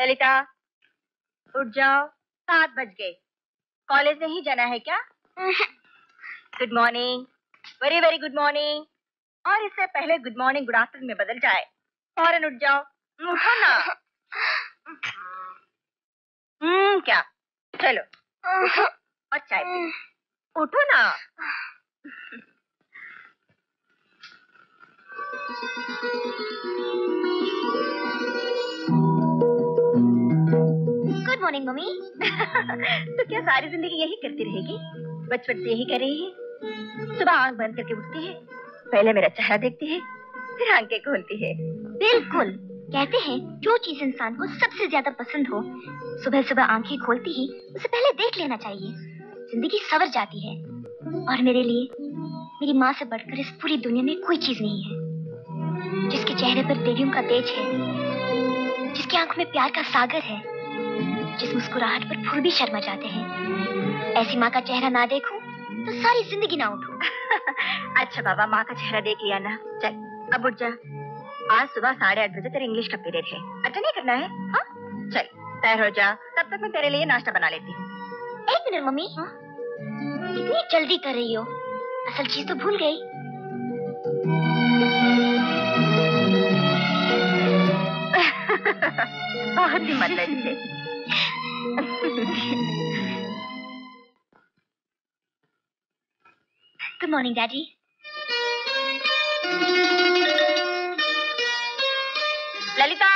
ललिता, उठ जाओ, 7 बज गए। कॉलेज नहीं जाना है क्या? Good morning, very very good morning. और इससे पहले गुड मॉर्निंग गुड आफ्टरनून में बदल जाए। फौरन उठ जाओ, उठो ना। क्या? चलो और चाय पी। उठो ना। Good morning mummy. तो क्या सारी जिंदगी यही करती रहेगी? बचपन से यही कर रही है। सुबह आंख बंद करके उठती है, पहले मेरा चेहरा देखती है, फिर आंखें खोलती है। बिल्कुल, कहते हैं जो चीज इंसान को सबसे ज्यादा पसंद हो, सुबह सुबह आंखें खोलती ही उसे पहले देख लेना चाहिए। जिंदगी सवर जाती है। और मेरे लिए मेरी माँ से बढ़कर इस पूरी दुनिया में कोई चीज नहीं है। जिसके चेहरे पर देवियों का तेज है, जिसकी आंख में प्यार का सागर है, जिस मुस्कुराहट पर फूल भी शर्मा जाते हैं, ऐसी माँ का चेहरा ना देखूं तो सारी जिंदगी ना उठूं। अच्छा बाबा, माँ का चेहरा देख लिया ना। चल अब उठ जा। आज सुबह 8:30 बजे तेरे इंग्लिश का पीरियड है, अटेंड नहीं करना है। हाँ चल तैयार हो जा, तब तक मैं तेरे लिए नाश्ता बना लेती हूँ। एक मिनट मम्मी, इतनी जल्दी कर रही हो, असल चीज तो भूल गई। बहुत ही मतलब से। Good morning, Daddy. Lalita,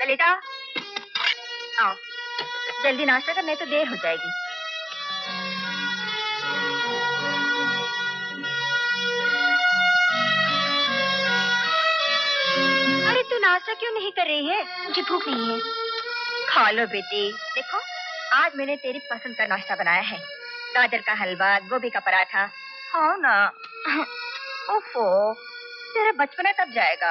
Lalita, आओ, जल्दी नाश्ता करने, तो देर हो जाएगी। अरे तू नाश्ता क्यों नहीं कर रही है? मुझे भूख नहीं है। खा लो बेटी। देखो आज मैंने तेरी पसंद का नाश्ता बनाया है, गाजर का हलवा, गोभी का पराठा। हाँ ना। ओफो, तेरा बचपना कब जाएगा?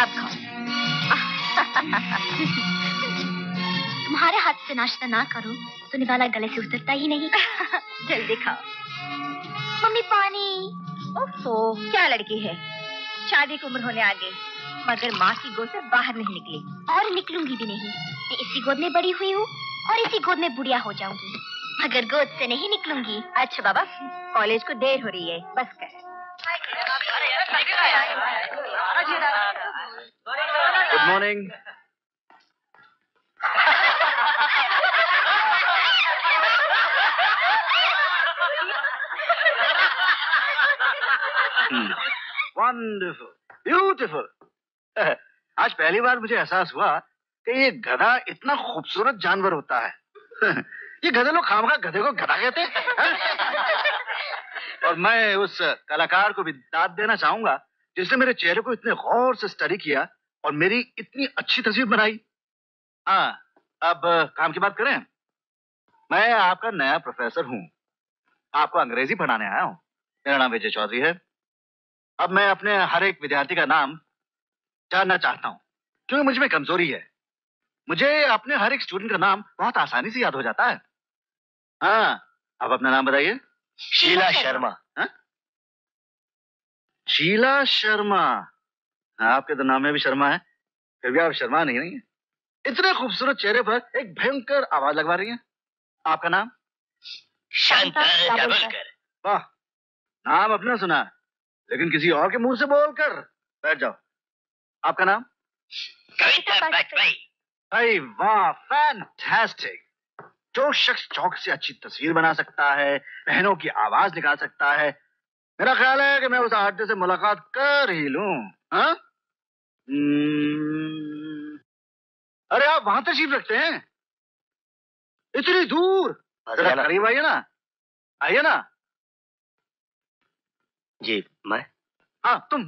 अब खाओ। तुम्हारे हाथ से नाश्ता ना करो तो निवाला गले से उतरता ही नहीं। जल्दी खाओ। मम्मी पानी। ओफो, क्या लड़की है, शादी की उम्र होने आ गई मगर माँ की गोद से बाहर नहीं निकली। और निकलूंगी भी नहीं, मैं इसी गोद में बड़ी हुई हूँ, और इसी गोद में बुढ़िया हो जाऊंगी मगर गोद से नहीं निकलूंगी। अच्छा बाबा, कॉलेज को देर हो रही है, बस कर। Good morning. Wonderful, beautiful. आज पहली बार मुझे एहसास हुआ कि ये गधा इतना खूबसूरत जानवर होता है। ये गधे लोग खामखा गधे को गधा कहते हैं। और मैं उस कलाकार को भी दाद देना चाहूंगा जिसने मेरे चेहरे को इतने गौर से स्टडी किया और मेरी इतनी अच्छी तस्वीर बनाई। हाँ, अब काम की बात करें। मैं आपका नया प्रोफेसर हूँ, आपको अंग्रेजी पढ़ाने आया हूँ। मेरा नाम विजय चौधरी है। अब मैं अपने हर एक विद्यार्थी का नाम जानना चाहता हूँ क्योंकि मुझ में कमजोरी है। मुझे अपने हर एक स्टूडेंट का नाम बहुत आसानी से याद हो जाता है। हाँ, अब अपना नाम बताइए। शीला शर्मा। हाँ? शीला शर्मा। हाँ, आपके तो नाम में भी शर्मा है, फिर भी आप शर्मा नहीं रही है। इतने खूबसूरत चेहरे पर एक भयंकर आवाज लगवा रही है। आपका नाम? शांता डबलकर। वाह, नाम अपना सुना लेकिन किसी और के मुंह से बोलकर बैठ जाओ। आपका नाम? भाई वाह, फैंटास्टिक। जो शख्स चौक से अच्छी तस्वीर बना सकता है, बहनों की आवाज निकाल सकता है, मेरा ख्याल है कि मैं उस आदमी से मुलाकात कर ही लूं। हाँ? अरे आप वहां तशरीफ रखते हैं, इतनी दूर? करीब आइए ना, आइए ना। जी मैं? हाँ तुम।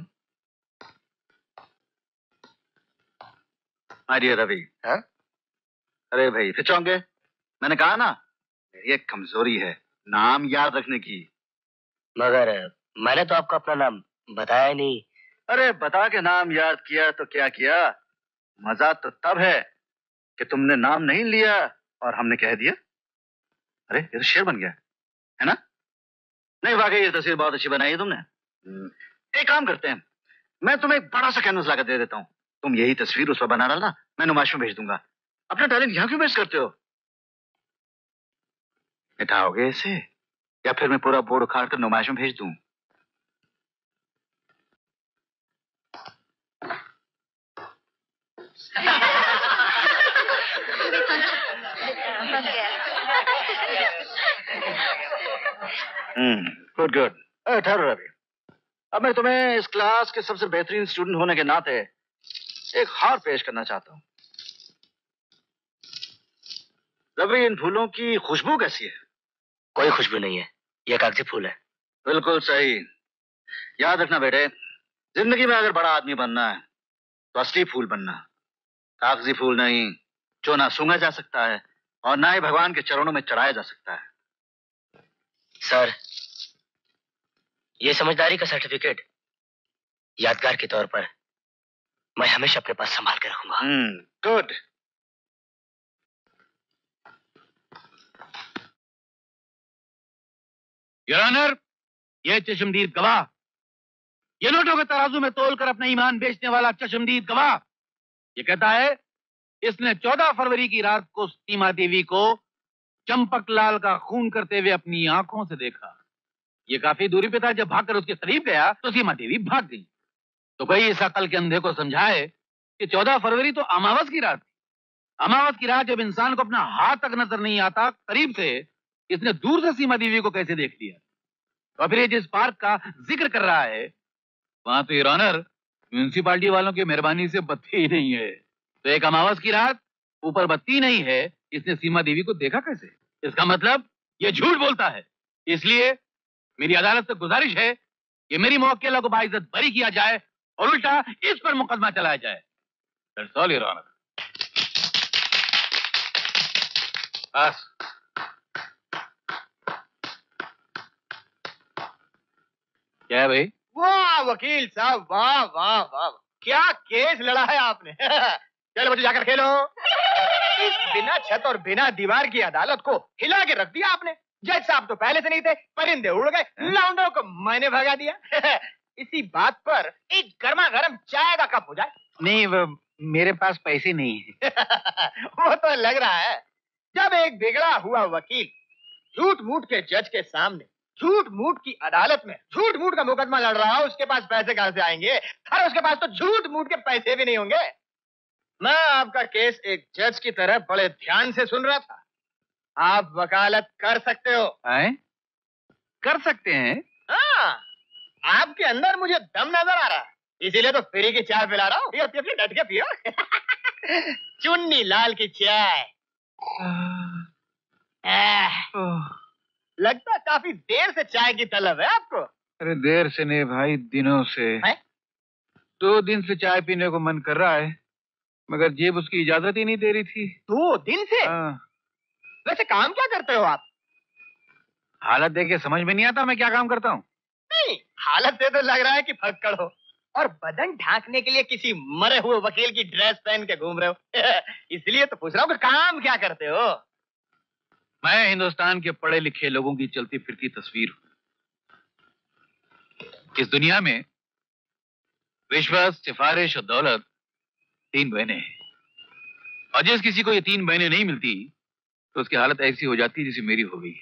अरे रवि। हाँ? अरे भाई फिर चौंके, मैंने कहा ना ये कमजोरी है नाम याद रखने की। मगर मैंने तो आपका अपना नाम बताया नहीं। अरे बता के नाम याद किया तो क्या किया? मजा तो तब है कि तुमने नाम नहीं लिया और हमने कह दिया। अरे ये तो शेर बन गया है ना? नहीं वाकई ये तस्वीर बहुत अच्छी बनाई है तुमने। एक काम करते हैं, मैं तुम्हें एक बड़ा सा कैनवस लाकर दे देता हूँ, तुम यही तस्वीर उस पर बना डालना, मैं नुमाइश में भेज दूंगा। अपना टैलेंट यहाँ क्यों वेस्ट करते हो? मिटाओगे इसे या फिर मैं पूरा बोर्ड उखाड़ कर नुमाइश में भेज दूं? Good good. ठहरो रवि, अब मैं तुम्हें इस क्लास के सबसे बेहतरीन स्टूडेंट होने के नाते एक हार पेश करना चाहता हूँ। रवि, इन फूलों की खुशबू कैसी है? कोई खुशबू नहीं है, यह कागजी फूल है। बिल्कुल सही। याद रखना बेटे, जिंदगी में अगर बड़ा आदमी बनना है तो असली फूल बनना, कागजी फूल नहीं, जो ना सूंघा जा सकता है और ना ही भगवान के चरणों में चढ़ाया जा सकता है। सर, ये समझदारी का सर्टिफिकेट यादगार के तौर पर मैं हमेशा अपने पास संभाल के रखूंगा। गुड। योर ऑनर, ये चश्मदीद गवाह, ये नोटों के तराजू में तोलकर अपना ईमान बेचने वाला चश्मदीद गवाह ये कहता है इसने 14 फरवरी की रात को सीमा देवी को चंपक लाल का खून करते हुए अपनी आंखों से देखा। ये काफी दूरी पे था, जब भागकर उसके करीब गया तो सीमा देवी भाग गई। तो कोई इस अकल के अंधे को समझाए कि 14 फरवरी तो अमावस की रात थी। अमावस की रात जब इंसान को अपना हाथ तक नजर नहीं आता करीब से, इसने दूर से सीमा देवी को कैसे देख लिया? तो फिर ये जिस पार्क का जिक्र कर रहा है वहां तो यूरोनर म्यूनसिपालिटी वालों की मेहरबानी से बत्ती ही नहीं है। तो एक अमावस की रात, ऊपर बत्ती नहीं है, इसने सीमा देवी को देखा कैसे? इसका मतलब ये झूठ बोलता है। इसलिए मेरी अदालत से गुजारिश है कि मेरी मुवक्किला को बाइज्जत बरी किया जाए और उल्टा इस पर मुकदमा चलाया जाए। That's all your honour. बस। क्या है भाई? वाह वकील साहब, वाह वाह वाह, क्या केस लड़ा है आपने। चलो बच्चों जाकर खेलो। इस बिना छत और बिना दीवार की अदालत को हिला के रख दिया आपने। जज साहब तो पहले से नहीं थे, परिंदे उड़ गए, लौंडों को मैंने भगा दिया। इसी बात पर एक गर्मा गर्म चाय का कप हो जाए। नहीं, मेरे पास पैसे नहीं है। वो तो लग रहा है। जब एक बिगड़ा हुआ वकील झूठ मूठ के जज के सामने झूठ मूठ की अदालत में झूठ मूठ का मुकदमा लड़ रहा हो, उसके पास पैसे कहां से आएंगे? अरे उसके पास तो झूठ मूठ के पैसे भी नहीं होंगे। मैं आपका केस एक जज की तरह बड़े ध्यान से सुन रहा था। आप वकालत कर सकते हो। कर सकते हैं? हाँ, आपके अंदर मुझे दम नजर आ रहा है, इसीलिए तो फ्री की चाय पिला रहा हूँ। डट के पियो। चुन्नी लाल की चाय। लगता काफी देर से चाय की तलब है आपको। अरे देर से नहीं भाई, दिनों से है? 2 दिन से चाय पीने को मन कर रहा है, मगर जेब उसकी इजाजत ही नहीं दे रही थी। 2 दिन से? वैसे काम क्या करते हो आप? हालत देख समझ में नहीं आता मैं क्या काम करता हूँ। नहीं, हालत से तो लग रहा है कि फक्कड़ हो और बदन ढांकने के लिए किसी मरे हुए वकील की ड्रेस पहन के घूम रहे हो। इसलिए तो पूछ रहा हूँ कि काम क्या करते हो। मैं हिंदुस्तान के पढ़े लिखे लोगों की चलती फिरती तस्वीर हूं। इस दुनिया में विश्वास, सिफारिश और दौलत 3 बहनें हैं, और जिस किसी को ये 3 बहनें नहीं मिलती तो उसकी हालत ऐसी हो जाती है जैसे मेरी हो गई।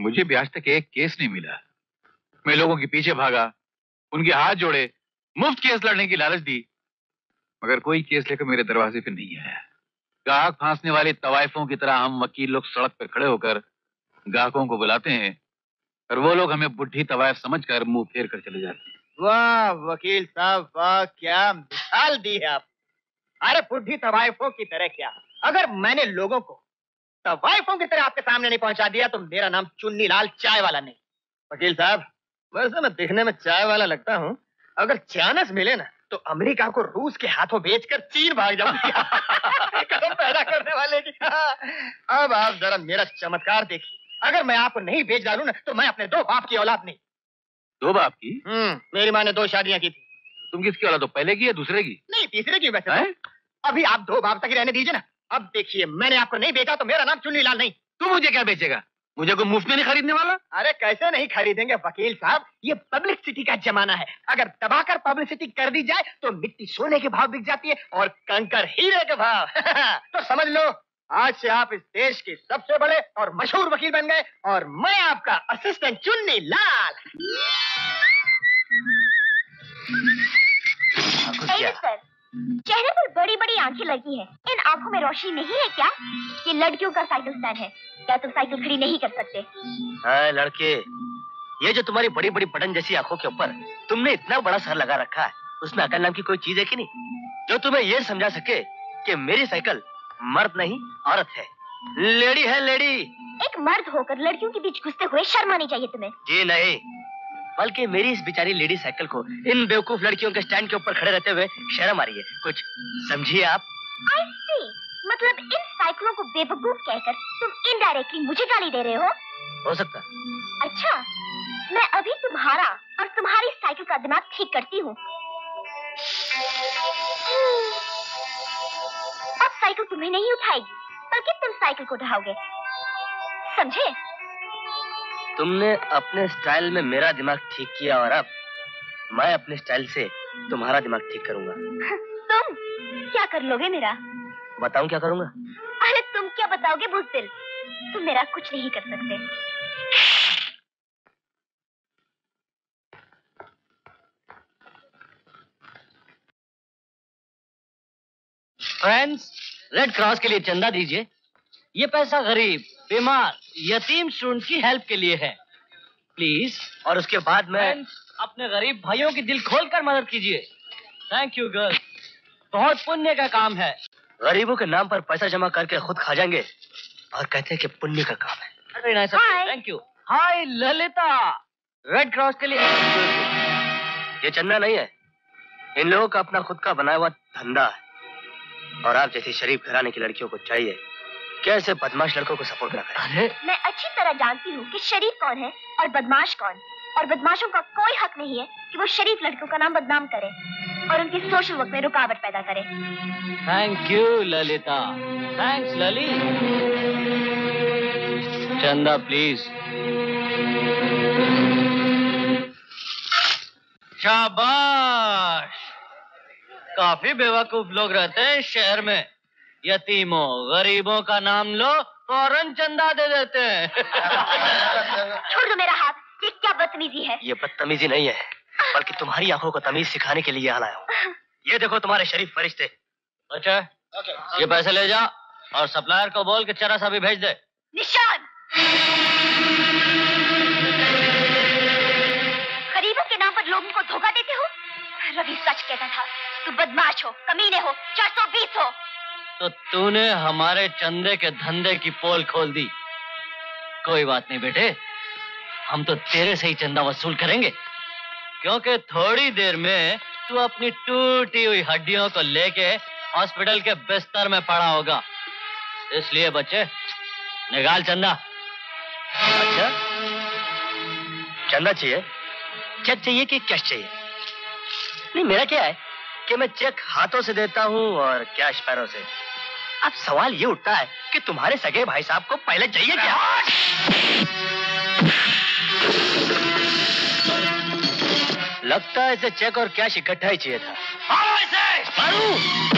मुझे भी आज तक एक केस नहीं मिला। मैं लोगों के पीछे भागा, उनके हाथ जोड़े, मुफ्त केस लड़ने की लालच दी, मगर कोई केस लेकर मेरे दरवाजे पर नहीं आया। गाहक फांसने वाले तवाइफों की तरह हम वकील लोग सड़क पर खड़े होकर गाहकों को बुलाते हैं, और वो लोग हमें बुढ़ी तवाइफ समझकर मुंह फेर कर चले जाते हैं। वाह वकील साहब, वाह, क्या मिसाल दी है आप। अरे बुढ़ी तवाइफों की तरह क्या, अगर मैंने लोगों को तवाइफों की तरह आपके सामने नहीं पहुंचा दिया तो मेरा नाम चुन्नी लाल चाय वाला नहीं। वकील साहब, वैसे मैं दिखने में चाय वाला लगता हूँ, अगर चानस मिले ना तो अमेरिका को रूस के हाथों बेचकर चीन भाग जाऊंगी। कदम पैदा करने वाले की। अब आप जरा मेरा चमत्कार देखिए, अगर मैं आपको नहीं बेच डालू ना तो मैं अपने 2 बाप की औलाद नहीं। 2 बाप की? मेरी माँ ने 2 शादियां की थी। तुम किसकी औलाद हो, पहले की या दूसरे की? नहीं, तीसरे की। वैसे अभी आप 2 बाप तक ही रहने दीजिए ना। अब देखिए, मैंने आपको नहीं बेचा तो मेरा नाम चुन्नी लाल नहीं। तू मुझे क्या बेचेगा? मुझे को मुफ्त में नहीं खरीदने वाला। अरे कैसे नहीं खरीदेंगे वकील साहब, ये पब्लिसिटी का जमाना है। अगर दबाकर पब्लिसिटी कर दी जाए तो मिट्टी सोने के भाव बिक जाती है और कंकर हीरे के भाव। तो समझ लो आज से आप इस देश के सबसे बड़े और मशहूर वकील बन गए, और मैं आपका असिस्टेंट चुन्नी लाल। सर, चेहरे पर बड़ी बड़ी आंखें लगी है, इन आंखों में रोशनी नहीं है क्या? ये लड़कियों का साइकिल स्टैंड है, क्या तुम साइकिल खड़ी नहीं कर सकते? हाय लड़के, ये जो तुम्हारी बड़ी बड़ी बटन जैसी आंखों के ऊपर तुमने इतना बड़ा सर लगा रखा है, उसमें अकल नाम की कोई चीज है कि नहीं जो तुम्हें ये समझा सके कि मेरी साइकिल मर्द नहीं औरत है, लेडी है, लेडी। एक मर्द होकर लड़कियों के बीच घुसते हुए शर्म आनी चाहिए तुम्हें। जी नहीं, बल्कि मेरी इस बेचारी लेडी साइकिल को इन बेवकूफ लड़कियों के स्टैंड के ऊपर खड़े रहते हुए शर्म आ रही है, कुछ समझिए आप। आई सी, मतलब इन साइकिलों को बेवकूफ कहकर तुम इनडायरेक्टली मुझे गाली दे रहे हो सकता। अच्छा, मैं अभी तुम्हारा और तुम्हारी साइकिल का दिमाग ठीक करती हूँ। अब साइकिल तुम्हें नहीं उठाएगी, बल्कि तुम साइकिल को उठाओगे, समझे? तुमने अपने स्टाइल में मेरा दिमाग ठीक किया, और अब मैं अपने स्टाइल से तुम्हारा दिमाग ठीक करूंगा। तुम क्या कर लोगे मेरा? बताऊं क्या करूंगा? अरे तुम क्या बताओगे बुज़दिल, तुम मेरा कुछ नहीं कर सकते। फ्रेंड्स, रेड क्रॉस के लिए चंदा दीजिए। ये पैसा गरीब, बीमार, यतीम स्टूडेंट की हेल्प के लिए है, प्लीज। और उसके बाद मैं अपने गरीब भाइयों की दिल खोलकर मदद कीजिए। थैंक यू गर्ल, बहुत पुण्य का काम है। गरीबों के नाम पर पैसा जमा करके खुद खा जाएंगे और कहते हैं कि पुण्य का काम है। Thank you. Hi Lalita, red cross के लिए ये चंदा नहीं है, इन लोगों का अपना खुद का बनाया हुआ धंधा है, और आप जैसी शरीफ घराने की लड़कियों को चाहिए कैसे बदमाश लड़कों को सपोर्ट करना है। मैं अच्छी तरह जानती हूँ कि शरीफ कौन है और बदमाश कौन, और बदमाशों का कोई हक नहीं है कि वो शरीफ लड़कों का नाम बदनाम करे और उनके सोशल वर्क में रुकावट पैदा करे। Thank you Lalita. थैंक्स लली। चंदा प्लीज। शाबाश, काफी बेवकूफ लोग रहते हैं शहर में, यतीमों गरीबों का नाम लो फौरन चंदा दे देते हैं। छोड़ दो मेरा हाथ, ये क्या बदतमीजी है? ये बदतमीजी नहीं है बल्कि तुम्हारी आंखों को तमीज सिखाने के लिए आया हूँ। ये देखो तुम्हारे शरीफ फरिश्ते। अच्छा ये पैसे ले जा और सप्लायर को बोल के चरा सा भी भेज दे। निशान गरीबों के नाम पर लोगों को धोखा देते हो। रवि सच कहता था, तू बदमाश हो, कमीने हो, 420 हो। तो तूने हमारे चंदे के धंधे की पोल खोल दी। कोई बात नहीं बेटे, हम तो तेरे से ही चंदा वसूल करेंगे क्योंकि थोड़ी देर में तू अपनी टूटी हुई हड्डियों को लेके हॉस्पिटल के बिस्तर में पड़ा होगा। इसलिए बच्चे निकाल चंदा। अच्छा चंदा चाहिए? चेक चाहिए कि कैश चाहिए? नहीं मेरा क्या है कि मैं चेक हाथों से देता हूँ और कैश पैरों से। अब सवाल ये उठता है कि तुम्हारे सगे भाई साहब को पहले चाहिए क्या? लगता है इसे चेक और कैश इकट्ठा ही चाहिए था। आओ इसे मारू।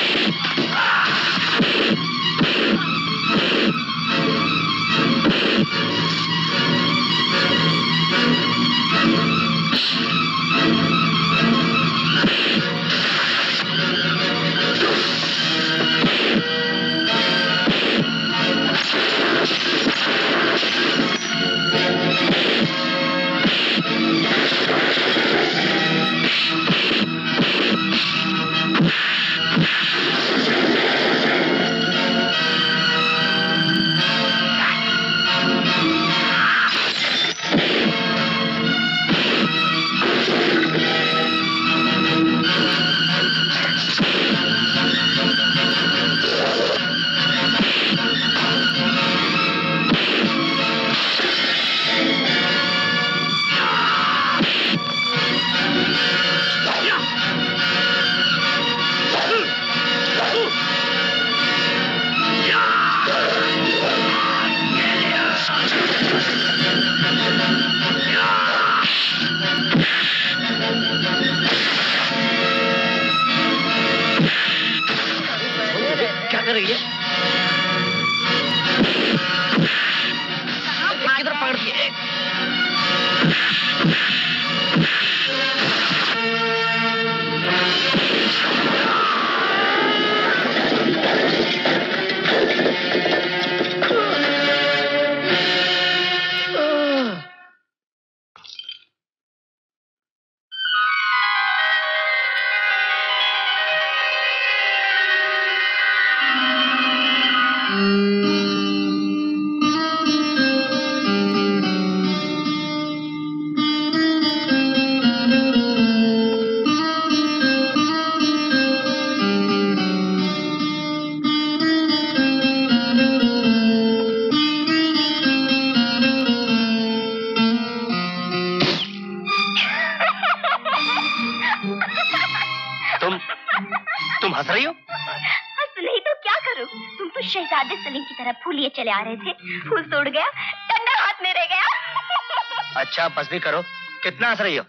चले आ रहे थे, फूल तोड़ गया, डंडा हाथ में रह गया। अच्छा बस भी करो, कितना हंस रही हो?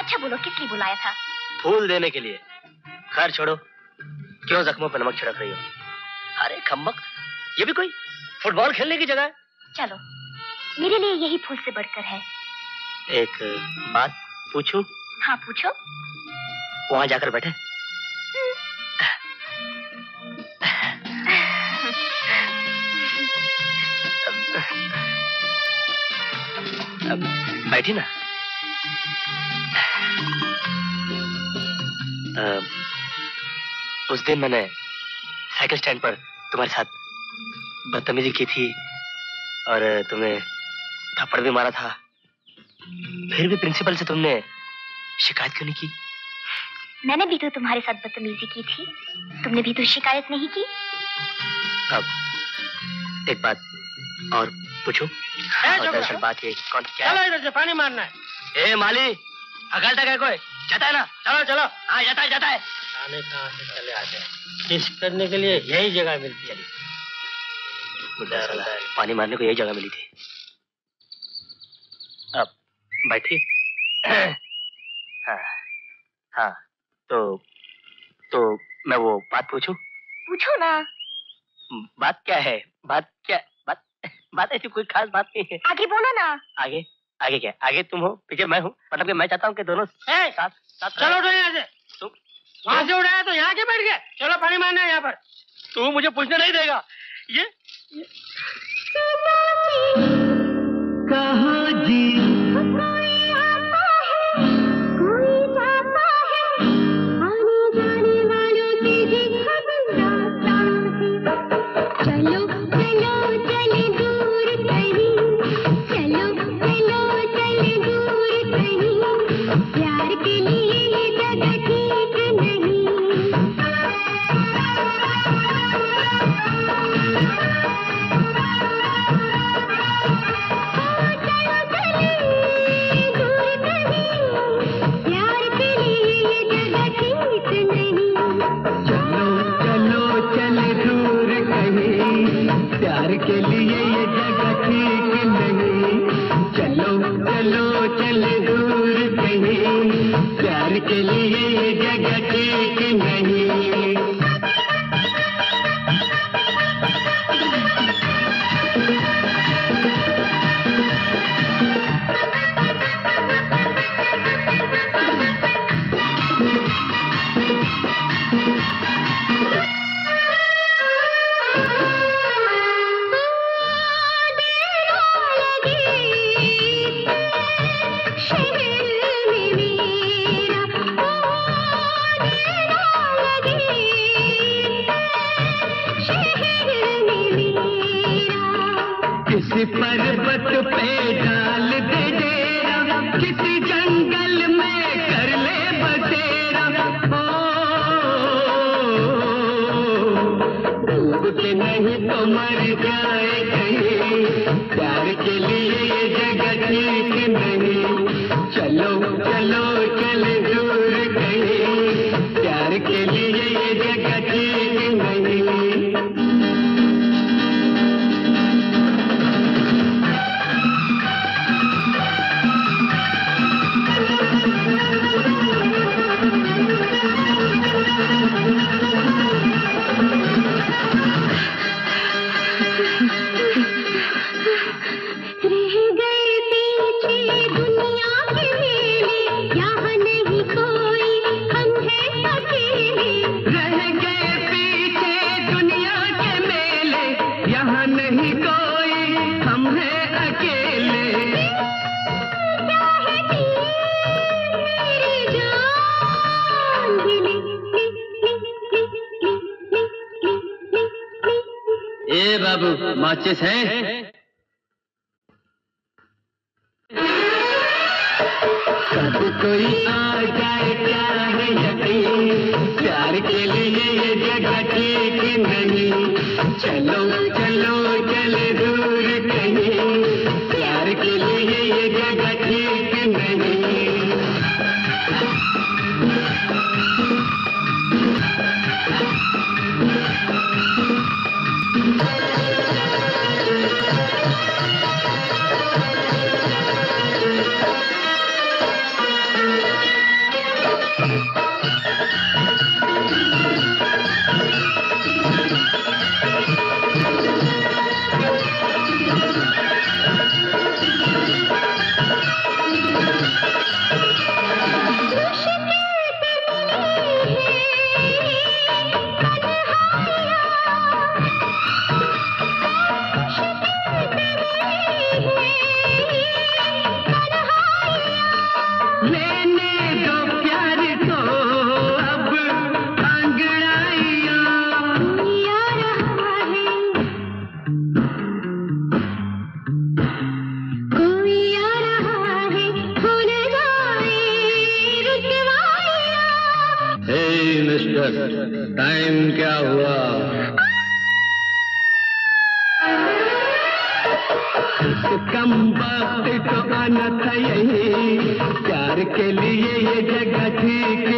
अच्छा बोलो किस लिए बुलाया था? फूल देने के लिए। खैर छोड़ो, क्यों जख्मों पर नमक छिड़क रही हो? अरे खम्मक, ये भी कोई फुटबॉल खेलने की जगह है? चलो मेरे लिए यही फूल से बढ़कर है। एक बात पूछूं? हाँ पूछो। वहाँ जाकर बैठे। बैठी ना। उस दिन मैंने साइकिल स्टैंड पर तुम्हारे साथ बदतमीजी की थी और तुमने थप्पड़ भी मारा था, फिर भी प्रिंसिपल से तुमने शिकायत क्यों नहीं की? मैंने भी तो तुम्हारे साथ बदतमीजी की थी, तुमने भी तो शिकायत नहीं की। अब एक बात और पूछो। बात है कौन क्या? चलो इधर से पानी मारना है। ए माली अकल तक है कोई? जाता है ना, चलो चलो। हाँ जाता है जाता है। खाने कहाँ से चले आते हैं? टेस्ट करने के लिए यही जगह मिलती है। पानी मारने को यही जगह मिली थी। अब बैठी। हाँ हाँ तो मैं वो बात पूछूं? पूछो ना। बात क्या है? बात ऐसी कोई खास बात नहीं है। आगे बोलो ना। आगे आगे क्या? आगे तुम हो, पीछे मैं हूँ। मतलब कि मैं चाहता हूँ कि दोनों साथ साथ। चलो तुम वहाँ से उड़ाया तो यहाँ के बैठ गए। चलो पानी मारना है यहाँ पर। तू मुझे पूछने नहीं देगा ये। कहाँ जी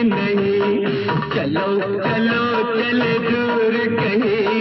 नहीं, चलो चलो चले दूर कहीं,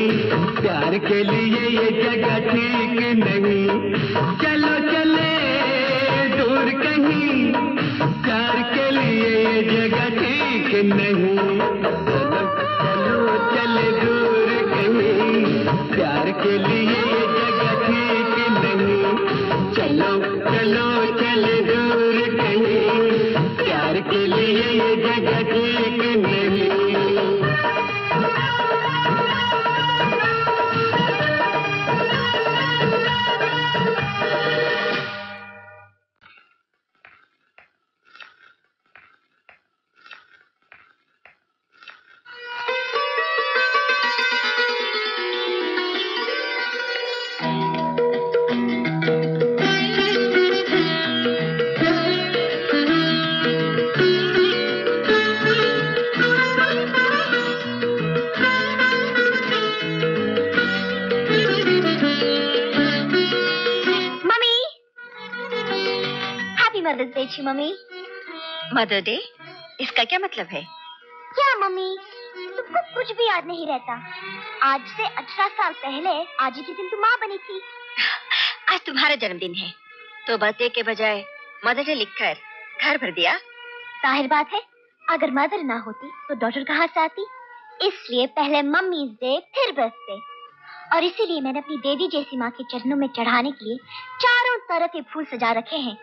मम्मी मदर डे इसका क्या मतलब है? क्या मम्मी, तुमको कुछ भी याद नहीं रहता। आज से 18 साल पहले आज ही के दिन तुम माँ बनी थी। आज तुम्हारा जन्मदिन है तो बर्थडे के बजाय मदर डे लिखकर घर भर दिया। जाहिर बात है, अगर मदर ना होती तो डॉटर कहाँ से आती, इसलिए पहले मम्मी डे फिर बर्थडे। और इसीलिए मैंने अपनी देवी जैसी माँ के चरणों में चढ़ाने के लिए चारों तरफ ये फूल सजा रखे हैं।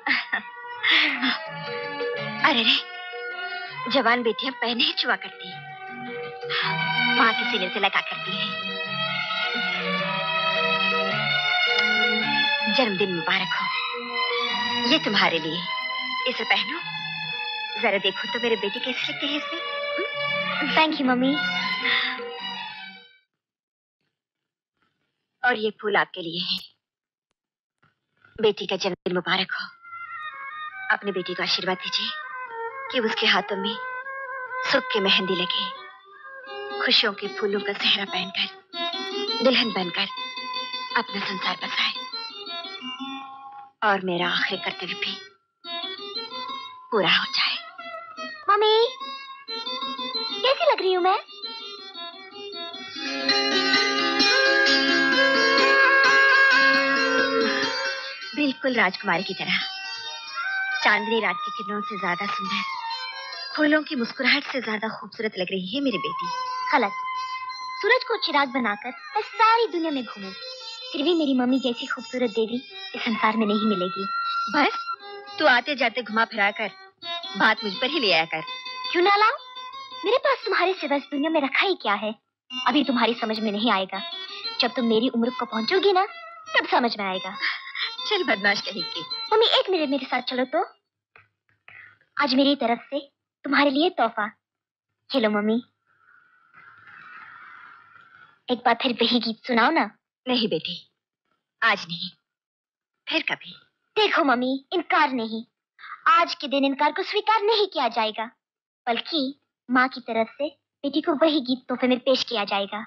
अरे रे, जवान बेटियां पहने ही छुआ करती हैं, माँ के सीने से लगा करती हैं। जन्मदिन मुबारक हो, ये तुम्हारे लिए। इसे पहनो, जरा देखो तो मेरे बेटे कैसे लगते हैं इसमें। Thank you mummy. और ये फूल आपके लिए है। बेटी का जन्मदिन मुबारक हो। अपने बेटी का आशीर्वाद दीजिए कि उसके हाथों में सुख की मेहंदी लगे, खुशियों के फूलों का सेहरा पहनकर दुल्हन बनकर अपना संसार बसाए। और मेरा आखिरी कर्तव्य भी पूरा हो जाए। मम्मी, कैसी लग रही हूँ मैं? बिल्कुल राजकुमारी की तरह, चांदनी रात की किरणों से ज्यादा सुंदर, फूलों की मुस्कुराहट से ज्यादा खूबसूरत लग रही है मेरी बेटी। गलत, सूरज को चिराग बनाकर मैं सारी दुनिया में घूमूं, फिर भी मेरी मम्मी जैसी खूबसूरत देवी इस संसार में नहीं मिलेगी। बस तू आते जाते घुमा फिरा कर बात मुझ पर ही ले आया कर। क्यों ना लाऊं? मेरे पास तुम्हारे सिवा इस दुनिया में रखा ही क्या है। अभी तुम्हारी समझ में नहीं आएगा, जब तुम मेरी उम्र को पहुंचोगी ना तब समझ में आएगा। चल बदमाश कहेगी। मम्मी एक मिनट मेरे साथ चलो तो। आज मेरी तरफ से तुम्हारे लिए तोहफा। चलो मम्मी, एक बार फिर वही गीत सुनाओ ना। नहीं बेटी, आज नहीं, फिर कभी। देखो मम्मी, इनकार नहीं। आज के दिन इनकार को स्वीकार नहीं किया जाएगा, बल्कि माँ की तरफ से बेटी को वही गीत तोहफे में पेश किया जाएगा।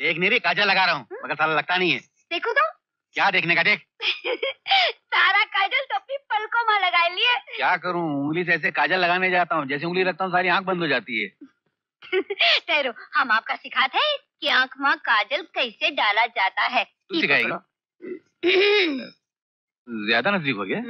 देखने भी काजल लगा रहा हूँ, मगर साला लगता नहीं है। देखो तो। क्या देखने का, देख। सारा काजल तो अपनी पलकों में लगा लिए। क्या करूँ, उंगली से ऐसे काजल लगाने जाता हूँ, जैसे उंगली रखता हूँ सारी आँख बंद हो जाती है। ठहरो, हम आपका सिखाते हैं कि आँख में काजल कैसे डाला जाता है। तू सिखाएगी? ज्यादा नजदीक हो गया।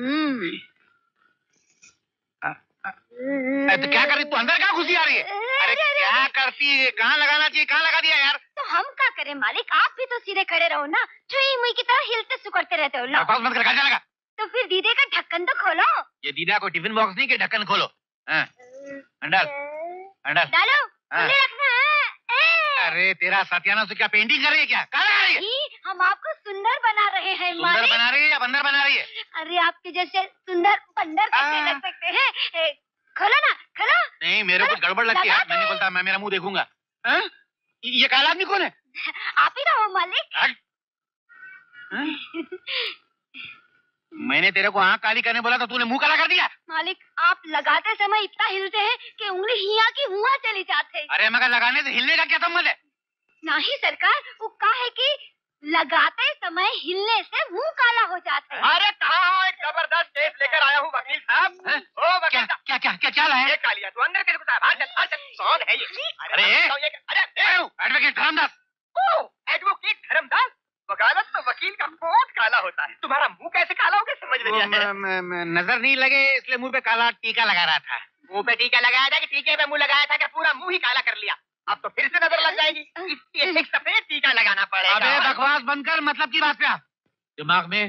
तो क्या कर रही तू, अंदर कहाँ घुसी आ रही है? अरे क्या करती है, कहाँ लगाना चाहिए, कहाँ लगा दिया यार। तो हम क्या करें मालिक, आप भी तो सीधे खड़े रहो ना, चुई मुई की तरह हिलते सुकड़ते रहते हो ना। मत कर, तो फिर दीदी का ढक्कन तो खोलो। ये दीदा को टिफिन बॉक्स नहीं कि ढक्कन खोलो। अंडा अंडा डालो रखना है। अरे तेरा सत्याना से क्या पेंटिंग कर रही है क्या? कहाँ रही है? हम आपको सुंदर बना रहे हैं। सुंदर बना रही है या बंदर बना रही है? अरे आपके जैसे सुंदर बंदर कैसे लग सकते हैं? खोलो ना खोलो। नहीं मेरे को गड़बड़ लगती है। मैंने बोलता मैं मेरा मुंह देखूंगा। ये काला आदमी कौन है? आप ही ना हो मालिक। मैंने तेरे को आँख काली करने बोला था, तूने मुंह काला कर दिया। मालिक आप लगाते समय इतना हिलते हैं कि उंगली हिया की हुआ चली जाते है। अरे मगर लगाने से हिलने का क्या संबंध है? नहीं सरकार वो कहा है कि लगाते समय हिलने से मुंह काला हो जाता है। अरे कहा एक जबरदस्त केस लेकर आया हूँ वकील साहब। ओ वकील साहब क्या क्या क्या चल है? ये कालिया तू अंदर कैसे घुसा? बाहर चल कौन है ये? अरे एडवोकेट धर्मदास। ओ एडवोकेट धर्मदास वकालत तो वकील का कोट काला होता है, तुम्हारा मुंह कैसे काला हो गया समझ नहीं। नजर नहीं लगे इसलिए मुंह पे काला टीका लगा रहा था। मुंह पे टीका लगाया था कि टीके पे मुंह लगाया था कि पूरा मुंह ही काला कर लिया? अब तो फिर से नजर लग जाएगी, इसलिए एक सफेद टीका लगाना पड़ेगा। अबे बकवास बंद कर, मतलब की बात पे दिमाग में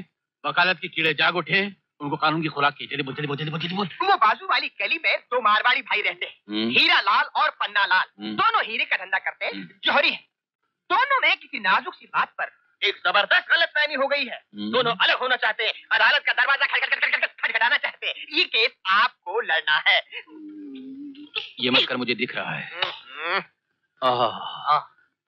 वकालत के कीड़े जाग उठे, उनको कानून की खुराक की। वो बाजू वाली गली में दो मारवाड़ी भाई रहते हैं, हीरा लाल और पन्ना लाल। दोनों हीरे का धंधा करते हैं, जौहरी है। दोनों में किसी नाजुक सी बात पर एक जबरदस्त गलतफहमी हो गई है। दोनों अलग होना चाहते हैं, अदालत का दरवाजा खटखटाना चाहते हैं। ये केस आपको लड़ना है। ये मत कर, मुझे दिख रहा है।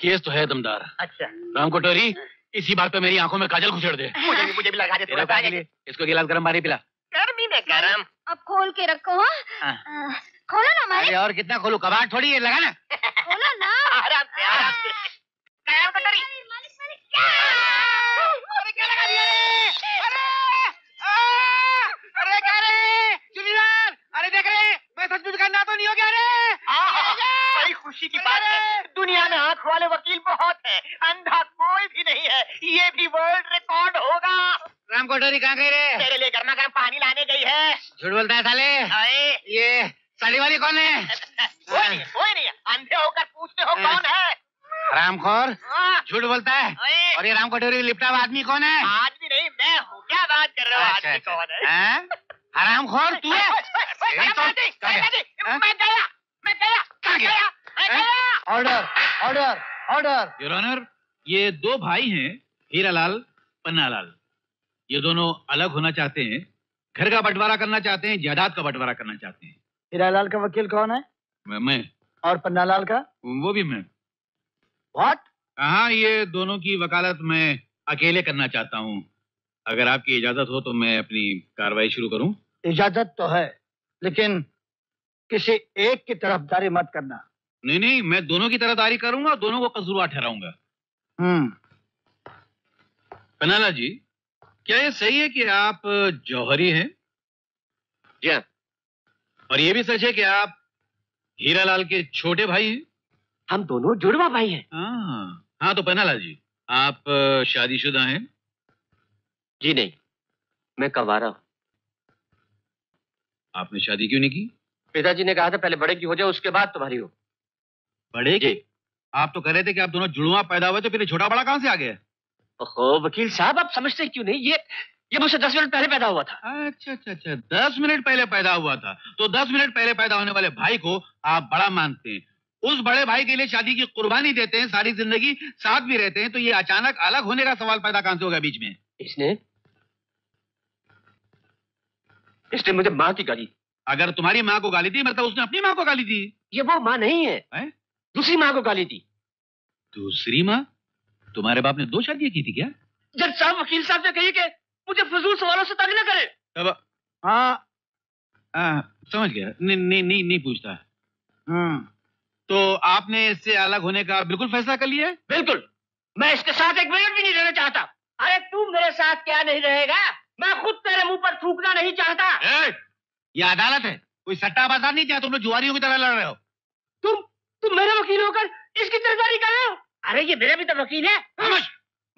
केस तो है दमदार। अच्छा राम कटोरी इसी बात पे मेरी आंखों में काजल घुसेड़ दे। मुझे भी लगा दे थोड़ा सा। इसको गिलास गरम पानी पिला। गर्मी में गरम। अब खोल के रखो। खोलो ना मालिक। और कितना खोलू, कबाड़ थोड़ी है, लगा ना। खोलो ना आराम से आराम से। राम कटोरी अरे क्या लगा दिया? अरे क्या रे चुन्नी लाल? अरे देख रहे मैं सचमुच करना तो नहीं हो गया रे? बड़ी खुशी की बात है, दुनिया में आंख वाले वकील बहुत है, अंधा कोई भी नहीं है। ये भी वर्ल्ड रिकॉर्ड होगा। राम कोठरी कहाँ गए रे? तेरे लिए गर्मा गर्म पानी लाने गई है। झूठ बोलता है साले। ये साड़ी वाली कौन है? कोई नहीं, अंधे होकर पूछते हो कौन है? रामखोर झूठ बोलता है। और ये राम कटोरी लिपटा हुआ आदमी कौन है? आदमी नहीं मैं हूँ। क्या बात कर रहे हो? आदमी कौन है? हरामखोर तू है। Order order order your honour. ये दो भाई हैं हीरालाल पन्नालाल। ये दोनों अलग होना चाहते हैं, घर का बंटवारा करना चाहते हैं, जायदाद का बंटवारा करना चाहते हैं। हीरालाल का वकील कौन है? मैं। और पन्नालाल का? वो भी मैं। What? हाँ ये दोनों की वकालत मैं अकेले करना चाहता हूँ। अगर आपकी इजाजत हो तो मैं अपनी कार्रवाई शुरू करूँ? इजाजत तो है लेकिन किसी एक की तरफदारी मत करना। नहीं नहीं मैं दोनों की तरफदारी करूंगा, दोनों को कसूरवार ठहराऊंगा। पन्नालाल जी क्या ये सही है कि आप जौहरी हैं? जी हाँ। और ये भी सच है कि आप हीरालाल के छोटे भाई हैं? हम दोनों जुड़वा भाई हैं। हाँ तो पन्नालाल जी आप शादीशुदा हैं? जी नहीं मैं कंवारा हूँ। आपने शादी क्यों नहीं की? पिताजी ने कहा था पहले बड़े की हो जाए उसके बाद तुम्हारी हो। बड़े की? आप तो कह रहे थे कि आप दोनों जुड़वा पैदा हुए, तो फिर छोटा बड़ा कहाँ से आ गया? ओहो वकील साहब आप समझते क्यों नहीं, ये मुझसे 10 मिनट पहले पैदा हुआ था। अच्छा अच्छा अच्छा 10 मिनट पहले पैदा हुआ था। तो 10 मिनट पहले पैदा होने वाले भाई को आप बड़ा मानते हैं, उस बड़े भाई के लिए शादी की कुर्बानी देते हैं, सारी जिंदगी साथ भी रहते हैं, तो ये अचानक अलग होने का सवाल पैदा कहां से होगा बीच में? इसने मुझे माँ की गाली। अगर तुम्हारी माँ को गाली दी मतलब उसने अपनी माँ को गाली दी। ये वो माँ नहीं है, दूसरी माँ को गाली दी। दूसरी माँ? तुम्हारे बाप ने 2 शादियां की थी क्या? जब साहब वकील साहब से कहिए कि मुझे फजूल सवालों से तंग न करे। तब हाँ समझ गया। नहीं पूछता। तो आपने इससे अलग होने का बिल्कुल फैसला कर लिया है? बिल्कुल, मैं इसके साथ 1 मिनट भी नहीं रहना चाहता। अरे तू मेरे साथ क्या नहीं रहेगा, मैं खुद तेरे मुंह पर थूकना नहीं चाहता। ये अदालत है, कोई सट्टा बाजार नहीं चाहता। तुम लोग जुआरियों की तरह लड़ रहे हो। तुम मेरे वकील होकर इसकी तरफदारी कर रहे हो? अरे ये मेरा भी तो वकील है।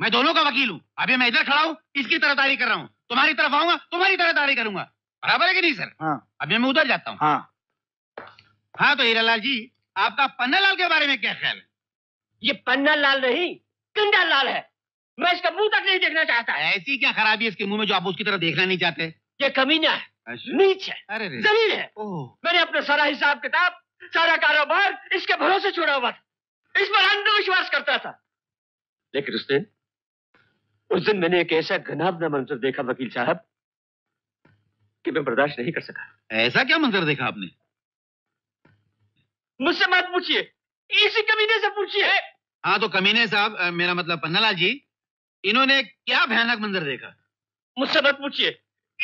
मैं दोनों का वकील हूँ। अभी मैं इधर खड़ा हूँ इसकी तरफदारी कर रहा हूँ, तुम्हारी तरफ आऊंगा तुम्हारी तरफदारी करूंगा, बराबर है कि नहीं सर? अभी मैं उधर जाता हूँ। हाँ तो हीरालाल जी आपका पन्नालाल के बारे में क्या ख्याल है? ये पन्नालाल नहीं गंदा लाल है, मैं इसका मुंह तक नहीं देखना चाहता। ऐसी क्या खराबी है इसके मुंह में जो आप उसकी तरफ देखना नहीं चाहते? ये कमीना है। नीच है, अरे जलील है। मैंने अपना सारा हिसाब किताब, सारा कारोबार इसके भरोसे छोड़ा हुआ था, इस पर अंधविश्वास करता था। लेकिन उस दिन मैंने एक ऐसा घिनौना मंजर देखा वकील साहब कि मैं बर्दाश्त नहीं कर सका। ऐसा क्या मंजर देखा आपने? मुझसे मत पूछिए, इसी कमीने से पूछिए। हाँ तो कमीने साहब, मेरा मतलब पन्ना लाल जी, इन्होंने क्या भयानक मंजर देखा? मुझसे मत पूछिए,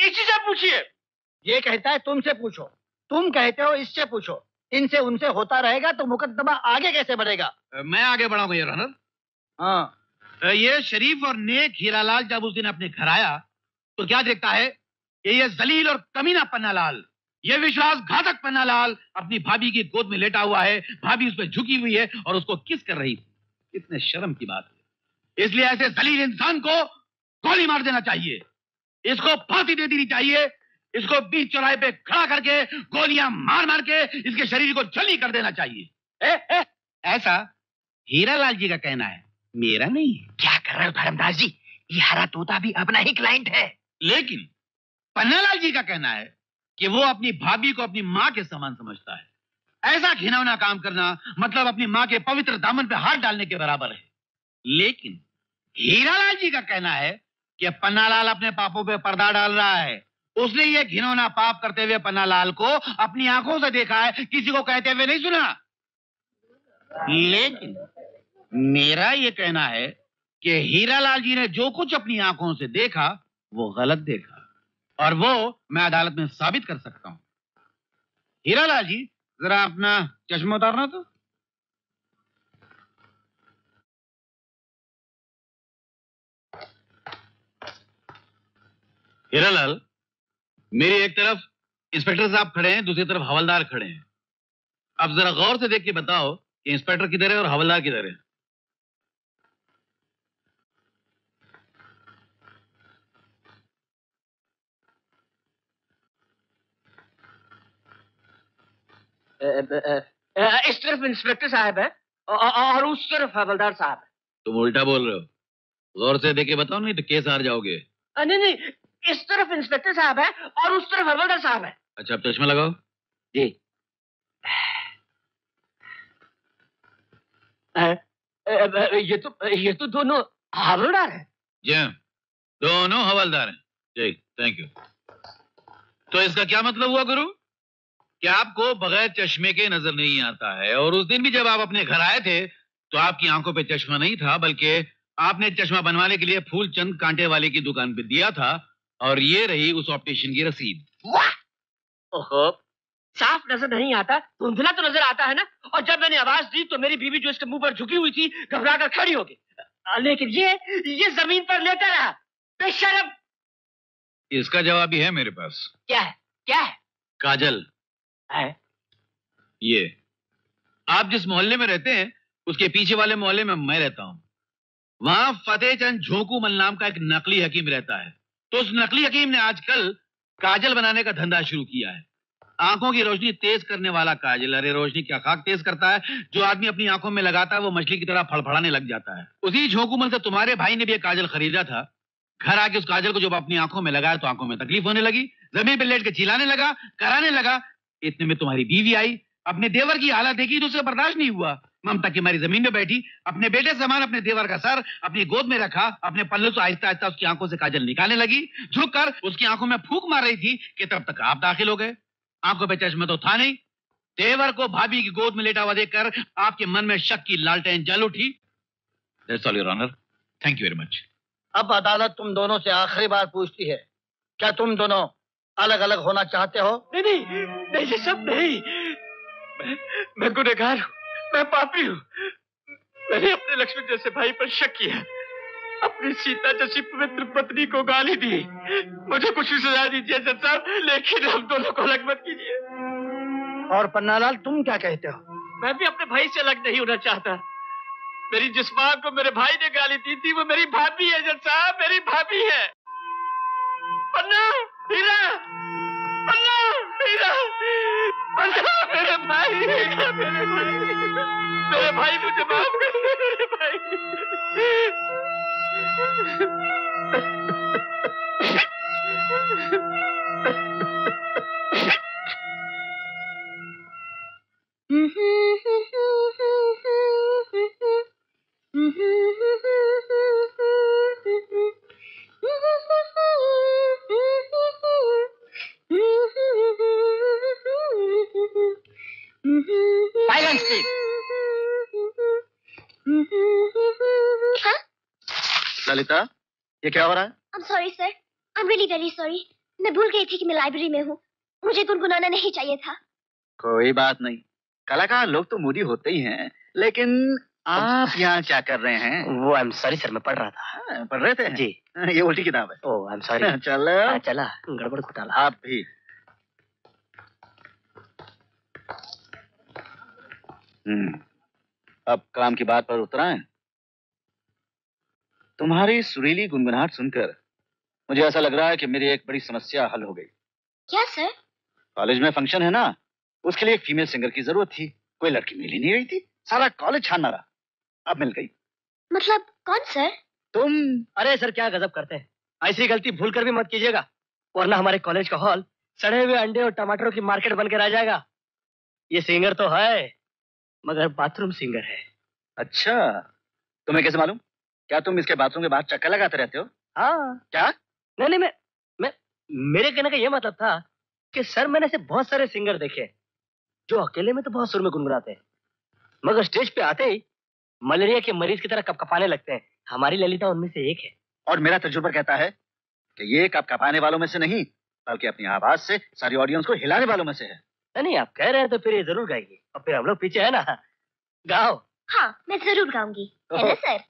इसी से पूछिए। ये कहता है तुमसे पूछो, तुम कहते हो इससे पूछो, इनसे उनसे होता रहेगा तो मुकदमा आगे कैसे बढ़ेगा? मैं आगे बढ़ाऊंगा योर ऑनर। हाँ, ये शरीफ और नेक हीरालाल जब उस दिन अपने घर आया तो क्या देखता है कि ये जलील और कमीना पन्नालाल, ये विश्वासघातक पन्नालाल अपनी भाभी की गोद में लेटा हुआ है, भाभी उस पर झुकी हुई है और उसको किस कर रही थी। कितने शर्म की बात है। इसलिए ऐसे जलील इंसान को गोली मार देना चाहिए, इसको फांसी दे देनी चाहिए, इसको बीच चौराहे पे खड़ा करके गोलियां मार मार के इसके शरीर को जली कर देना चाहिए। ऐसा हीरालाल जी का कहना है, मेरा नहीं है। क्या कर रहे हो धर्मदास जी, ये हरा तोता भी अपना ही क्लाइंट है। लेकिन पन्नालाल जी का कहना है कि वो अपनी भाभी को अपनी माँ के समान समझता है। ऐसा घिनौना काम करना मतलब अपनी माँ के पवित्र दामन पे हाथ डालने के बराबर है। लेकिन हीरालाल जी का कहना है कि पन्नालाल अपने पापों पे पर्दा डाल रहा है, उसने ये घिनौना पाप करते हुए पन्नालाल को अपनी आंखों से देखा है, किसी को कहते हुए नहीं सुना। लेकिन मेरा ये कहना है कि हीरालाल जी ने जो कुछ अपनी आंखों से देखा वो गलत देखा, और वो मैं अदालत में साबित कर सकता हूं। हीरालाल जी जरा अपना चश्मा उतारना। तो हीरालाल, मेरी एक तरफ इंस्पेक्टर साहब खड़े हैं, दूसरी तरफ हवलदार खड़े हैं। अब जरा गौर से देख के बताओ कि इंस्पेक्टर किधर है और हवलदार किधर है। इस तरफ इंस्पेक्टर साहब है और उस तरफ हवलदार साहब है। तुम उल्टा बोल रहे हो, गौर से देख के बताओ नहीं तो केस हार जाओगे। नहीं, इस तरफ इंस्पेक्टर साहब है और उस तरफ हवलदार साहब है। अच्छा, अब चश्मा लगाओ जी। ये तो दोनों हवलदार हैं जी। दोनों हवलदार हैं जी। Thank you. तो इसका क्या मतलब हुआ गुरु कि आपको बगैर चश्मे के नजर नहीं आता है, और उस दिन भी जब आप अपने घर आए थे तो आपकी आंखों पे चश्मा नहीं था, बल्कि आपने चश्मा बनवाने के लिए फूल चंद कांटे वाले की दुकान पे दिया था, और ये रही उस ऑप्टिशियन की रसीद। ओहो, साफ नजर नहीं आता, धुंधला तो नजर आता है ना। और जब मैंने आवाज दी तो मेरी बीवी जो इसके मुंह पर झुकी हुई थी घबरा कर खड़ी हो गई, लेकिन ये जमीन पर लेटा रहा बेशर्म। इसका जवाब भी है मेरे पास। क्या है? काजल है। ये आप जिस मोहल्ले में रहते हैं उसके पीछे वाले मोहल्ले में मैं रहता हूँ। वहां फतेह चंद झोंकूमल नाम का एक नकली हकीम रहता है, तो उस नकली हकीम ने आजकल काजल बनाने का धंधा शुरू किया है। आंखों की रोशनी तेज करने वाला काजल। अरे रोशनी क्या खाक तेज करता है, जो आदमी अपनी आंखों में लगाता है वो मछली की तरह फड़फड़ाने लग जाता है। उसी झोंकूमल से तुम्हारे भाई ने भी एक काजल खरीदा था। घर आके उस काजल को जब अपनी आंखों में लगाया तो आंखों में तकलीफ होने लगी, जमीन पर लेट के चिल्लाने लगा, कराने लगा। इतने में तुम्हारी बीवी आई, अपने देवर की हालत देखी तो उसे बर्दाश्त नहीं हुआ, ममता की मारी जमीन में बैठी, अपने बेटे समान अपने देवर का सर अपनी गोद में रखा, अपने पल्लों से आहिस्ता आहिस्ता उसकी आंखों से काजल निकालने लगी, झुक कर उसकी आंखों में फूंक मार रही थी कि तब तक आप दाखिल हो गए। आंखों पे चश्मा तो था नहीं, देवर को भाभी की गोद में लेटा हुआ देखकर आपके मन में शक की लालटेन जल उठी। That's all your honour, thank you very much. अब अदालत तुम दोनों से आखिरी बार पूछती है, क्या तुम दोनों अलग अलग होना चाहते हो? नहीं, सब नहीं। मैं गुनहगार हूँ, मैं पापी हूँ। मैंने अपने लक्ष्मी जैसे भाई पर शक किया, अपनी सीता जैसी पवित्र पत्नी को गाली दी। मुझे कुछ भी सजा दीजिए जज साहब, लेकिन हम दोनों को अलग मत कीजिए। और पन्नालाल, तुम क्या कहते हो? मैं भी अपने भाई से अलग नहीं होना चाहता। मेरी जिस माँ को मेरे भाई ने गाली दी थी वो मेरी भाभी है जज साहब, मेरी भाभी है। पन्ना, हीरा, पन्ना, हीरा, पन्ना, मेरे भाई, हीरा, मेरे भाई। मेरे भाई मुझे माफ कर दे, मेरे भाई। हाँ? ललिता, ये क्या हो रहा है? I'm sorry sir, I'm really very sorry. मैं भूल गई थी कि मैं लाइब्रेरी में हूँ. मुझे गुनगुनाना नहीं चाहिए था. कोई बात नहीं. कलाकार लोग तो मूडी होते ही हैं. लेकिन आप यहाँ क्या कर रहे हैं? वो I'm sorry sir, मैं पढ़ रहा था. पढ़ रहे थे? जी. ये उल्टी किताब है. ओह I'm sorry. चलो. चला. गड़बड़ घोटाला. आप भी. अब काम की बात पर उतराएं. तुम्हारी सुरीली गुनगुनाहट सुनकर मुझे ऐसा लग रहा है कि मेरी एक बड़ी समस्या हल हो गई. क्या सर? कॉलेज में फंक्शन है ना, उसके लिए एक फीमेल सिंगर की जरूरत थी. कोई लड़की मिल ही नहीं रही थी. सारा कॉलेज छान मारा, अब मिल गई. मतलब कौन सर? तुम. अरे सर क्या गजब करते हैं. ऐसी गलती भूल कर भी मत कीजिएगा, वरना हमारे कॉलेज का हॉल सड़े हुए अंडे और टमाटरों की मार्केट बनकर आ जाएगा. ये सिंगर तो है मगर बाथरूम सिंगर है. अच्छा, तुम्हें कैसे मालूम? क्या तुम इसके बाथरूम के बाहर चक्कर लगाते रहते हो? हाँ. क्या? नहीं, मैं मेरे कहने का ये मतलब था कि सर मैंने ऐसे बहुत सारे सिंगर देखे जो अकेले में तो बहुत सुर में गुनगुनाते हैं, मगर स्टेज पे आते ही मलेरिया के मरीज की तरह कपकपाने लगते हैं. हमारी ललिता उनमें से एक है. और मेरा तजुर्बा कहता है कि ये कपकपाने वालों में से नहीं बल्कि अपनी आवाज से सारी ऑडियंस को हिलाने वालों में से है. नहीं आप कह रहे हैं तो फिर ये जरूर गाएगी. और फिर हम लोग पीछे है ना. गाओ. हाँ मैं जरूर गाऊंगी. है ना सर?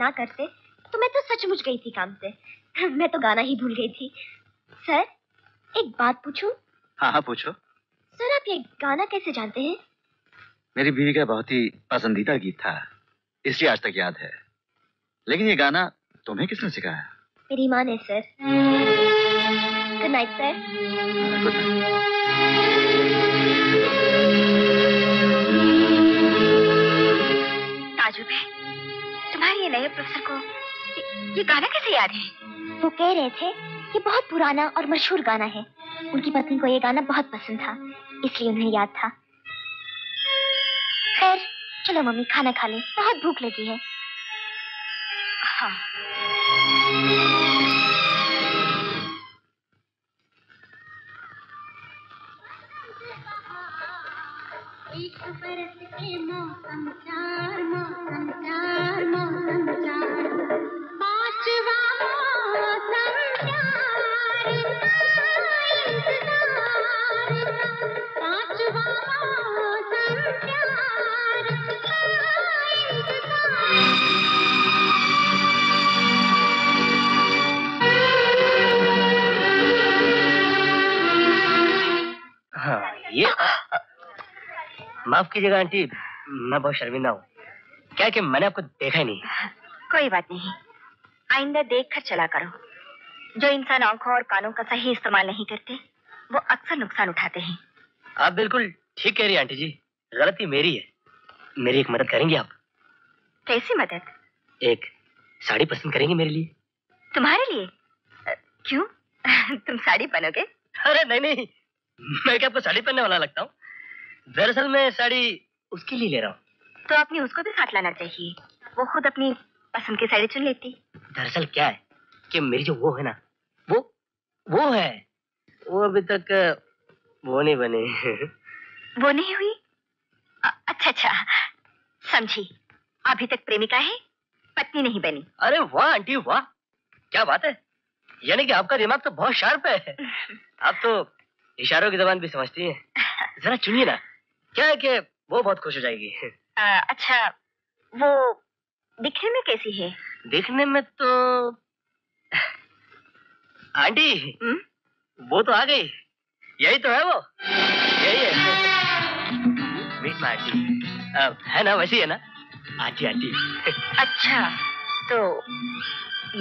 ना करते तो मैं तो सचमुच गई थी काम से। मैं तो गाना ही भूल गई थी। सर, एक बात पूछूं? हाँ हाँ पूछो। सर, आप ये गाना कैसे जानते हैं? मेरी बीवी का बहुत ही पसंदीदा गीत था, इसलिए आज तक याद है। लेकिन ये गाना तुम्हें किसने सिखाया? मेरी माँ ने sir. Good night sir. Good night. ताजुब है तुम्हारे नए प्रोफेसर को ये गाना कैसे याद है? वो कह रहे थे ये बहुत पुराना और मशहूर गाना है। उनकी पत्नी को ये गाना बहुत पसंद था, इसलिए उन्हें याद था। खैर चलो मम्मी, खाना खा लें, बहुत भूख लगी है। हाँ। माफ कीजिएगा आंटी, मैं बहुत शर्मिंदा हूँ। क्या कि मैंने आपको देखा ही नहीं। कोई बात नहीं, आइंदा देख कर चला करो। जो इंसान आंखों और कानों का सही इस्तेमाल नहीं करते वो अक्सर नुकसान उठाते हैं। आप बिल्कुल ठीक कह रही हैं आंटी जी, गलती मेरी है। मेरी एक मदद करेंगी आप? कैसी मदद? एक साड़ी पसंद करेंगी मेरे लिए? तुम्हारे लिए? क्यों? तुम साड़ी पहनोगे? अरे नहीं, मैं क्या आपको साड़ी पहनने वाला लगता हूँ? दरअसल मैं साड़ी उसके लिए ले रहा हूँ। तो आपने उसको भी साथ लाना चाहिए, वो खुद अपनी पसंद की साड़ी चुन लेती। दरअसल क्या है कि मेरी जो वो है ना, वो है, वो अभी तक वो नहीं बने। वो नहीं हुई? अच्छा समझी, अभी तक प्रेमिका है, पत्नी नहीं बनी। अरे वाह आंटी वाह, क्या बात है। यानी कि आपका दिमाग तो बहुत शार्प है। आप तो इशारों की जबान भी समझती है। जरा चुनिए ना, क्या है कि वो बहुत खुश हो जाएगी। अच्छा, वो दिखने में कैसी है? दिखने में तो आंटी वो तो आ गई, यही तो है वो, यही है। मीट माय आंटी है ना, वैसी है ना आंटी? आंटी अच्छा, तो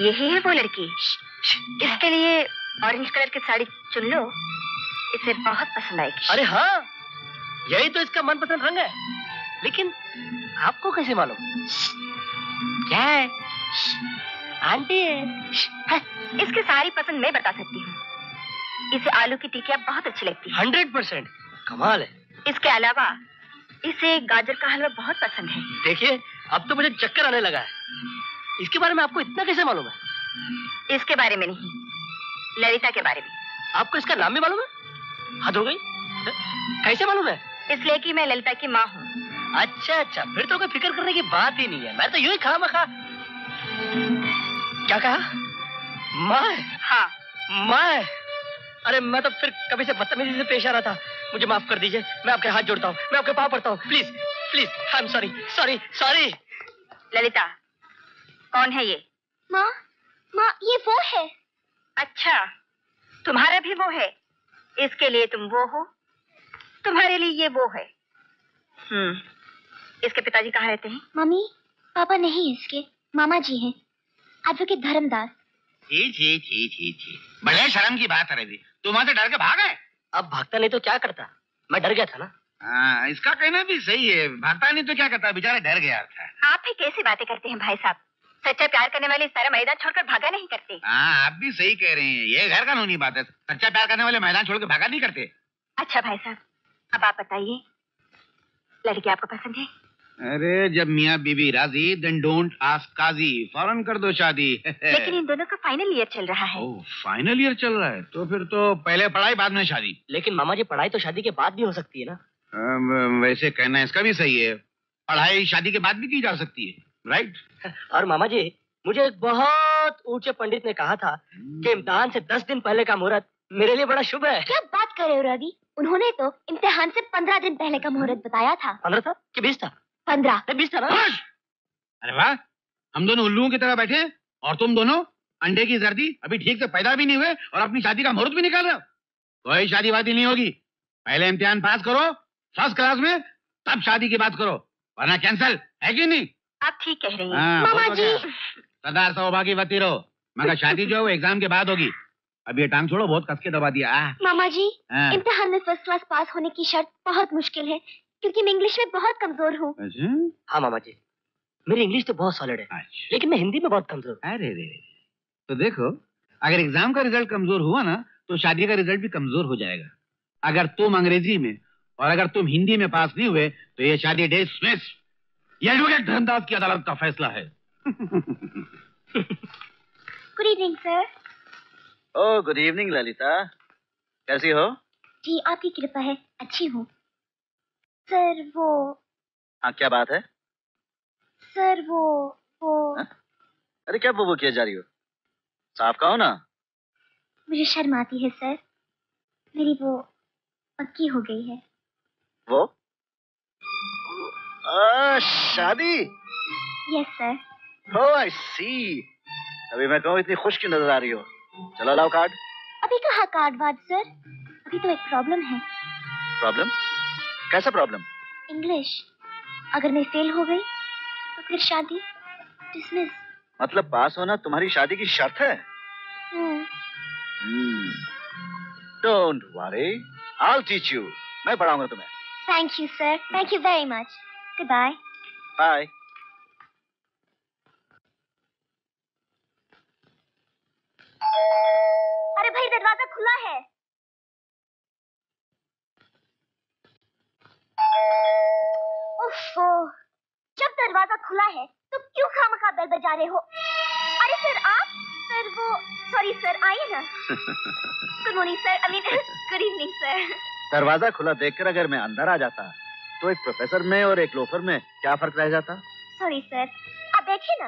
यही है वो लड़की। इसके लिए ऑरेंज कलर की साड़ी चुन लो, इसे बहुत पसंद आएगी। अरे हाँ, यही तो इसका मनपसंद रंग है। लेकिन आपको कैसे मालूम? क्या है आंटी? है इसकी सारी पसंद मैं बता सकती हूँ। इसे आलू की टिकिया बहुत अच्छी लगती है। 100% कमाल है। इसके अलावा इसे गाजर का हलवा बहुत पसंद है। देखिए अब तो मुझे चक्कर आने लगा है। इसके बारे में आपको इतना कैसे मालूम है? इसके बारे में नहीं, ललिता के बारे में। आपको इसका नाम भी मालूम है? हद हो गई, कैसे मालूम है? इसलिए कि मैं ललिता की माँ हूँ। अच्छा, फिर तो कोई फिक्र करने की बात ही नहीं है। मैं तो यूं ही खामखा। क्या कहा? माँ? हाँ माँ। अरे मैं तो फिर कभी से बदतमीजी से पेश आ रहा था, मुझे माफ कर दीजिए। मैं आपके हाथ जोड़ता हूँ, मैं आपके पाँव पड़ता हूँ, please. I am sorry. Lalita, कौन है ये? माँ, ये वो है। अच्छा तुम्हारा भी वो है, इसके लिए तुम वो हो, तुम्हारे लिए ये वो है। इसके पिताजी कहाँ रहते हैं? मम्मी पापा नहीं, इसके मामा जी हैं, एडवोकेट धर्मदास जी। जी जी जी जी बड़े शर्म की बात है रवि, तुम वहाँ से डर के भाग आए। अब भागता नहीं तो क्या करता, मैं डर गया था ना। हाँ इसका कहना भी सही है, भागता नहीं तो क्या करता, बेचारा डर गया था। आप ही कैसी बातें करते हैं भाई साहब, सच्चा प्यार करने वाले सारा मैदान छोड़कर भागा नहीं करते। हाँ आप भी सही कह रहे हैं, ये घर कानूनी बात है, सच्चा प्यार करने वाले मैदान छोड़कर भागा नहीं करते। अच्छा भाई साहब अब आप बताइए, लड़की आपको पसंद है? अरे जब मियाँ बीवी राजी देन डोंट आस्क काजी, फौरन कर दो शादी। लेकिन इन दोनों का फाइनल ईयर चल रहा है। ओ, फाइनल ईयर चल रहा है तो फिर तो पहले पढ़ाई बाद में शादी। लेकिन मामा जी पढ़ाई तो शादी के बाद भी हो सकती है ना। वैसे कहना इसका भी सही है, पढ़ाई शादी के बाद भी की जा सकती है, राइट। और मामा जी मुझे एक बहुत ऊंचे पंडित ने कहा था कि इम्तिहान से 10 दिन पहले का मुहूर्त मेरे लिए बड़ा शुभ है। क्या बात कर रहे हो रवि, उन्होंने तो इम्तिहान से 15 दिन पहले का मुहूर्त बताया था। 15 था कि 20 था? 15 20 था। अरे वाह, हम दोनों उल्लुओं की तरह बैठे और तुम दोनों अंडे की जर्दी अभी ठीक से पैदा भी नहीं हुए और अपनी शादी का मुहूर्त भी निकाल रहे हो। कोई शादी वादी नहीं होगी, पहले इम्तिहान पास करो 1st क्लास में, तब शादी की बात करो, वरना कैंसल है कि नहीं। आप ठीक कह रही हैं मामा जी। सदा सौभाग्यवती रहो, मगर शादी जो है एग्जाम के बाद होगी। अब ये टांग छोड़ो, बहुत कसके दबा दिया। मामा जी इम्तिहान में 1st क्लास पास होने की शर्त बहुत मुश्किल है, क्योंकि मैं इंग्लिश में बहुत कमजोर हूँ। हाँ मामा जी मेरी इंग्लिश तो बहुत सॉलिड है, लेकिन मैं हिंदी में बहुत कमजोर हूँ। अरे तो देखो, अगर एग्जाम का रिजल्ट कमजोर हुआ ना तो शादी का रिजल्ट भी कमजोर हो जाएगा। अगर तुम अंग्रेजी में और अगर तुम हिंदी में पास नहीं हुए तो ये शादी डिसमिस, ये एडवोकेट धर्मदास की अदालत का फैसला है। Good evening sir. Oh good evening Lalita, कैसी हो? जी आपकी कृपा है अच्छी हूँ सर। वो हाँ क्या बात है सर? वो हा? अरे क्या वो किया जा रही हो, साफ कहो ना। मुझे शर्म आती है सर, मेरी वो पक्की हो गई है। वो शादी? Yes sir. हो आई सी, अभी मैं कहूँ इतनी खुश क्यों नजर आ रही हो। चलो लाओ कार्ड। अभी कहाँ कार्ड वार्ड सर, अभी तो एक प्रॉब्लम है। प्रॉब्लम? कैसा प्रॉब्लम? इंग्लिश, अगर मैं फेल हो गई तो फिर शादी डिसमिस। मतलब पास होना तुम्हारी शादी की शर्त है? Don't worry, I will teach you, मैं पढ़ाऊंगा तुम्हें। Thank you, sir. Thank you very much. Goodbye. Bye. अरे भाई दरवाजा खुला है। उफ़ो, जब दरवाजा खुला है तो क्यों खामखा बेल बजा रहे हो? अरे सर आप, सर वो, सॉरी सर आइए ना। Good morning sir, I mean good evening sir. दरवाजा खुला देखकर अगर मैं अंदर आ जाता तो एक प्रोफेसर में और एक लोफर में क्या फर्क रह जाता। सॉरी सर आप बैठिए ना।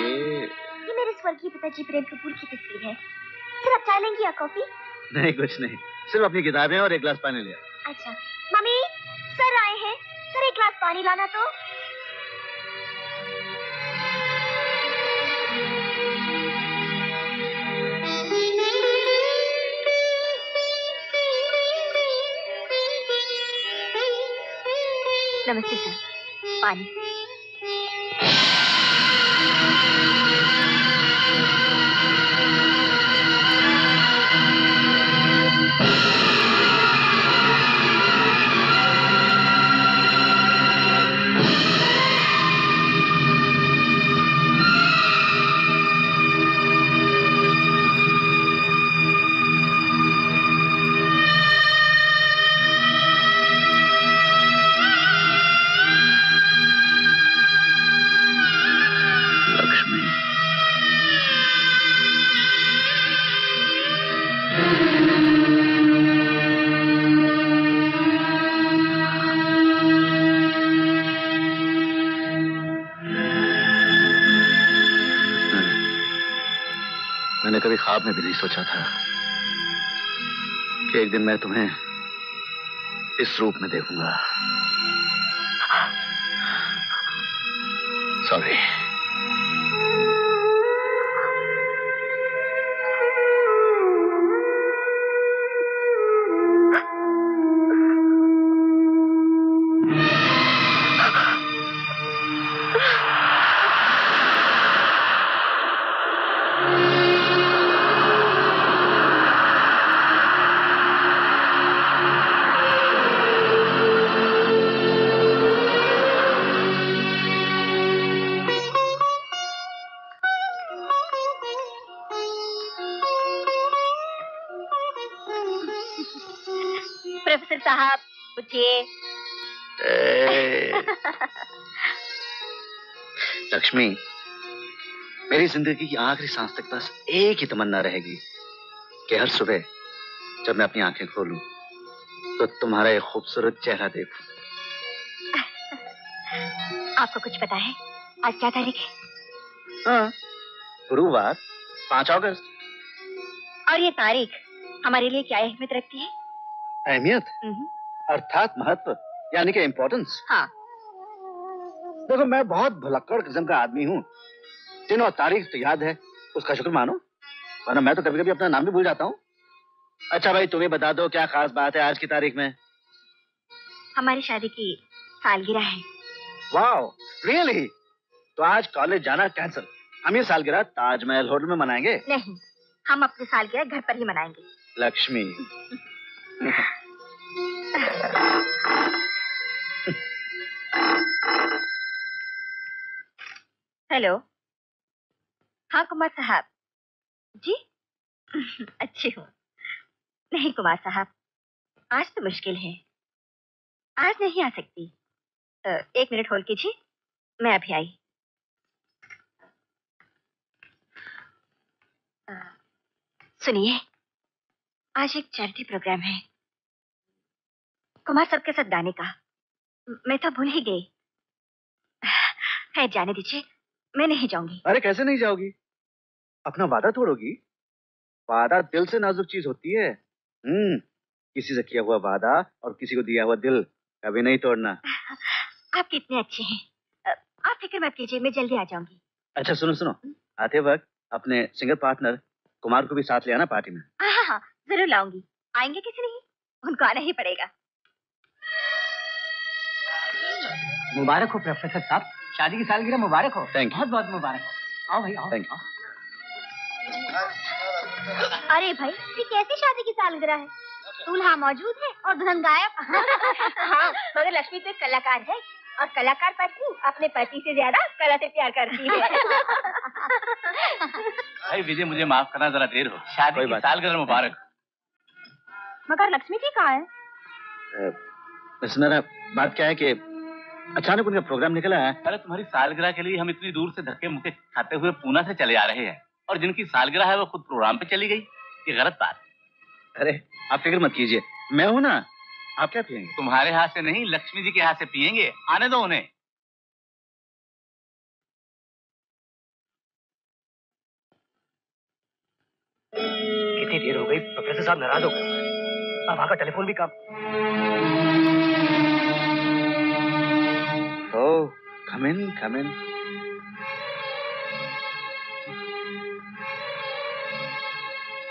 ये मेरे स्वर्गीय पिताजी प्रेम कपूर की तस्वीर है सर। आप चाय लेंगी या कॉफी? नहीं कुछ नहीं, सिर्फ अपनी किताबें और एक गिलास पानी लिया। अच्छा मम्मी सर आए हैं, सर एक गिलास पानी लाना। तो नमस्ते सर, पानी। कभी ख्वाब में भी नहीं सोचा था कि एक दिन मैं तुम्हें इस रूप में देखूंगा। सॉरी। साहब पूछिए। लक्ष्मी, मेरी जिंदगी की आखिरी सांस तक बस एक ही तमन्ना रहेगी कि हर सुबह जब मैं अपनी आंखें खोलूं तो तुम्हारा ये खूबसूरत चेहरा देखूं। आपको कुछ पता है आज क्या तारीख है? हाँ, गुरुवार 5 अगस्त। और ये तारीख हमारे लिए क्या अहमियत रखती है? अहमियत अर्थात महत्व, यानी कि इम्पोर्टेंस। हाँ। देखो, मैं बहुत भुलक्कड़ किस्म का आदमी हूँ। दिन और तारीख तो याद है, उसका शुक्र मानो, वरना मैं तो कभी कभी अपना नाम भी भूल जाता हूँ। अच्छा भाई, तुम्हें बता दो क्या खास बात है आज की तारीख में? हमारी शादी की सालगिरह है। वाह, रियली? तो आज कॉलेज जाना कैंसिल। हम ये सालगिरह ताजमहल होटल में मनाएंगे। नहीं, हम अपनी सालगिरह घर पर ही मनाएंगे। लक्ष्मी। हेलो। हाँ कुमार साहब जी। अच्छी हूँ। नहीं कुमार साहब, आज तो मुश्किल है, आज नहीं आ सकती। 1 मिनट होल्ड कीजिए, मैं अभी आई। सुनिए, आज एक चैरिटी प्रोग्राम है कुमार साहब के साथ गाने का। मैं तो भूल ही गई। है, जाने दीजिए, मैं नहीं जाऊंगी। अरे कैसे नहीं जाओगी? अपना वादा तोड़ोगी? वादा दिल से नाजुक चीज होती है। किसी से किया हुआ वादा और किसी को दिया हुआ दिल कभी नहीं तोड़ना। आप कितने अच्छे हैं। आप फिक्र मत कीजिए, मैं जल्दी आ जाऊंगी। अच्छा सुनो सुनो, आते वक्त अपने सिंगर पार्टनर कुमार को भी साथ ले आना पार्टी में। हाँ, जरूर लाऊंगी। आएंगे किसी नहीं, उनको आना ही पड़ेगा। मुबारक हो प्रोफेसर साहब, शादी की सालगिरह मुबारक हो। Thank you. बहुत बहुत मुबारक हो। आओ भाई आओ। Thank you. अरे भाई, ये कैसी शादी की सालगिरह है? दूल्हा मौजूद है और दुल्हन गायब। हाँ, मगर लक्ष्मी तो एक कलाकार है, और कलाकार पत्नी अपने पति से ज्यादा कला से प्यार करती है। भाई विजय, मुझे माफ करना, जरा देर हो। शादी की सालगिरह मुबारक। मगर लक्ष्मी जी कहाँ है? मेरा बात क्या है कि अचानक उनका प्रोग्राम निकला है। अरे तुम्हारी सालगिरह के लिए हम इतनी दूर से धक्के मुक्के खाते हुए पूना से चले आ रहे हैं, और जिनकी सालगिरह है वो खुद प्रोग्राम पे चली गई। ये गलत बात। अरे आप फिक्र मत कीजिए, मैं हूँ ना। आप क्या पियेंगे? तुम्हारे हाथ से नहीं, लक्ष्मी जी के हाथ से पियेंगे। आने दो उन्हें। कितनी देर हो गई, प्रोफेसर साहब नाराज हो गए। अब आकर टेलीफोन भी काम। Come in.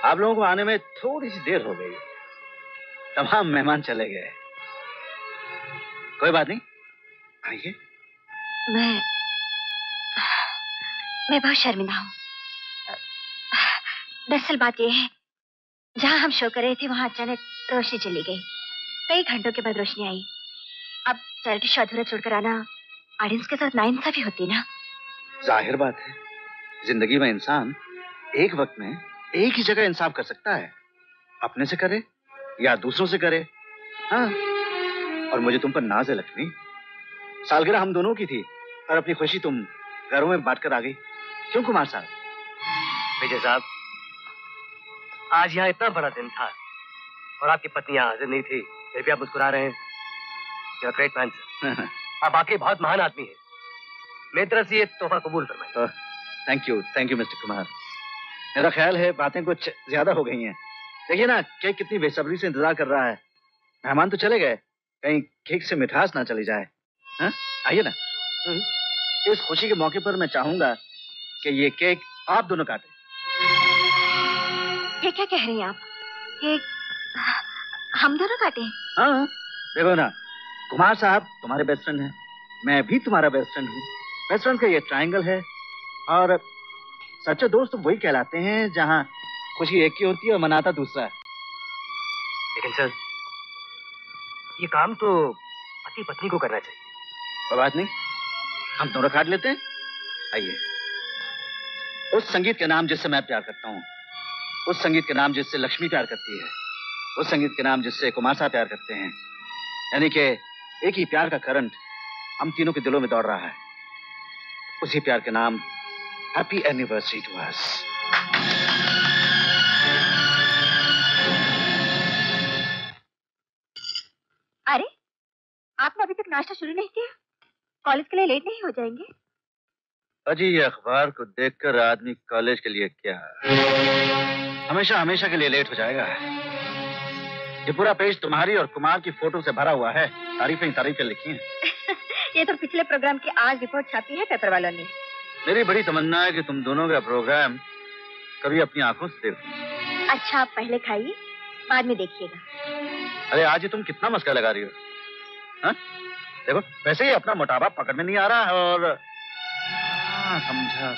आप लोगों को आने में थोड़ी सी देर हो गई, तमाम मेहमान चले गए। कोई बात नहीं, आइए। मैं बहुत शर्मिंदा हूँ। दरअसल बात यह है, जहाँ हम शो कर रहे थे वहाँ अचानक रोशनी चली गई। कई घंटों के बाद रोशनी आई। अब चैरिटी शो अधूरा छोड़कर आना ऑडियंस के साथ नाइंसाफी होती ना। जाहिर बात है, जिंदगी में इंसान एक वक्त में एक ही जगह इंसाफ कर सकता है, अपने से करे या दूसरों से करे। हाँ, और मुझे तुम पर नाज है लक्ष्मी। सालगिरह हम दोनों की थी, और अपनी खुशी तुम घरों में बांट कर आ गई। क्यों कुमार साहब? विजय साहब, आज यहाँ इतना बड़ा दिन था और आपकी पत्नी हाजिर नहीं थी, फिर भी आप मुस्कुरा रहे हैं। आप वाकई बहुत महान आदमी है। मेरी तरफ से ये तोहफा कबूल फरमाइए। Thank you mister Kumar. मेरा ख्याल है बातें कुछ ज्यादा हो गई हैं। देखिए ना, केक कितनी बेसब्री से इंतजार कर रहा है। मेहमान तो चले गए, कहीं केक से मिठास ना चली जाए। हाँ, आइए ना। इस खुशी के मौके पर मैं चाहूंगा कि ये केक आप दोनों काटें। ये क्या कह रही हैं आप? केक हम दोनों काटें? हाँ, देखो ना कुमार साहब तुम्हारे बेस्ट फ्रेंड हैं, मैं भी तुम्हारा बेस्ट फ्रेंड हूँ। बेस्ट फ्रेंड का ये ट्रायंगल है, और सच्चे दोस्त वही कहलाते हैं जहाँ खुशी एक की होती है और मनाता दूसरा है। लेकिन सर, ये काम तो पति पत्नी को करना चाहिए। कोई बात नहीं, हम दोनों काट लेते हैं। आइए। उस संगीत के नाम जिससे मैं प्यार करता हूँ, उस संगीत के नाम जिससे लक्ष्मी प्यार करती है, उस संगीत के नाम जिससे कुमासा प्यार करते हैं, यानी कि एक ही प्यार का करंट हम तीनों के दिलों में दौड़ रहा है। उसी प्यार के नाम हैप्पी एनिवर्सरी टू अस। अरे आपने अभी तक नाश्ता शुरू नहीं किया, कॉलेज के लिए लेट नहीं हो जाएंगे? अजी ये अखबार को देखकर आदमी कॉलेज के लिए क्या हमेशा हमेशा के लिए लेट हो जाएगा। ये पूरा पेज तुम्हारी और कुमार की फोटो से भरा हुआ है, तारीफें तारीफें लिखी हैं। ये तो पिछले प्रोग्राम की आज रिपोर्ट छापी है पेपर वालों ने। मेरी बड़ी तमन्ना है कि तुम दोनों का प्रोग्राम कभी अपनी आंखों से देखो। अच्छा आप पहले खाइए, बाद में देखिएगा। अरे आज ही तुम कितना मस्का लगा रही हो, हा? देखो वैसे ही अपना मोटापा पकड़ में नहीं आ रहा और समझा।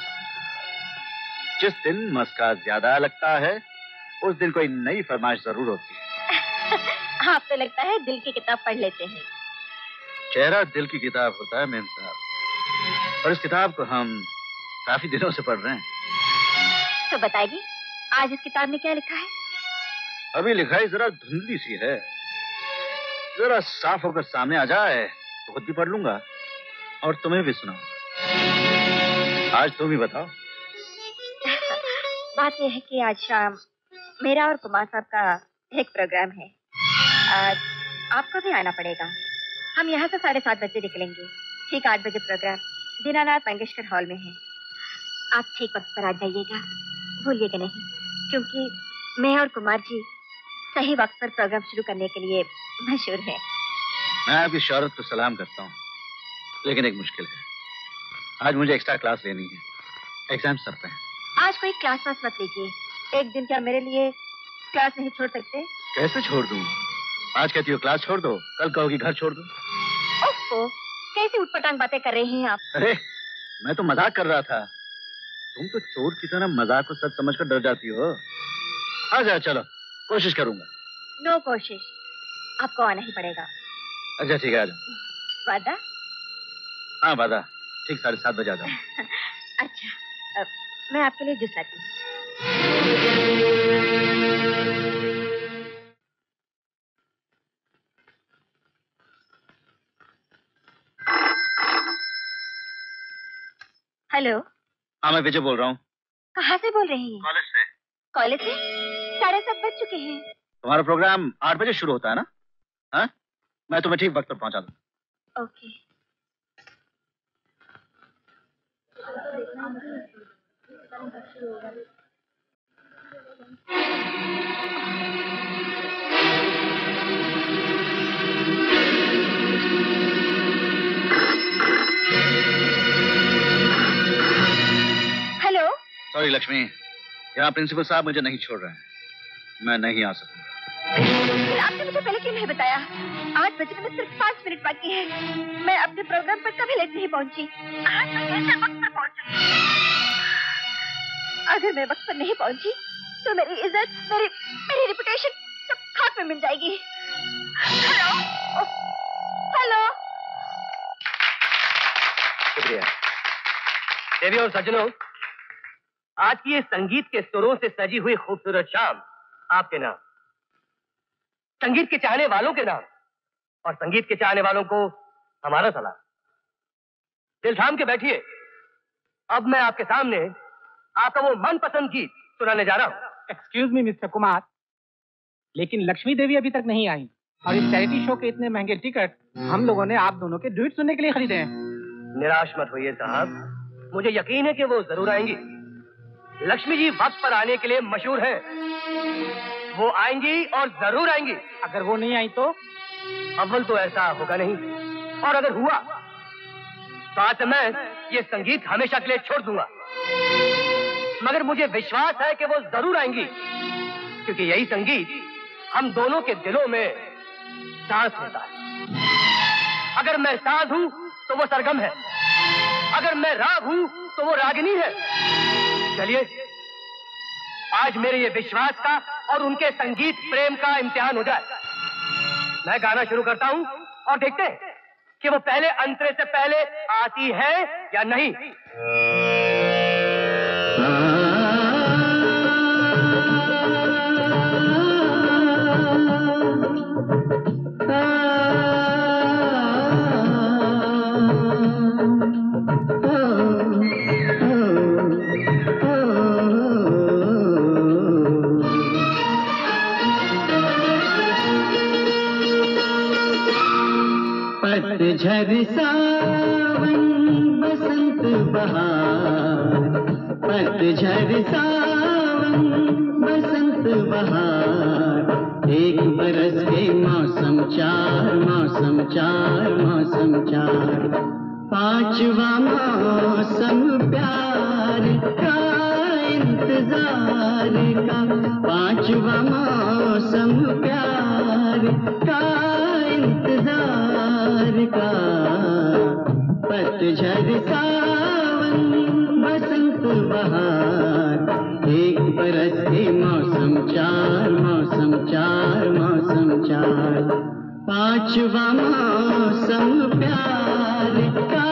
जिस दिन मस्का ज्यादा लगता है उस दिन कोई नई फरमाइश जरूर होती है। आप तो लगता है दिल की किताब पढ़ लेते हैं। चेहरा दिल की किताब होता है मेम साहब, और इस किताब को हम काफी दिनों से पढ़ रहे हैं। तो बताइए आज इस किताब में क्या लिखा है? अभी लिखाई जरा धुंधली सी है, जरा साफ होकर सामने आ जाए तो खुद भी पढ़ लूंगा और तुम्हें भी सुनाऊंगा। आज तुम ही बताओ। बात यह है कि आज शाम मेरा और कुमार साहब का एक प्रोग्राम है, आज आपको भी आना पड़ेगा। हम यहाँ से 7:30 बजे निकलेंगे, ठीक 8 बजे प्रोग्राम दीनानाथ मंगेशकर हॉल में है। आप ठीक वक्त पर आ जाइएगा, भूलिएगा नहीं, क्योंकि मैं और कुमार जी सही वक्त पर प्रोग्राम शुरू करने के लिए मशहूर हैं। मैं आपकी शौहरत को सलाम करता हूँ, लेकिन एक मुश्किल है, आज मुझे एक्स्ट्रा क्लास लेनी है, एग्जाम सर पे है। आज कोई क्लास वास मत लीजिए, एक दिन क्या मेरे लिए क्लास नहीं छोड़ सकते? कैसे छोड़ दूँ? आज कहती हो क्लास छोड़ दो, कल कहोगी घर छोड़ दो। ओफो, कैसी उटपटांग बातें कर रही हैं आप? अरे मैं तो मजाक कर रहा था, तुम तो चोर की तरह मजाक को सच समझकर डर जाती हो। आ जाओ चलो, कोशिश करूंगा। नो कोशिश, आपको आना ही पड़ेगा। अच्छा ठीक है आ जाओ। वादा? हाँ वादा, ठीक 7:30 बजे आ जाओ। अच्छा मैं आपके लिए जूस लाती हूँ। हेलो। हाँ मैं विजय बोल रहा हूँ। कहाँ से बोल रही हैं? कॉलेज से। कॉलेज से? 7:30 बज चुके हैं। तुम्हारा प्रोग्राम 8 बजे शुरू होता है ना? हाँ मैं तुम्हें ठीक वक्त पर पहुँचा दूँ। ओके। सॉरी लक्ष्मी, यहाँ प्रिंसिपल साहब मुझे नहीं छोड़ रहे हैं, मैं नहीं आ सकूंगा। आपने मुझे पहले क्यों नहीं बताया? 8 बजने में सिर्फ 5 मिनट बाकी हैं। मैं अपने प्रोग्राम पर कभी लेट नहीं पहुँची। आज मैं कैसे वक्त पर पहुँचूंगी? अगर मैं वक्त पर नहीं पहुँची तो मेरी इज्जत, मेरी रेपुटेशन सब खाक में मिल जाएगी। Hello hello. शुक्रिया देवी और सज्जनों, आज की ये संगीत के सुरों से सजी हुई खूबसूरत शाम आपके नाम, संगीत के चाहने वालों के नाम, और संगीत के चाहने वालों को हमारा सलाम। दिल थाम के बैठिए, अब मैं आपके सामने आपका वो मनपसंद गीत सुनाने जा रहा हूँ। एक्सक्यूज मी मिस्टर कुमार, लेकिन लक्ष्मी देवी अभी तक नहीं आई, और इस चैरिटी शो के इतने महंगे टिकट हम लोगों ने आप दोनों के ड्यूट सुनने के लिए खरीदे हैं। निराश मत होइए साहब, मुझे यकीन है कि वो जरूर आएंगी। लक्ष्मी जी वक्त पर आने के लिए मशहूर है, वो आएंगी और जरूर आएंगी। अगर वो नहीं आई तो? अव्वल तो ऐसा होगा नहीं, और अगर हुआ तो आज मैं ये संगीत हमेशा के लिए छोड़ दूंगा, मगर मुझे विश्वास है कि वो जरूर आएंगी, क्योंकि यही संगीत हम दोनों के दिलों में सांस होता है। अगर मैं साज हूँ तो वो सरगम है, अगर मैं राग हूँ तो वो रागिनी है। चलिए आज मेरे ये विश्वास का और उनके संगीत प्रेम का इम्तिहान हो जाए। मैं गाना शुरू करता हूँ और देखते हैं कि वो पहले अंतरे से पहले आती है या नहीं। पतझड़ सावन बसंत बहार, पतझड़ सावन बसंत बहार, एक बरस के मौसम चार, मौसम चार, मौसम चार, पांचवा मौसम प्यार का इंतजार का, पांचवा मौसम प्यार का इंतजार का, पतझड़ सावन बसंत बहार, एक बरस के मौसम चार, मौसम चार, मौसम चार, पांचवा मौसम प्यार का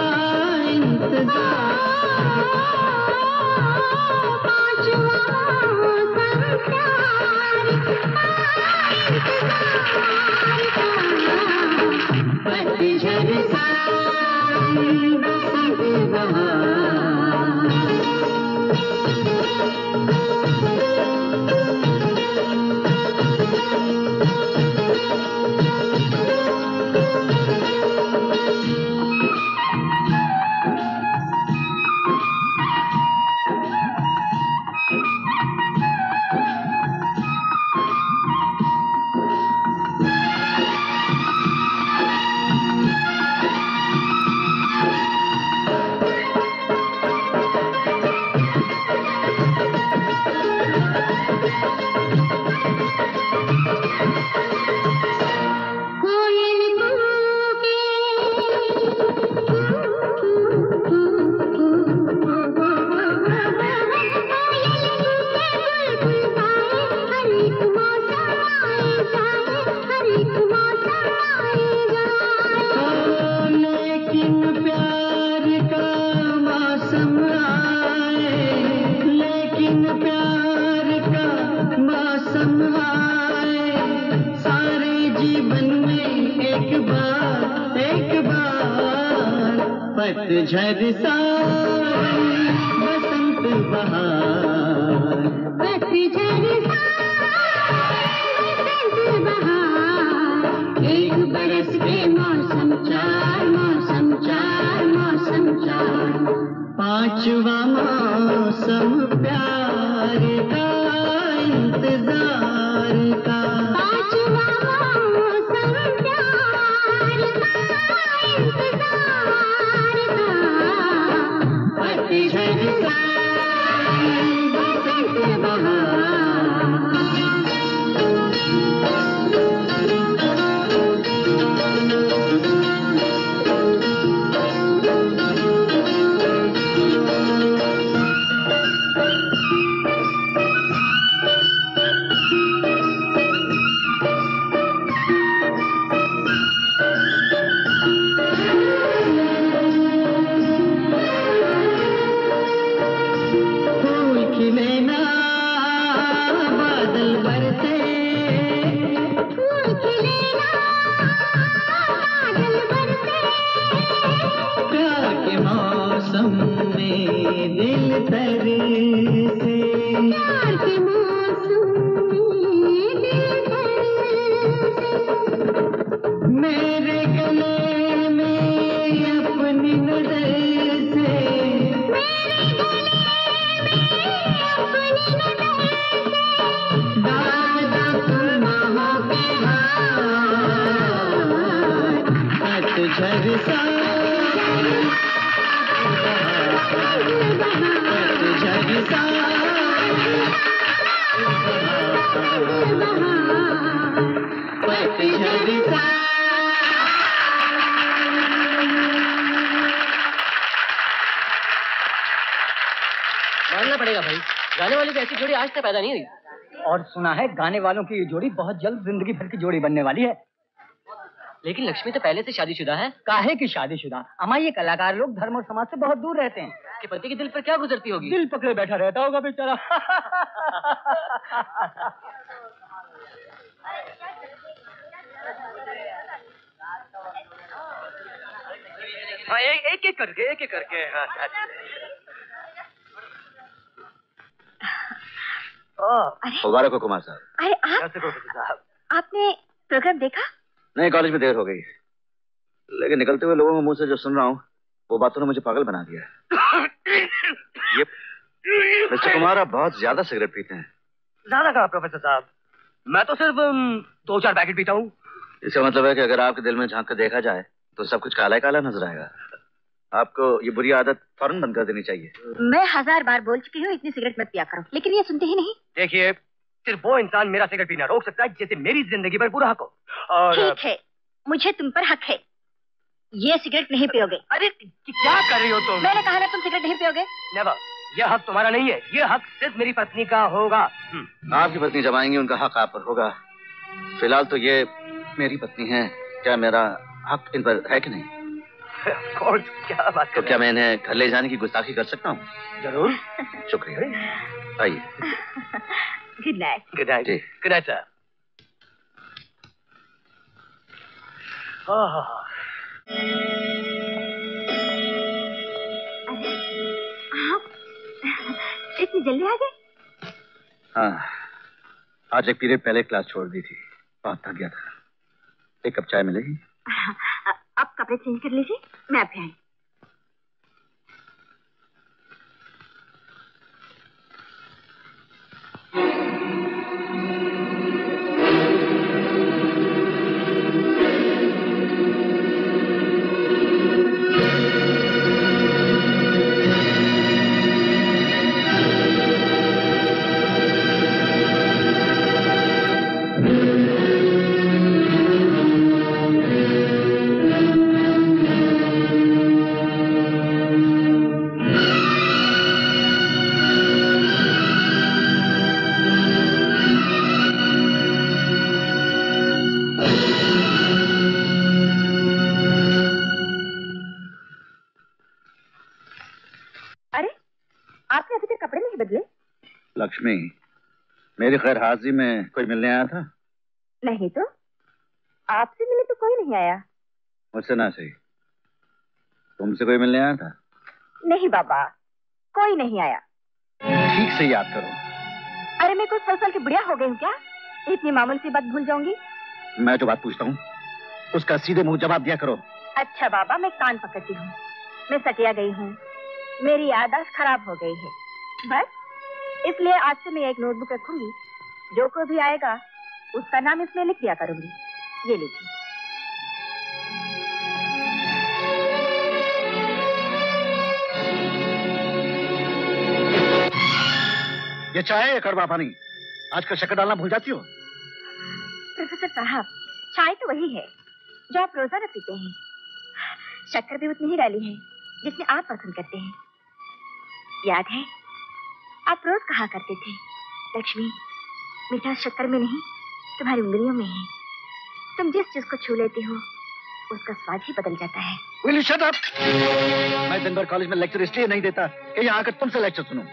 पतझड़ सावन बसंत बहार, पतझड़ सावन बसंत बहार, एक बरस के मौसम चार, मौसम चार, मौसम चार, पांचवा मौसम प्यार का इंतजार का, पांचवा मौसम प्यार का इंतजार। पैदा नहीं हुई और सुना है गाने वालों की ये जोड़ी बहुत जल्द जिंदगी भर की जोड़ी बनने वाली है। लेकिन लक्ष्मी तो पहले से शादीशुदा है। काहे की शादीशुदा? हमारे ये कलाकार लोग धर्म और समाज से बहुत दूर रहते हैं। कि पति के दिल पर क्या गुजरती होगी? दिल पकड़े बैठा रहता होगा बेचारा। हाँ एक एक करके हाँ। मुबारक हो कुमार साहब। अरे आप आपने प्रोग्राम देखा? नहीं, कॉलेज में देर हो गई, लेकिन निकलते हुए लोगों के मुंह से जो सुन रहा हूँ वो बातों ने मुझे पागल बना दिया। ये मिस्टर कुमार आप बहुत ज्यादा सिगरेट पीते हैं। ज्यादा कहा प्रोफेसर साहब, मैं तो सिर्फ 2-4 पैकेट पीता हूँ। इसका मतलब है कि अगर आपके दिल में झांक कर देखा जाए तो सब कुछ काला काला नजर आएगा। आपको ये बुरी आदत फौरन बंद कर देनी चाहिए। मैं 1000 बार बोल चुकी हूँ इतनी सिगरेट मत पिया करो, लेकिन ये सुनते ही नहीं। देखिए, सिर्फ वो इंसान मेरा सिगरेट पीना रोक सकता है जिसे मेरी जिंदगी पर पूरा हक हो। और ठीक है, मुझे तुम पर हक है, ये सिगरेट नहीं पियोगे। अरे क्या कर रही हो तुम? मैंने कहा ना तुम सिगरेट नहीं पियोगे। नेवर, ये हक तुम्हारा नहीं है, ये हक सिर्फ मेरी पत्नी का होगा। आपकी पत्नी जब आएंगी उनका हक आप पर होगा। फिलहाल तो ये मेरी पत्नी है, क्या मेरा हक इन पर है कि नहीं? क्या बात तो क्या मैं इन्हें घर ले जाने की गुस्ताखी कर सकता हूँ? जरूर। शुक्रिया, आइए। Good night. Good night. Good night sir. आप इतनी जल्दी आ गए? हाँ, आज एक पीरियड पहले क्लास छोड़ दी थी, बहुत थक गया था। एक कप चाय मिलेगी? आप कपड़े चेंज कर लीजिए, मैं अभी आई। लक्ष्मी, मेरी खैर हाजिरी में कोई मिलने आया था? नहीं तो आपसे मिले तो कोई नहीं आया। मुझसे ना सही, तुमसे कोई मिलने आया था? नहीं बाबा, कोई नहीं आया। ठीक से याद करो। अरे मैं कुछ 100 साल की बुढ़िया हो गई हूँ क्या, इतनी मामूली सी बात भूल जाऊंगी? मैं जो बात पूछता हूँ उसका सीधे मुंह जवाब दिया करो। अच्छा बाबा, मैं कान पकड़ती हूँ। मैं सटिया गई हूँ, मेरी याददाश्त खराब हो गई है, बस इसलिए आज से मैं एक नोटबुक रखूंगी, जो कोई भी आएगा उसका नाम इसमें लिख दिया करूंगी। ये लिखिए। ये चाय है कड़वा पानी, आजकल शक्कर डालना भूल जाती हो? प्रोफेसर साहब, चाय तो वही है जो आप रोजाना पीते हैं, शक्कर भी उतनी ही डाली है जितनी आप पसंद करते हैं। याद है आप रोज कहा करते थे, लक्ष्मी मीठा शक्कर में नहीं तुम्हारी उंगलियों में है, तुम जिस चीज को छू लेते हो उसका स्वाद ही बदल जाता है। Will you shut up? मैं दिन भर कॉलेज में लेक्चर इसलिए नहीं देता कि यहाँ आकर तुमसे लेक्चर सुनूं।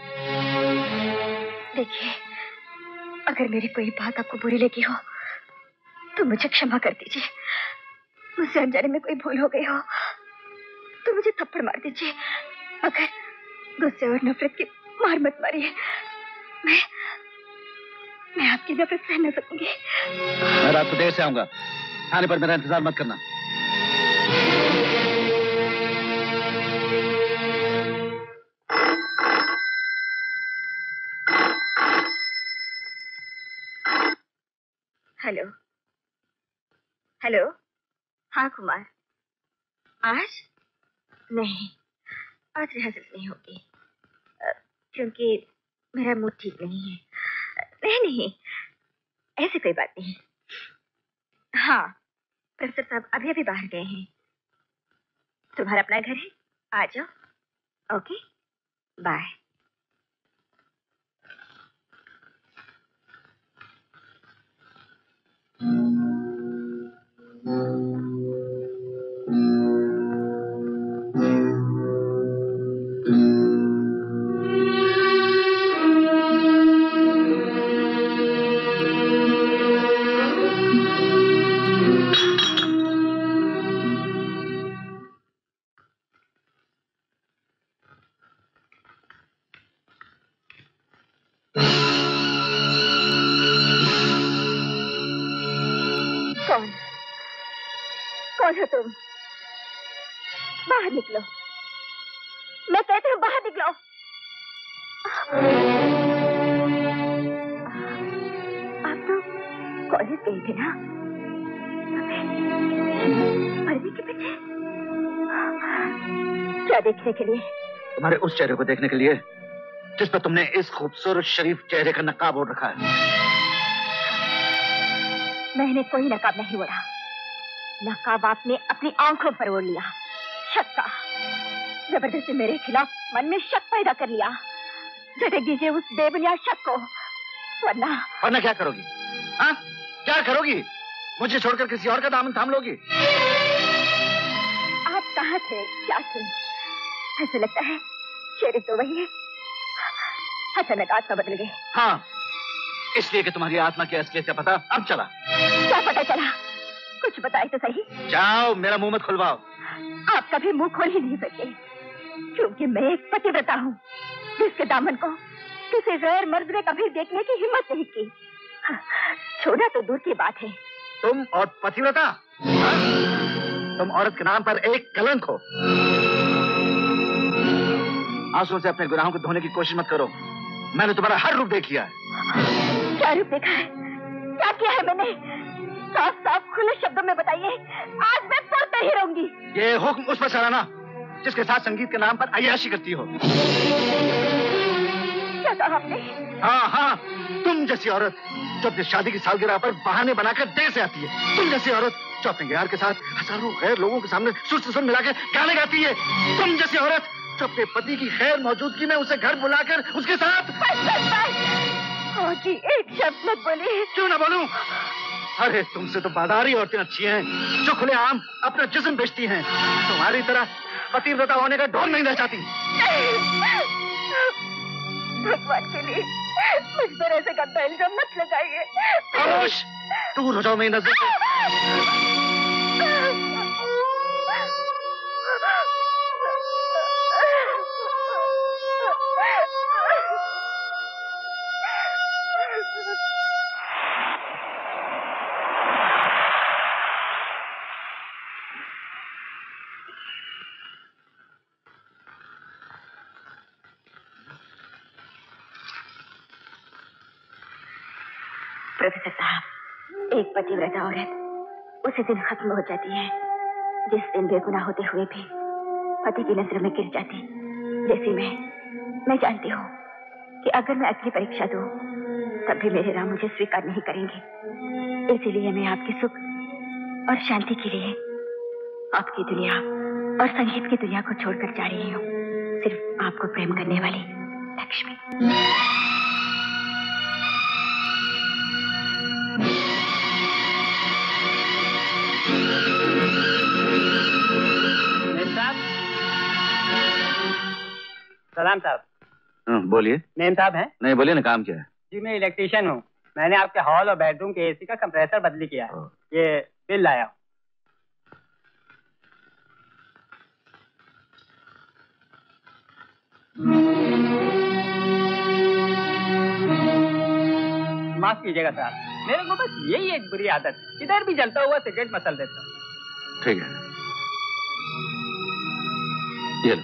देखिए, अगर मेरी कोई बात आपको बुरी लगी हो तो मुझे क्षमा कर दीजिए, मुझसे अनजाने में कोई भूल हो गई हो तो मुझे थप्पड़ मार दीजिए, मगर गुस्से और नफरत की मार मत मारिए। मैं आपकी नफरत सह न सकूंगी। मैं रात को देर से आऊंगा, आने पर मेरा इंतजार मत करना। हेलो हेलो, हाँ कुमार, आज नहीं, आज रिहर्सल नहीं होगी क्योंकि मेरा मूड ठीक नहीं है। नहीं, ऐसी कोई बात नहीं। हाँ, प्रोफेसर साहब अभी अभी बाहर गए हैं, तुम्हारा अपना घर है, आ जाओ। Okay bye. कौन हो तुम? बाहर निकलो, मैं कहती हूँ बाहर निकलो। आप तो कॉलेज गई थी ना? पर्दे के पीछे क्या देखने के लिए? तुम्हारे उस चेहरे को देखने के लिए जिस पर तुमने इस खूबसूरत शरीफ चेहरे का नकाब ओढ़ रखा है। मैंने कोई नकाब नहीं ओढ़ा, नकाब आपने अपनी आंखों पर ओढ़ लिया। शक का जबरदस्ती मेरे खिलाफ मन में शक पैदा कर लिया। जगह दीजिए उस बेबुनियाद शक को, वरना क्या करोगी? हाँ क्या करोगी? मुझे छोड़कर किसी और का दामन थाम लोगी? आप कहाँ थे, क्या थे? ऐसे लगता है शेरी तो वही है, अचानक आत्मा बदल गई। हाँ, इसलिए कि तुम्हारी आत्मा की असलियत का पता अब चला। क्या पता चला? कुछ बताए तो सही। जाओ, मेरा मुंह मत खुलवाओ। आप कभी मुंह खोल ही नहीं सकते, क्योंकि मैं एक पतिव्रता हूँ जिसके दामन को किसी गैर मर्द ने कभी देखने की हिम्मत नहीं की। छोड़ा तो दूर की बात है। तुम और पतिव्रता, तुम औरत के नाम पर एक कलंक हो। आंसुओं से अपने गुनाहों को धोने की कोशिश मत करो। मैंने तुम्हारा हर रूप देख लिया है। क्या रूप देखा है? क्या किया है मैंने? साफ साफ खुले शब्दों में बताइए, आज मैं पढ़ते ही रहूंगी। ये हुक्म उस पर चलाना जिसके साथ संगीत के नाम पर अय्याशी करती हो। क्या कहा आपने? हाँ, तुम जैसी औरत जो अपनी शादी की सालगिरह पर बहाने बनाकर देर से आती है, तुम जैसी औरत जो अपने यार के साथ हजारों गैर लोगों के सामने सुर से सुर मिलाकर गाने गाती है, तुम जैसी औरत जो अपने पति की खैर मौजूदगी में उसे घर बुलाकर उसके साथ। एक शब्द मत बोलिए। क्यों ना बोलूं? अरे तुमसे तो बाजारी औरतें अच्छी हैं जो खुलेआम अपना जिस्म बेचती हैं। तुम्हारी तरह पतिव्रता होने का ढोंग नहीं रह जाती। भगवान के लिए मुझ पर ऐसे का बेल्जम मत लगाइए। खामोश, दूर हो जाओ मेरी नजर से। एक पतिव्रता औरत उसी दिन खत्म हो जाती है जिस दिन बेगुनाह होते हुए भी पति की नजर में गिर जाती। जैसे मैं जानती हूँ कि अगर मैं अगली परीक्षा दूँ तब भी मेरे राम मुझे स्वीकार नहीं करेंगे। इसीलिए मैं आपके सुख और शांति के लिए आपकी दुनिया और संगीत की दुनिया को छोड़कर जा रही हूँ। सिर्फ आपको प्रेम करने वाली लक्ष्मी। सलाम साहब। बोलिए। नेम साहब हैं? नहीं, बोलिए ना, काम क्या है? जी मैं इलेक्ट्रीशियन हूँ। मैंने आपके हॉल और बेडरूम के एसी का कंप्रेसर बदली किया है। ये बिल लाया। माफ कीजिएगा साहब, मेरे को बस यही एक बुरी आदत, किधर भी जलता हुआ सिगरेट मसल देता हूँ। ठीक है, ये लो।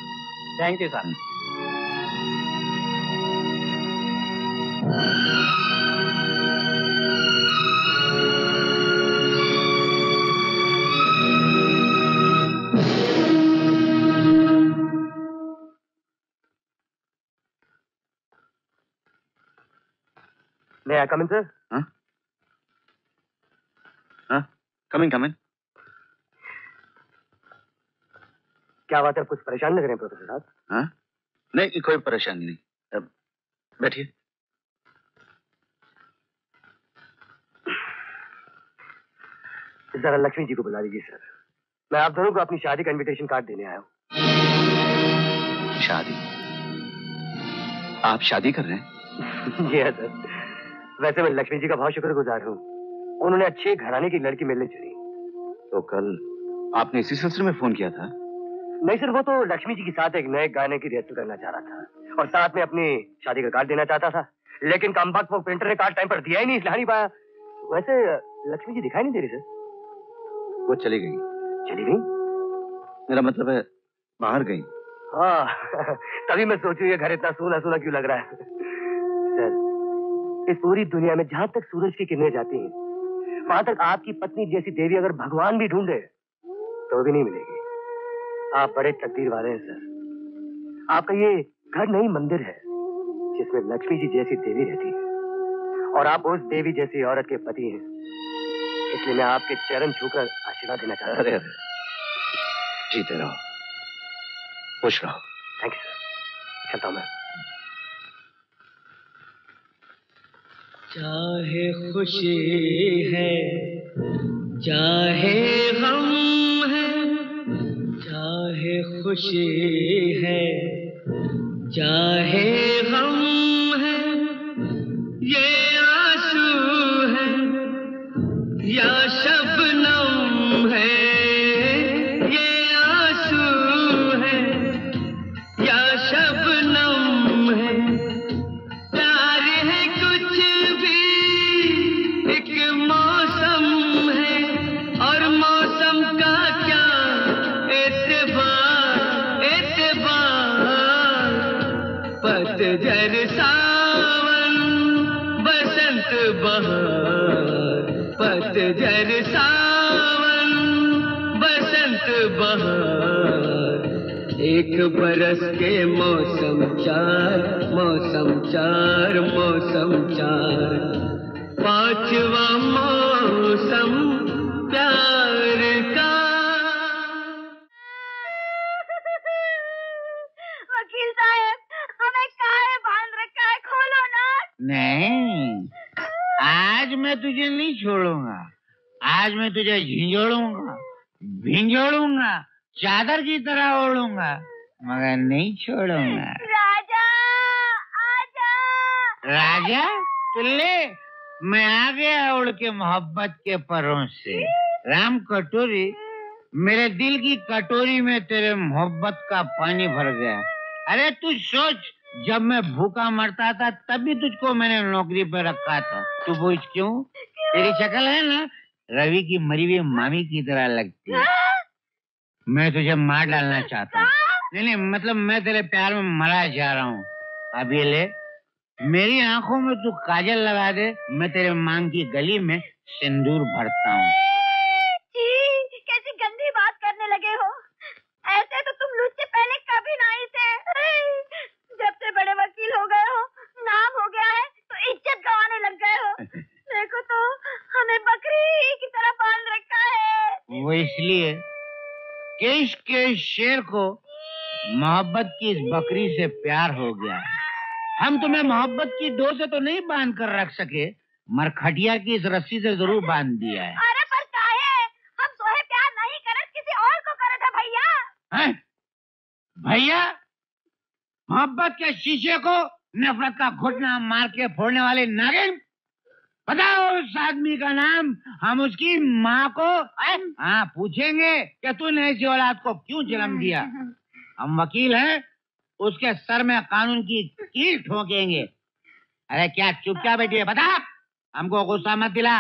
थैंक यू साहब। May I come in, sir? Huh? Huh? Come in, come in. क्या बात है, कुछ परेशान लग रहे हैं प्रोफेसर साहब? हाँ नहीं, कोई परेशानी नहीं, बैठिए। जरा लक्ष्मी जी को बुला लीजिए सर। मैं आप दोनों को अपनी शादी का इनविटेशन कार्ड देने आया हूँ। शादी? आप शादी कर रहे हैं? जी हाँ सर। वैसे मैं लक्ष्मी जी का बहुत शुक्रगुजार हूँ, उन्होंने अच्छे घराने की लड़की मिलने चली। तो कल आपने इसी सिलसिले में फोन किया था? नहीं सर, वो तो लक्ष्मी जी के साथ एक नए गाने की रिहर्सल करना चाह रहा था और साथ में अपनी शादी का कार्ड देना चाहता था, लेकिन कामबाग वो पेंटर ने कार्ड टाइम पर दिया ही नहीं, इसलिए नहीं पाया। वैसे लक्ष्मी जी दिखाई नहीं दे रही सर? वो चली गई। चली गई? मेरा मतलब है बाहर गई। हाँ, तभी मैं सोचूं ये घर इतना सूना सूना क्यों लग रहा है। सर, इस पूरी दुनिया में जहाँ तक सूरज की किरणें जाती हैं, वहाँ तक आपकी पत्नी जैसी देवी अगर भगवान भी ढूंढे तो भी नहीं मिलेगी। आप बड़े तकदीर वाले हैं सर। आपका ये घर नहीं मंदिर है जिसमें लक्ष्मी जी जैसी देवी रहती है, और आप उस देवी जैसी औरत के पति हैं, इसलिए मैं आपके चरण छूकर आशीर्वाद देना चाहता हूँ। जीते रहो, खुश रहो। थैंक यू सर, चलता हूँ मैं। चाहे खुशी है चाहे गम है, चाहे खुशी है चाहे गम है, ये आंसू है या शबनम है, ये आंसू है या शबनम है, प्यार है कुछ भी एक मौसम है, और मौसम का क्या एतबार, एतबार पतझड़ सावन बसंत बहार, पतझड़ सावन बसंत बहार, एक बरस के मौसम चार, मौसम चार, मौसम चार, पांचवा मौसम प्यार का। वकील साहब, हमें काहे बांध रखा है, खोलो ना। नहीं, आज मैं तुझे नहीं छोड़ूंगा, आज मैं तुझे झिंझोड़ूंगा, भिंजोड़ूंगा, चादर की तरह ओढ़ूंगा, मगर नहीं छोड़ूंगा। राजा आजा। राजा तू ले, मैं आ गया उड़ के मोहब्बत के परों से। राम कटोरी, मेरे दिल की कटोरी में तेरे मोहब्बत का पानी भर गया। अरे तू सोच, जब मैं भूखा मरता था तभी तुझको मैंने नौकरी पे रखा था। तू पूछ क्यों? तेरी शक्ल है ना रवि की मरी हुई मामी की तरह लगती है। मैं तुझे मार डालना चाहता हूँ। नहीं, मतलब मैं तेरे प्यार में मरा जा रहा हूँ। अब ये ले, मेरी आंखों में तू काजल लगा दे, मैं तेरे मांग की गली में सिंदूर भरता हूँ। कैसी गंदी बात करने लगे हो, ऐसे तो तुम मुझसे पहले कभी नहीं थे। जब से बड़े वकील हो गए हो, नाम हो गया है, तो इज्जत गंवाने लग गए हो। देखो तो, हमें बकरी की तरह बांध रखा है। वो इसलिए केश के शेर को मोहब्बत की इस बकरी से प्यार हो गया। हम तुम्हें मोहब्बत की डोर से तो नहीं बांध कर रख सके, मरखटिया की इस रस्सी से जरूर बांध दिया है। अरे पर काहे, हम सोहे प्यार नहीं करत, किसी और को करत है भैया। हैं भैया, मोहब्बत के शीशे को नफरत का घुटना मार के फोड़ने वाले नागिन, बताओ उस आदमी का नाम। हम उसकी माँ को हाँ पूछेंगे कि तूने ऐसी औलाद को क्यों जन्म दिया। हम वकील हैं, उसके सर में कानून की कील ठोकेंगे। अरे क्या चुपचाप बैठी है, बता, हमको गुस्सा मत दिला,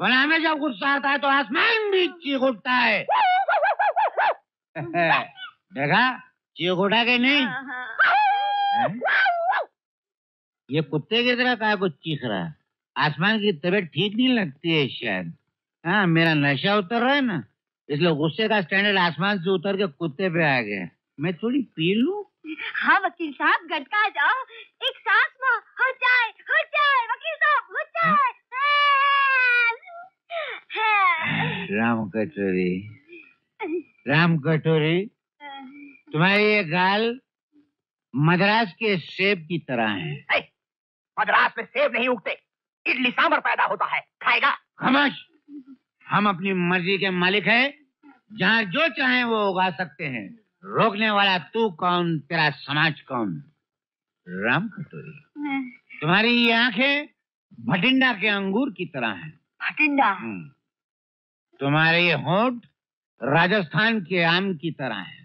वरना हमें जब गुस्सा आता है तो आसमान भी चीख उठता है। देखा, चीख उठा के नहीं। ये कुत्ते की तरह काहे को चीख रहा है? आसमान की तबीयत ठीक नहीं लगती है शायद। हाँ, मेरा नशा उतर रहा है ना, इसलिए गुस्से का स्टैंडर्ड आसमान से उतर के कुत्ते पे आ गया। मैं थोड़ी पी लूं? हाँ वकील साहब, गटका जाओ, एक सांस में हो जाए वकील साहब, हो जाए। राम कटोरी, तुम्हारे ये गाल मद्रास के सेब की तरह है। मद्रास में सेब नहीं उगते, इडली सांभर पैदा होता है, खाएगा? खामोश, हम अपनी मर्जी के मालिक हैं, जहाँ जो चाहे वो उगा सकते हैं। रोकने वाला तू कौन, तेरा समाज कौन? राम कटोरी, तुम्हारी ये आंखें भटिंडा के अंगूर की तरह हैं। भटिंडा? तुम्हारे ये होंठ राजस्थान के आम की तरह हैं।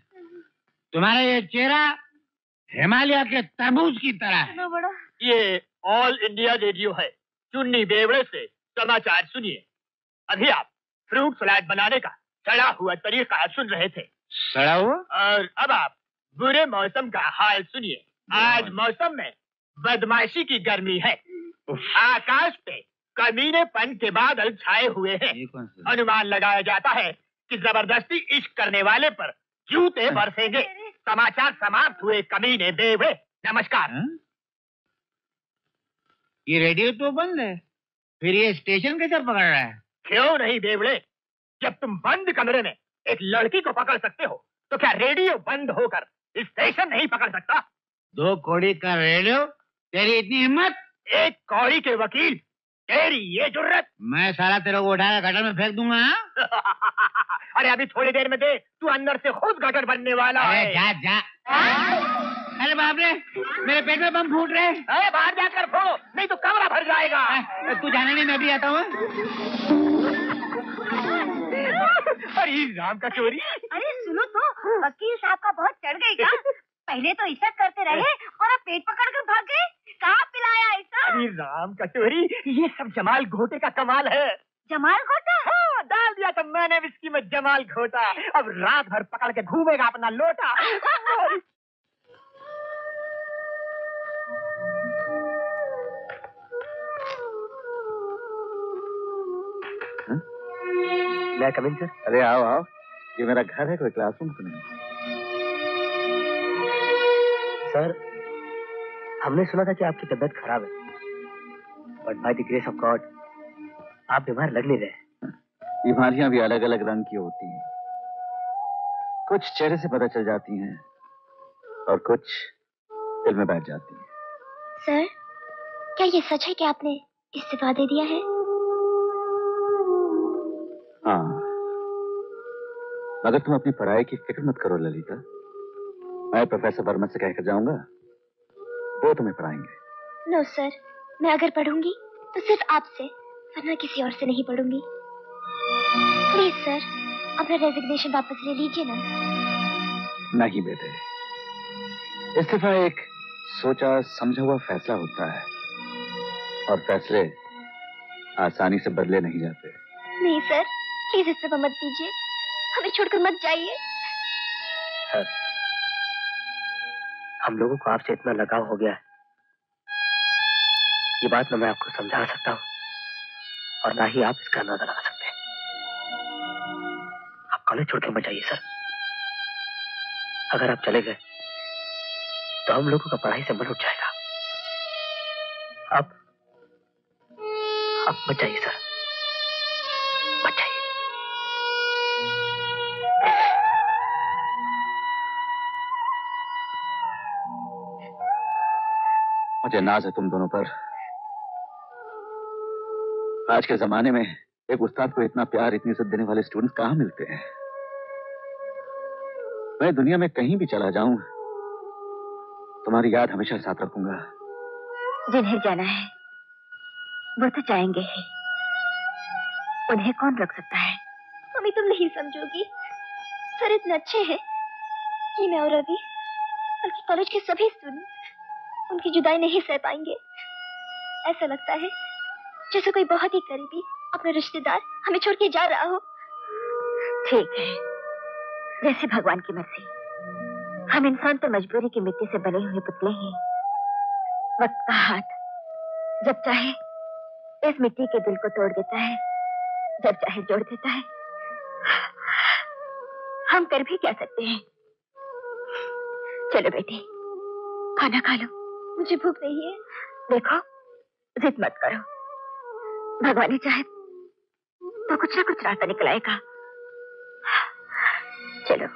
तुम्हारा ये चेहरा हिमालय के तरबूज की तरह है। ये ऑल इंडिया रेडियो है, चुन्नी बेवड़े से समाचार सुनिए। अभी आप फ्रूट सलाद बनाने का सड़ा हुआ तरीका सुन रहे थे। सड़ा हुआ? और अब आप बुरे मौसम का हाल सुनिए। आज मौसम में बदमाशी की गर्मी है। आकाश पे कमीनेपन के बादल छाए हुए हैं। अनुमान लगाया जाता है कि जबरदस्ती इश्क करने वाले पर जूते बरसेंगे। समाचार समाप्त हुए कमीने देवे। नमस्कार। ये रेडियो तो बंद है, फिर ये स्टेशन कैसे पकड़ रहा है? क्यों नहीं बेवड़े, जब तुम बंद कमरे में एक लड़की को पकड़ सकते हो तो क्या रेडियो बंद होकर स्टेशन नहीं पकड़ सकता? 2 कौड़ी का रेडियो, तेरी इतनी हिम्मत? 1 कौड़ी के वकील, तेरी ये जुर्रत? मैं सारा तेरे को उठा कर गटर में फेंक दूंगा। अरे अभी थोड़ी देर में दे, तू अंदर से खुद गटर बनने वाला है। जा जा। अरे बाप रे, मेरे पेट में बम फूट रहे। अरे बाहर जाकर फो, नहीं तो कमरा भर जाएगा। तू जाने नहीं, मैं भी आता हूँ। अरे राम का चोरी। अरे सुनो तो, वकील साहब का बहुत चढ़ गई क्या? पहले तो इशारा करते रहे और अब पेट पकड़ कर भाग गए। कहाँ पिलाया ऐसा? अरे राम का चोरी, ये सब जमाल घोटे का कमाल है। जमाल घोटा? हाँ, डाल दिया तो मैंने विस्की में जमाल घोटा। अब रात भर पकड़ के घूमेगा अपना लोटा। मैं कमिंग सर। अरे आओ आओ, ये मेरा घर है, कोई क्लासरूम तो नहीं। सर हमने सुना था कि आपकी तबीयत खराब है, but by the grace of God आप बीमार लग नहीं रहे। बीमारियां भी अलग अलग रंग की होती हैं, कुछ चेहरे से पता चल जाती हैं और कुछ दिल में बैठ जाती हैं। सर क्या ये सच है कि आपने इस्तीफा दे दिया है? हाँ, मगर तुम अपनी पढ़ाई की फिक्र मत करो ललिता। मैं प्रोफेसर वर्मा से कहकर जाऊंगा, वो तुम्हें पढ़ाएंगे। नो सर, मैं अगर पढ़ूंगी तो सिर्फ आपसे, वरना किसी और से नहीं पढ़ूंगी। प्लीज सर, अपना रेजिग्नेशन वापस ले लीजिए ना। नहीं बेटे, इस्तीफा एक सोचा समझा हुआ फैसला होता है और फैसले आसानी से बदले नहीं जाते। नहीं सर, प्लीज इस्तीफा मत दीजिए, हमें छोड़कर मत जाइए। सर, हम लोगों को आपसे इतना लगाव हो गया है, ये बात ना मैं आपको समझा सकता हूँ और ना ही आप इसका अंदाजा लगा सकते हैं। आप कॉलेज छोड़कर मत जाइए सर, अगर आप चले गए तो हम लोगों का पढ़ाई से मन उठ जाएगा। आप मत जाइए सर। मुझे नाज है तुम दोनों पर। आज के जमाने में एक उस्ताद को इतना प्यार, इतनी इज्जत देने वाले स्टूडेंट्स कहाँ मिलते हैं। मैं दुनिया में कहीं भी चला जाऊं, तुम्हारी याद हमेशा साथ रखूंगा। जिन्हें जाना है वो तो जाएंगे ही, उन्हें कौन रोक सकता है। मम्मी तुम नहीं समझोगी, सर इतने अच्छे हैं कि मैं और रवि बल्कि कॉलेज के सभी स्टूडेंट उनकी जुदाई नहीं सह पाएंगे। ऐसा लगता है जैसे कोई बहुत ही करीबी अपना रिश्तेदार हमें छोड़ के जा रहा हो। ठीक है, जैसे भगवान की मर्जी। हम इंसान तो मजबूरी की मिट्टी से बने हुए पुतले हैं। वक्त का हाथ जब चाहे इस मिट्टी के दिल को तोड़ देता है, जब चाहे जोड़ देता है। हम कर भी क्या सकते हैं। चलो बेटी खाना खा लो, मुझे भूख नहीं है। देखो जिद मत करो, भगवान ही चाहे तो कुछ ना कुछ रास्ता निकलाएगा। चलो।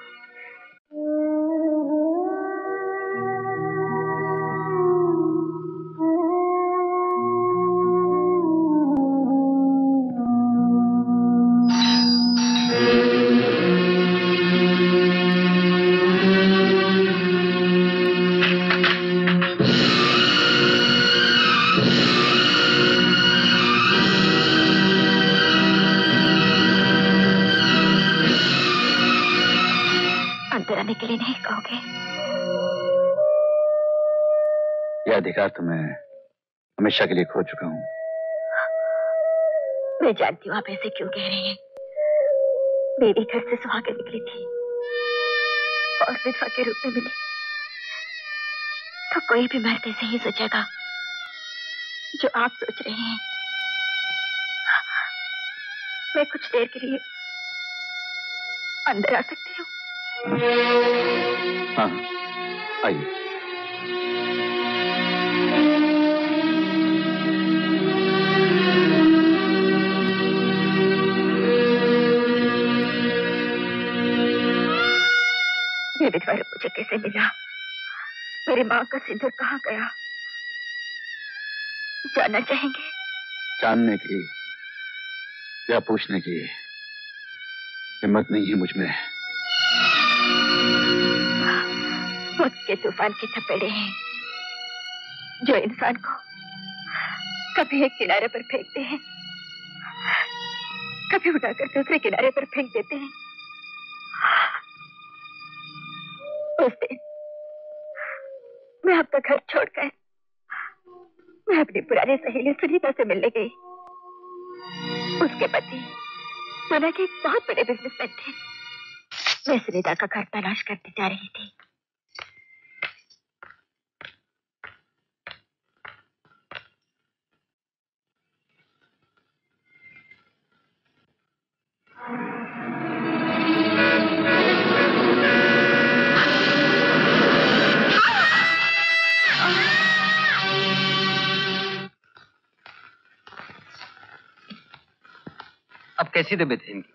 तो मैं हमेशा के लिए खो चुका हूँ। मैं जानती हूँ आप ऐसे क्यों कह रही हैं। मेरे घर से सुहागे निकली थी और विधवा के रूप में मिली तो कोई भी मर्द ऐसे ही सोचेगा जो आप सोच रहे हैं। मैं कुछ देर के लिए अंदर आ सकती हूँ? हाँ, आइए। ये विधवा रूप मुझे कैसे मिला? मेरी माँ का सिंदूर कहाँ गया? जानना चाहेंगे? जानने की या पूछने की हिम्मत नहीं है मुझ में। मौत के तूफान की थपेड़े हैं जो इंसान को कभी एक किनारे पर फेंकते हैं, कभी उड़ाकर दूसरे किनारे पर फेंक देते हैं। उस दिन मैं अपना घर छोड़कर मैं अपनी पुरानी सहेली सुनीता से मिलने गई। उसके पति मना के एक बहुत बड़े बिजनेसमैन थे। मैं सुनीता का घर तलाश करती जा रही थी। कैसी तबीयत है इनकी?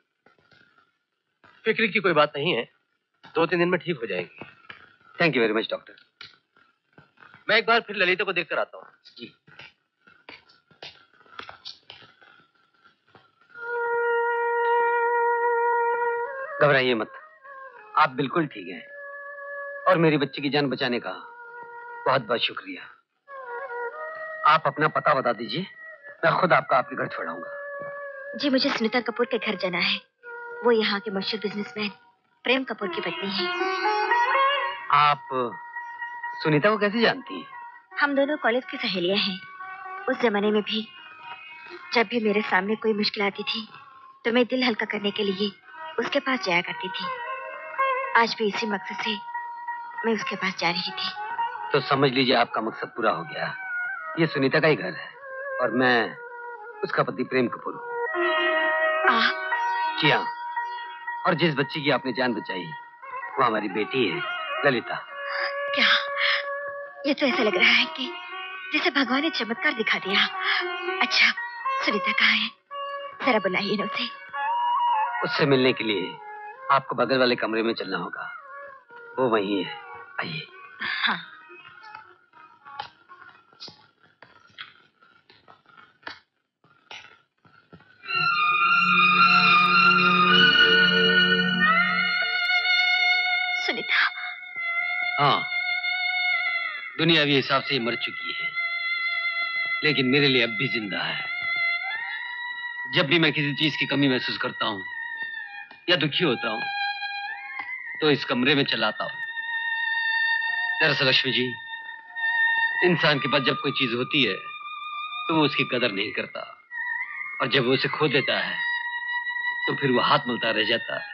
फिक्र की कोई बात नहीं है, 2-3 दिन में ठीक हो जाएंगी। Thank you very much doctor. मैं एक बार फिर ललिता को देखकर आता हूँ। जी। घबराइए मत, आप बिल्कुल ठीक हैं और मेरी बच्ची की जान बचाने का बहुत बहुत शुक्रिया। आप अपना पता बता दीजिए, मैं खुद आपका आपके घर छोड़ाऊंगा। जी, मुझे सुनीता कपूर के घर जाना है। वो यहाँ के मशहूर बिजनेसमैन प्रेम कपूर की पत्नी है। आप सुनीता को कैसे जानती हैं? हम दोनों कॉलेज की सहेलियाँ हैं। उस जमाने में भी जब भी मेरे सामने कोई मुश्किल आती थी तो मैं दिल हल्का करने के लिए उसके पास जाया करती थी। आज भी इसी मकसद से मैं उसके पास जा रही थी। तो समझ लीजिए आपका मकसद पूरा हो गया। ये सुनीता का ही घर है और मैं उसका पति प्रेम कपूर हूँ। जी हाँ, और जिस बच्ची की आपने जान बचाई वो हमारी बेटी है, ललिता। क्या? ये तो ऐसा लग रहा है कि जैसे भगवान ने चमत्कार दिखा दिया। अच्छा, सुनीता कहाँ है? जरा बुलाइए ना उसे। उससे मिलने के लिए आपको बगल वाले कमरे में चलना होगा, वो वहीं है। आइए। हाँ। हाँ, दुनियावी हिसाब से मर चुकी है लेकिन मेरे लिए अब भी जिंदा है। जब भी मैं किसी चीज की कमी महसूस करता हूँ या दुखी होता हूँ तो इस कमरे में चला आता हूँ। दरअसल लक्ष्मी जी, इंसान के पास जब कोई चीज होती है तो वो उसकी कदर नहीं करता और जब वो उसे खो देता है तो फिर वो हाथ मलता रह जाता है।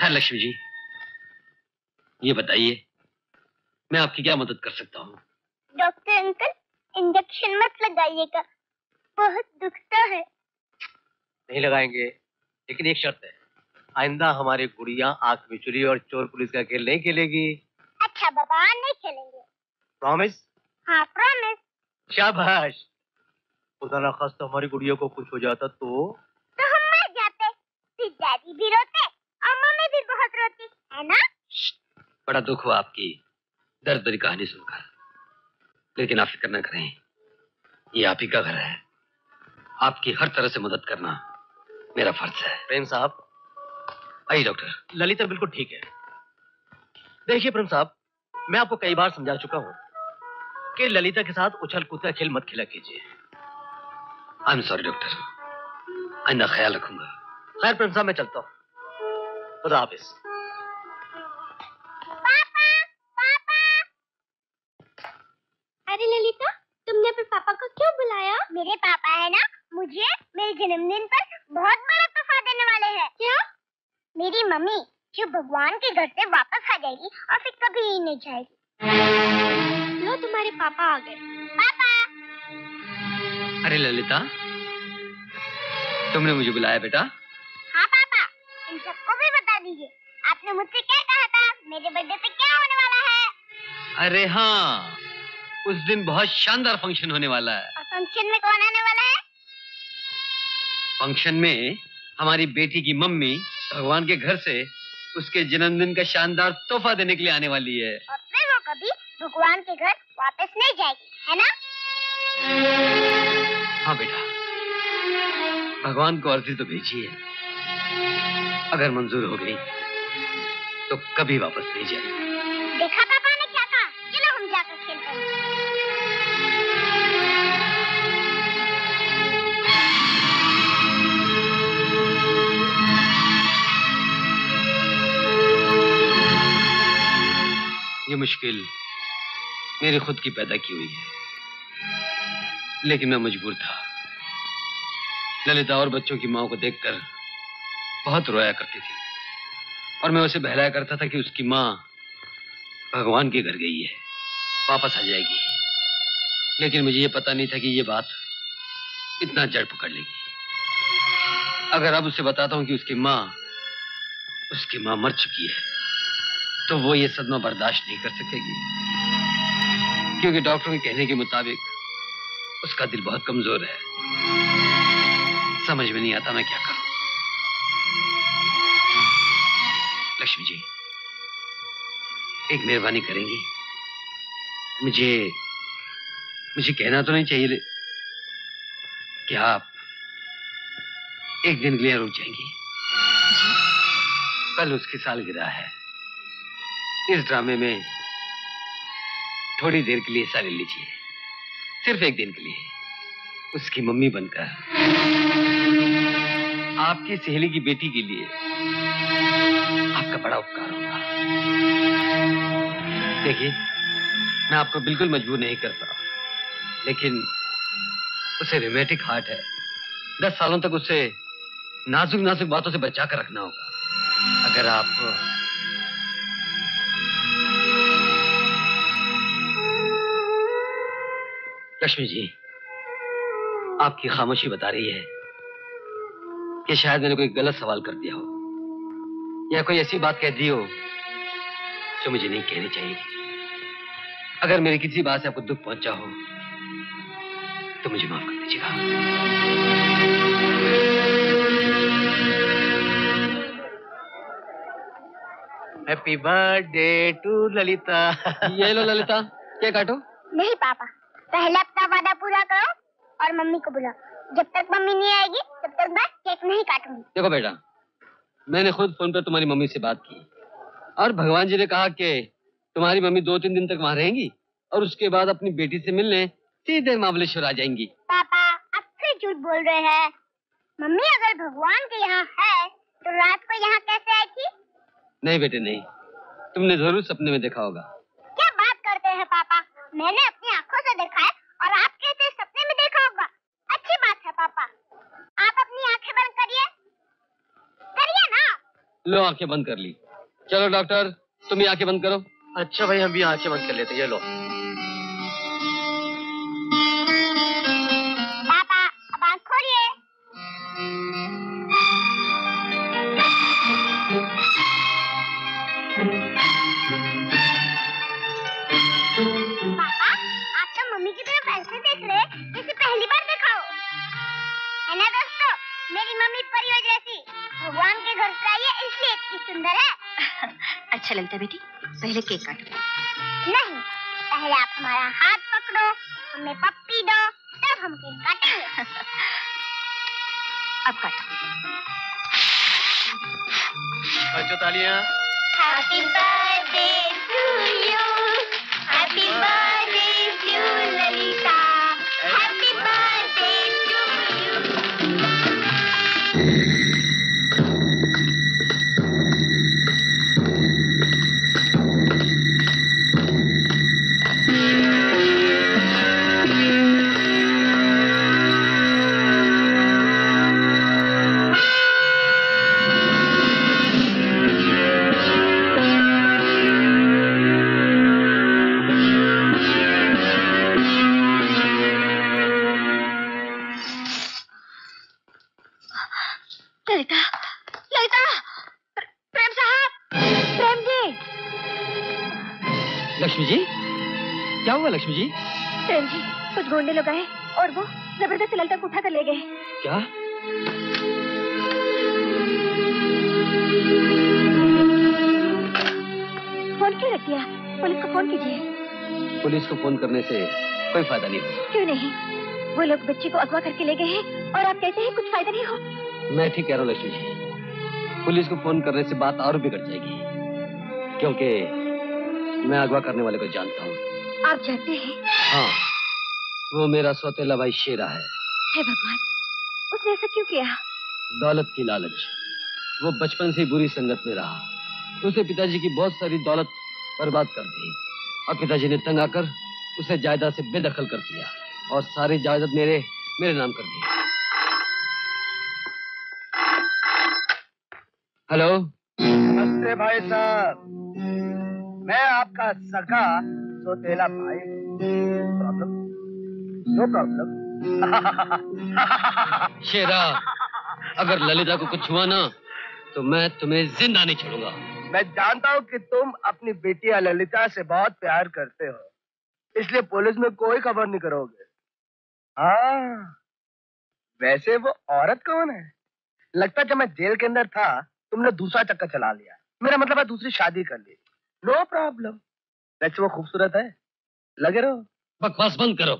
खैर लक्ष्मी जी, ये बताइए मैं आपकी क्या मदद कर सकता हूँ? डॉक्टर अंकल, इंजेक्शन मत लगाइएगा, बहुत दुखता है। नहीं लगाएंगे, लेकिन एक शर्त है, आइंदा हमारी गुड़िया आंख बिचुरी और चोर पुलिस का खेल नहीं खेलेगी। अच्छा बाबा, नहीं खेलेंगे। प्रॉमिस? हाँ प्रॉमिस। शाबाश। खुदा ना खास्ता हमारी गुड़िया को कुछ हो जाता तो हम मर जाते। फिर दादी भी रोते और मम्मी भी बहुत रोती है ना। बड़ा दुख हुआ आपकी दर्द भरी कहानी सुनकर, लेकिन आप फिक्र न करें, ये आप ही का घर है, आपकी हर तरह से मदद करना मेरा फर्ज है। प्रेम साहब, आइए डॉक्टर। ललिता बिल्कुल ठीक है। देखिए प्रेम साहब, मैं आपको कई बार समझा चुका हूँ कि ललिता के साथ उछल कूद का खेल मत खिला कीजिए। आई एम सॉरी डॉक्टर, आइंदा ख्याल रखूंगा। खैर प्रेम साहब, मैं चलता हूँ। खुदा हाफिज। अरे ललिता, तुमने अपने पापा को क्यों बुलाया? मेरे पापा है ना, मुझे मेरे जन्मदिन पर बहुत बड़ा तोहफा देने वाले। वाले हैं। क्या? मेरी मम्मी जो भगवान के घर से वापस आ जाएगी और फिर कभी नहीं जाएगी। लो तुम्हारे पापा आ गए। पापा! अरे ललिता, तुमने मुझे बुलाया बेटा? हाँ पापा, इन सबको भी बता दीजिए आपने मुझसे क्या कहा था, मेरे बर्थडे पे क्या होने वाला है। अरे हाँ, उस दिन बहुत शानदार फंक्शन होने वाला है। और फंक्शन में कौन आने वाला है? फंक्शन में हमारी बेटी की मम्मी भगवान के घर से उसके जन्मदिन का शानदार तोहफा देने के लिए आने वाली है। और फिर वो कभी भगवान के घर वापस नहीं जाएगी, है ना? हाँ बेटा, भगवान को अर्जी तो भेजी है, अगर मंजूर हो गई तो कभी वापस नहीं जाएगी। देखा पापा ने क्या कहा, चलो हम जाकर खेलते हैं। ये मुश्किल मेरी खुद की पैदा की हुई है, लेकिन मैं मजबूर था। ललिता और बच्चों की माँ को देखकर बहुत रोया करती थी और मैं उसे बहलाया करता था कि उसकी माँ भगवान के घर गई है, वापस आ जाएगी, लेकिन मुझे ये पता नहीं था कि ये बात इतना जड़ पकड़ लेगी। अगर अब उसे बताता हूँ कि उसकी माँ मर चुकी है तो वो ये सदमा बर्दाश्त नहीं कर सकेगी, क्योंकि डॉक्टर के कहने के मुताबिक उसका दिल बहुत कमजोर है। समझ में नहीं आता मैं क्या करूं। लक्ष्मी जी, एक मेहरबानी करेंगी? मुझे कहना तो नहीं चाहिए कि आप एक दिन के लिए रुक जाएंगी। कल उसकी सालगिरह है, इस ड्रामे में थोड़ी देर के लिए हिस्सा ले लीजिए, सिर्फ एक दिन के लिए, उसकी मम्मी बनकर आपकी सहेली की बेटी के लिए आपका बड़ा उपकार होगा। देखिए, मैं आपको बिल्कुल मजबूर नहीं करता, लेकिन उसे रिमेटिक हार्ट है, 10 सालों तक उसे नाजुक नाजुक बातों से बचा कर रखना होगा। अगर आप लक्ष्मी जी, आपकी खामोशी बता रही है कि शायद मैंने कोई गलत सवाल कर दिया हो या कोई ऐसी बात कह दी हो जो मुझे नहीं कहनी चाहिए। अगर मेरी किसी बात से आपको दुख पहुंचा हो तो मुझे माफ कर दीजिएगा। Happy birthday to Lalita. ये लो ललिता, क्या काटो? नहीं पापा, पहले अपना वादा पूरा करो और मम्मी को बुलाओ। जब तक मम्मी नहीं आएगी तब तक मैं केक नहीं काटूंगी। देखो बेटा, मैंने खुद फोन पर तुम्हारी मम्मी से बात की और भगवान जी ने कहा कि तुम्हारी मम्मी 2-3 दिन तक वहाँ रहेंगी और उसके बाद अपनी बेटी से मिलने सीधे महाबलेश्वर आ जाएंगी। पापा, अब फिर झूठ बोल रहे हैं। मम्मी अगर भगवान के यहाँ है तो रात को यहाँ कैसे आई थी? नहीं बेटे नहीं, तुमने जरूर सपने में देखा होगा। क्या बात करते हैं पापा, मैंने अपनी आंखों से देखा है और आप कहते हैं सपने में देखा होगा। अच्छी बात है पापा, आप अपनी आंखें बंद करिए ना। लो आंखें बंद कर ली। चलो डॉक्टर, तुम ही आंखें बंद करो। अच्छा भाई, हम भी आंखें बंद कर लेते हैं। ये लो पापा, अब आंख खोलिए। की तरफ ऐसे देख रहे जैसे पहली बार देखा हो, है ना दोस्तों? मेरी मम्मी परियों जैसी भगवान के घर से आई है, इसलिए इतनी सुंदर है। अच्छा लगता बेटी, पहले केक काटो। नहीं, पहले आप हमारा हाथ पकड़ो, हमें पप्पी दो, तब हम केक काटेंगे। अब काटो। बच्चों तालियां। Happy birthday to you, happy birthday to Lakshmi ji, क्या हुआ लक्ष्मी जी? प्रेम जी, कुछ गोंडे लोग आए और वो जबरदस्ती ललता को उठा कर ले गए। क्या? फोन क्यों रख दिया? पुलिस को फोन कीजिए। पुलिस को फोन करने से कोई फायदा नहीं होगा। क्यों नहीं? वो लोग बच्चे को अगवा करके ले गए हैं और आप कहते हैं कुछ फायदा नहीं हो। मैं ठीक कह रहा हूँ लक्ष्मी जी, पुलिस को फोन करने से बात और बिगड़ जाएगी, क्योंकि मैं अगवा करने वाले को जानता हूँ। आप जानते हैं? हाँ, वो मेरा सौतेला भाई शेरा है। हे भगवान, उसने ऐसा क्यों किया? दौलत की लालच। वो बचपन से ही बुरी संगत में रहा। उसे पिताजी की बहुत सारी दौलत बर्बाद कर दी और पिताजी ने तंग आकर उसे जायदाद से बेदखल कर दिया और सारी जायदाद मेरे नाम कर दी। हेलो, नमस्ते भाई साहब, मैं आपका सखा सौतेला भाई। No problem. शेरा, अगर ललिता को कुछ हुआ ना तो मैं तुम्हें जिंदा नहीं छोड़ूंगा। मैं जानता हूँ कि तुम अपनी बेटी ललिता से बहुत प्यार करते हो, इसलिए पुलिस में कोई खबर नहीं करोगे। हाँ, वैसे वो औरत कौन है? लगता जब मैं जेल के अंदर था तुमने दूसरा चक्कर चला लिया, मेरा मतलब है दूसरी शादी कर ली। No problem. वैसे वो खूबसूरत है, लगे रहो। बकवास बंद करो,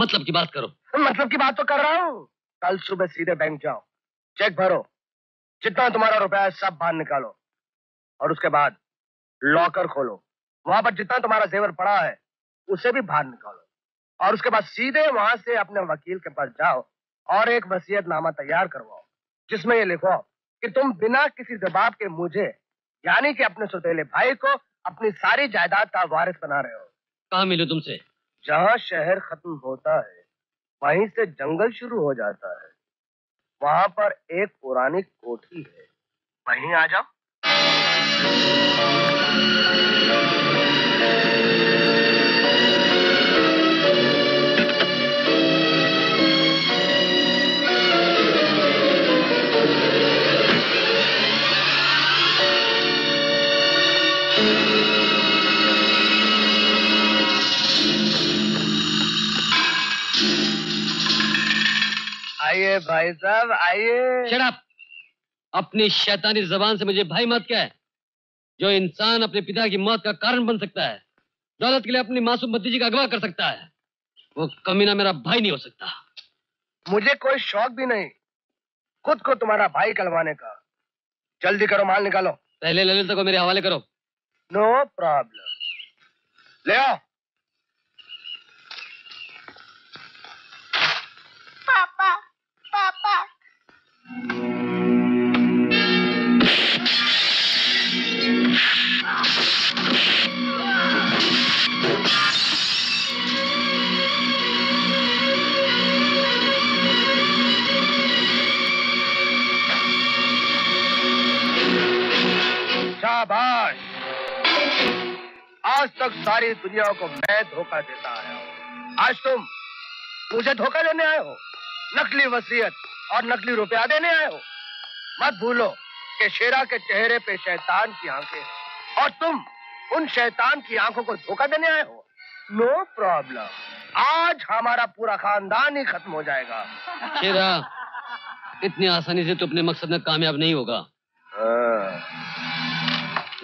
मतलब की बात करो। मतलब की बात तो कर रहा हूँ। कल सुबह सीधे बैंक जाओ, चेक भरो, जितना तुम्हारा रुपया है सब बाहर निकालो और उसके बाद लॉकर खोलो, वहां पर जितना तुम्हारा जेवर पड़ा है उसे भी बाहर निकालो और उसके बाद सीधे वहां से अपने वकील के पास जाओ और एक वसीयतनामा तैयार करवाओ जिसमें ये लिखो कि तुम बिना किसी दबाव के मुझे, यानी कि अपने सौतेले भाई को, अपनी सारी जायदाद का वारिस बना रहे हो। कहाँ मिलूं तुमसे? जहाँ शहर खत्म होता है वहीं से जंगल शुरू हो जाता है, वहाँ पर एक पुरानी कोठी है, वहीं आ जाओ। आइए भाई साहब, आइए। Shut up! अपनी शैतानी जबान से मुझे भाई मत कह। जो इंसान अपने पिता की मौत का कारण बन सकता है, दौलत के लिए अपनी मासूम भतीजी का अगवा कर सकता है, वो कमीना मेरा भाई नहीं हो सकता। मुझे कोई शौक भी नहीं खुद को तुम्हारा भाई कहलवाने का। जल्दी करो, माल निकालो। पहले ललिता को मेरे हवाले करो। नो प्रॉब्लम, ले आओ। पापा, शाबाश! आज तक सारी दुनिया को मैं धोखा देता आया हूँ, आज तुम मुझे धोखा देने आए हो। नकली वसीयत और नकली रुपया देने आए हो। मत भूलो कि शेरा के चेहरे पे शैतान की आंखें हैं और तुम उन शैतान की आंखों को धोखा देने आए हो। नो प्रॉब्लम, आज हमारा पूरा खानदान ही खत्म हो जाएगा। शेरा, इतनी आसानी से तो अपने मकसद में कामयाब नहीं होगा।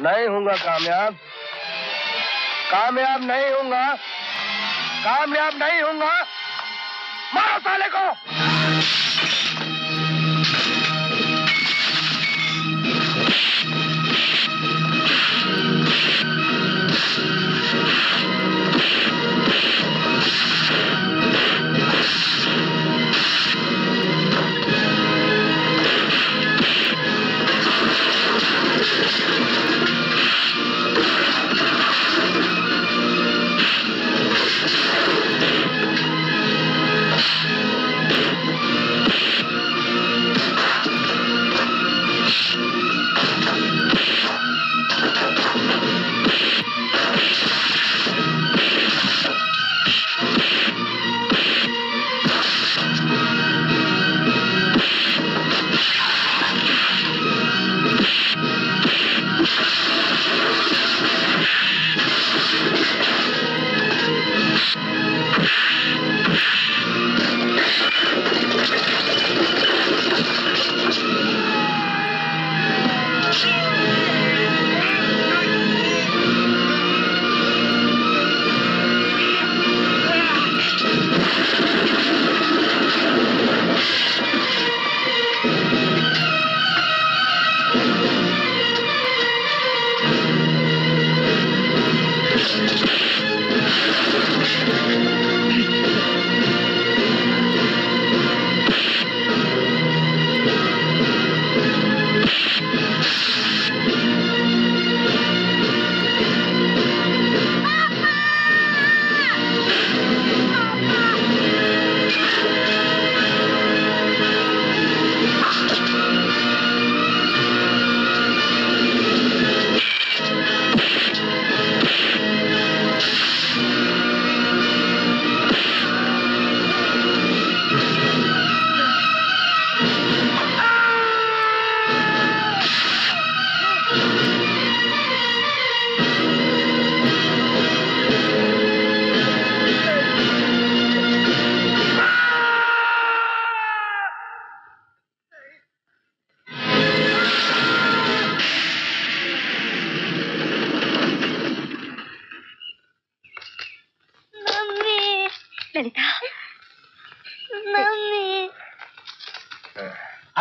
नहीं होगा कामयाब, कामयाब नहीं होगा, कामयाब नहीं होगा। मारो साले को।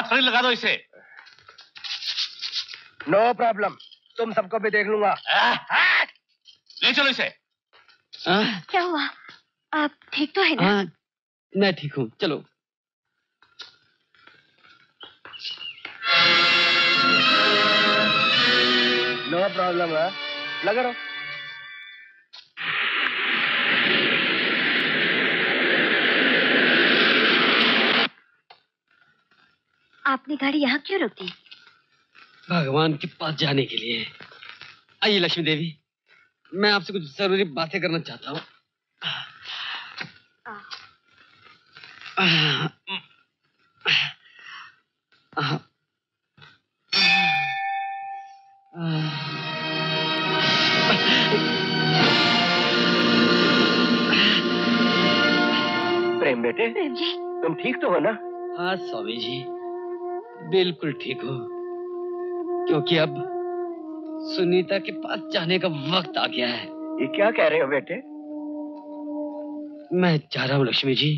शरीर लगा दो इसे। नो प्रॉब्लम, तुम सबको भी देख लूंगा। ले चलो इसे। क्या हुआ? आप ठीक तो है ना? मैं ठीक हूँ, चलो। नो प्रॉब्लम है, लगा रहो। आपने गाड़ी यहाँ क्यों रोकी? भगवान के पास जाने के लिए। आइए लक्ष्मी देवी, मैं आपसे कुछ जरूरी बातें करना चाहता हूँ। प्रेम बेटे, तुम ठीक तो हो ना? हाँ स्वामी जी, बिल्कुल ठीक हो, क्योंकि अब सुनीता के पास जाने का वक्त आ गया है। ये क्या कह रहे हो बेटे? मैं जा रहा हूँ लक्ष्मी जी।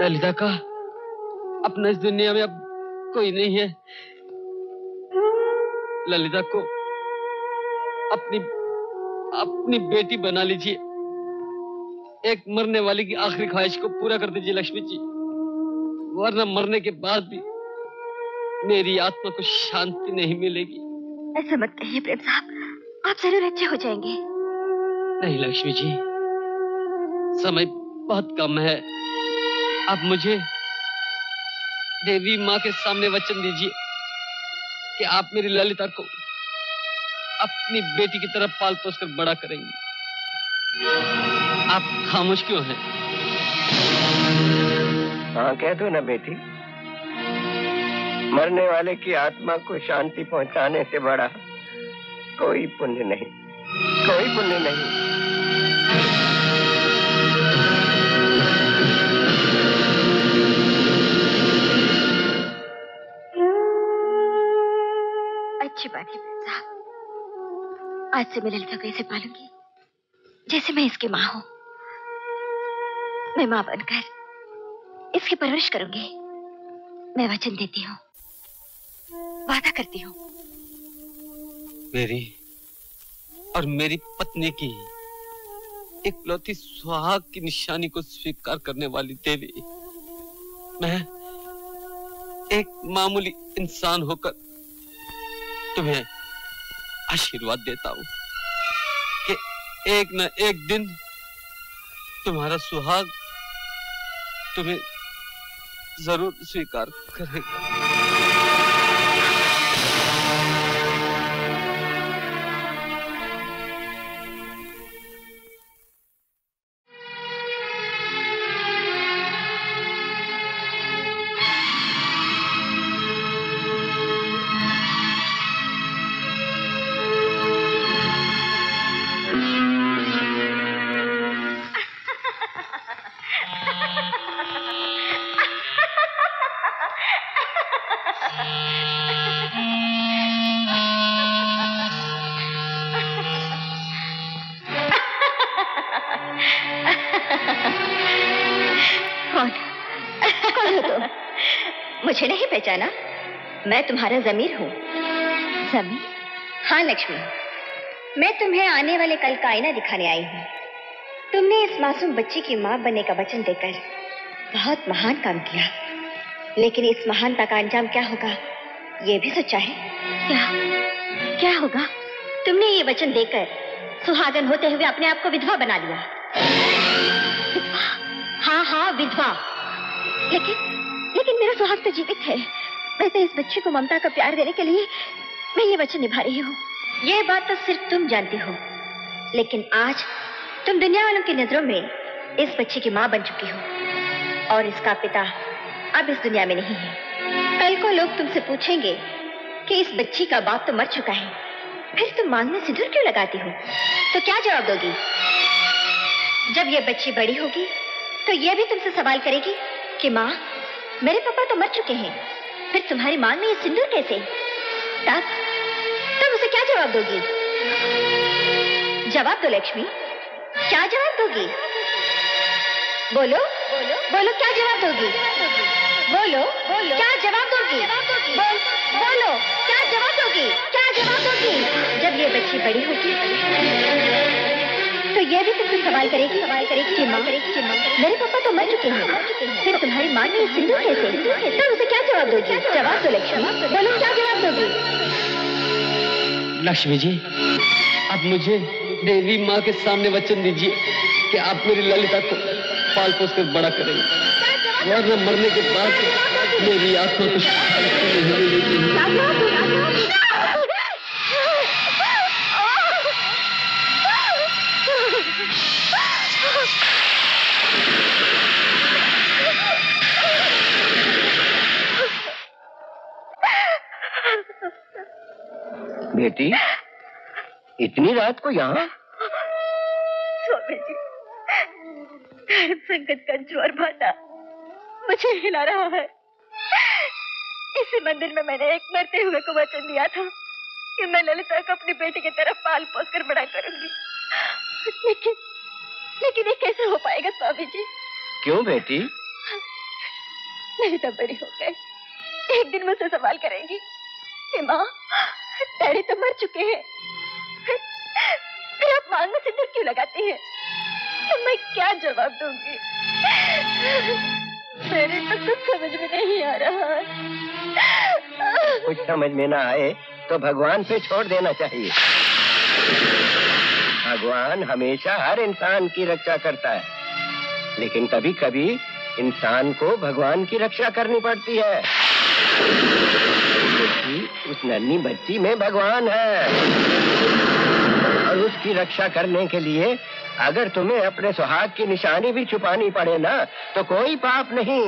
ललिता का अपना इस दुनिया में अब कोई नहीं है। ललिता को अपनी बेटी बना लीजिए। एक मरने वाले की आखिरी ख्वाहिश को पूरा कर दीजिए लक्ष्मी जी, वरना मरने के बाद भी मेरी आत्मा को शांति नहीं मिलेगी। ऐसा मत कहिए प्रेम साहब, आप जरूर अच्छे हो जाएंगे। नहीं लक्ष्मी जी, समय बहुत कम है, आप मुझे देवी माँ के सामने वचन दीजिए कि आप मेरी ललिता को अपनी बेटी की तरह पाल पोस कर बड़ा करेंगी। आप खामोश क्यों हैं? हाँ कह दो ना बेटी, मरने वाले की आत्मा को शांति पहुंचाने से बड़ा कोई पुण्य नहीं, कोई पुण्य नहीं। अच्छी बात है साहब, आज से मैं ललिता को ऐसे पालूंगी जैसे मैं इसकी माँ हूँ। मैं माँ बनकर इसकी परवरिश करूंगी। मैं वचन देती हूँ, वादा करती हूँ। मेरी और मेरी पत्नी की इकलौती सुहाग की निशानी को स्वीकार करने वाली देवी, मैं एक मामूली इंसान होकर तुम्हें आशीर्वाद देता हूँ कि एक न एक दिन तुम्हारा सुहाग तुम्हें जरूर स्वीकार करेगा। मैं तुम्हारा जमीर हूँ। जमीर? हाँ लक्ष्मी, मैं तुम्हें आने वाले कल का आईना दिखाने आई हूँ। तुमने इस मासूम बच्ची की माँ बनने का वचन देकर बहुत महान काम किया, लेकिन इस महानता का अंजाम क्या होगा ये भी सोचा है? क्या होगा? तुमने ये वचन देकर सुहागन होते हुए अपने आप को विधवा बना लिया। विधवा? हाँ हाँ विधवा, लेकिन मेरा सुहाग तो जीवित है। मैं तो इस बच्ची को ममता का प्यार देने के लिए मैं ये वचन निभा रही हूँ। ये बात तो सिर्फ तुम जानती हो, लेकिन आज तुम दुनिया वालों की नजरों में इस बच्ची की माँ बन चुकी हो, और इसका पिता अब इस दुनिया में नहीं है। कल को लोग तुमसे पूछेंगे कि इस बच्ची का बाप तो मर चुका है, फिर तुम मांग में सिंदूर क्यों लगाती हो? तो क्या जवाब दोगी? जब ये बच्ची बड़ी होगी तो ये भी तुमसे सवाल करेगी कि माँ, मेरे पापा तो मर चुके हैं, फिर तुम्हारी मांग में ये सिंदूर कैसे? तब उसे क्या जवाब दोगी? जवाब दो लक्ष्मी, क्या जवाब दोगी? बोलो बोलो क्या जवाब दोगी? बोलो क्या जवाब दोगी? बोलो क्या जवाब दोगी? क्या जवाब दोगी? जब ये बच्ची बड़ी होगी तो ये भी तुमसे सवाल करेगी कि माँ मेरे पापा तो मर चुके हैं, फिर तुम्हारी माँ ने सिंदूर कैसे? फिर उसे क्या जवाब दोगी? जवाब दो लक्ष्मी, बोलो क्या जवाब दोगी? लक्ष्मी जी अब मुझे देवी माँ के सामने वचन दीजिए कि आप मेरी ललिता को पाल पोस कर बड़ा करेंगे, वरना मरने के बाद मेरी आत्मा कुछ बेटी इतनी रात को यहाँ? स्वामी जी, धर्म संकट का ज्वर भाटा मुझे हिला रहा है। इसी मंदिर में मैंने एक मरते हुए को वचन दिया था कि मैं ललिता को अपनी बेटी की तरफ पाल पोस कर बड़ा करूंगी, लेकिन ये कैसे हो पाएगा स्वामी जी? क्यों बेटी? ललिता बड़ी हो गई, एक दिन मुझसे सवाल करेंगी कि माँ डैडी तो मर चुके हैं, फिर आप मांग में सिंदूर क्यों लगाती है? तो मैं क्या जवाब दूंगी? मेरे तो कुछ समझ में नहीं आ रहा है। कुछ समझ में ना आए तो भगवान पे छोड़ देना चाहिए। भगवान हमेशा हर इंसान की रक्षा करता है, लेकिन कभी कभी इंसान को भगवान की रक्षा करनी पड़ती है। उस नन्ही बच्ची में भगवान है और उसकी रक्षा करने के लिए अगर तुम्हें अपने सुहाग की निशानी भी छुपानी पड़े ना तो कोई पाप नहीं।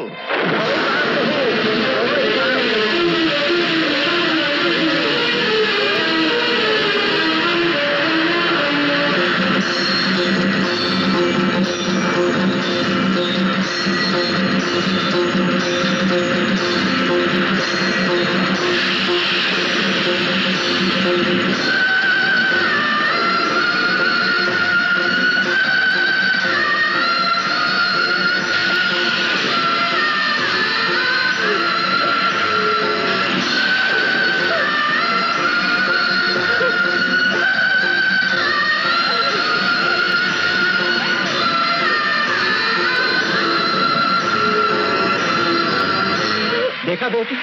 देखा बेटी,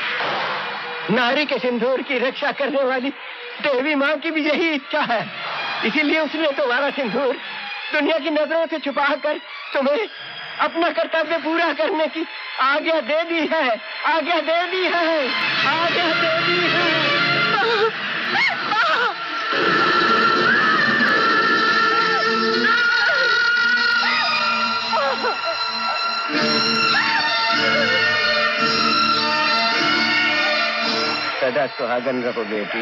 नारी के सिंदूर की रक्षा करने वाली देवी माँ की भी यही इच्छा है, इसीलिए उसने तुम्हारा सिंदूर दुनिया की नजरों से छुपा कर तुम्हें अपना कर्तव्य पूरा करने की आज्ञा दे दी है। सदा सुहागन रहो बेटी।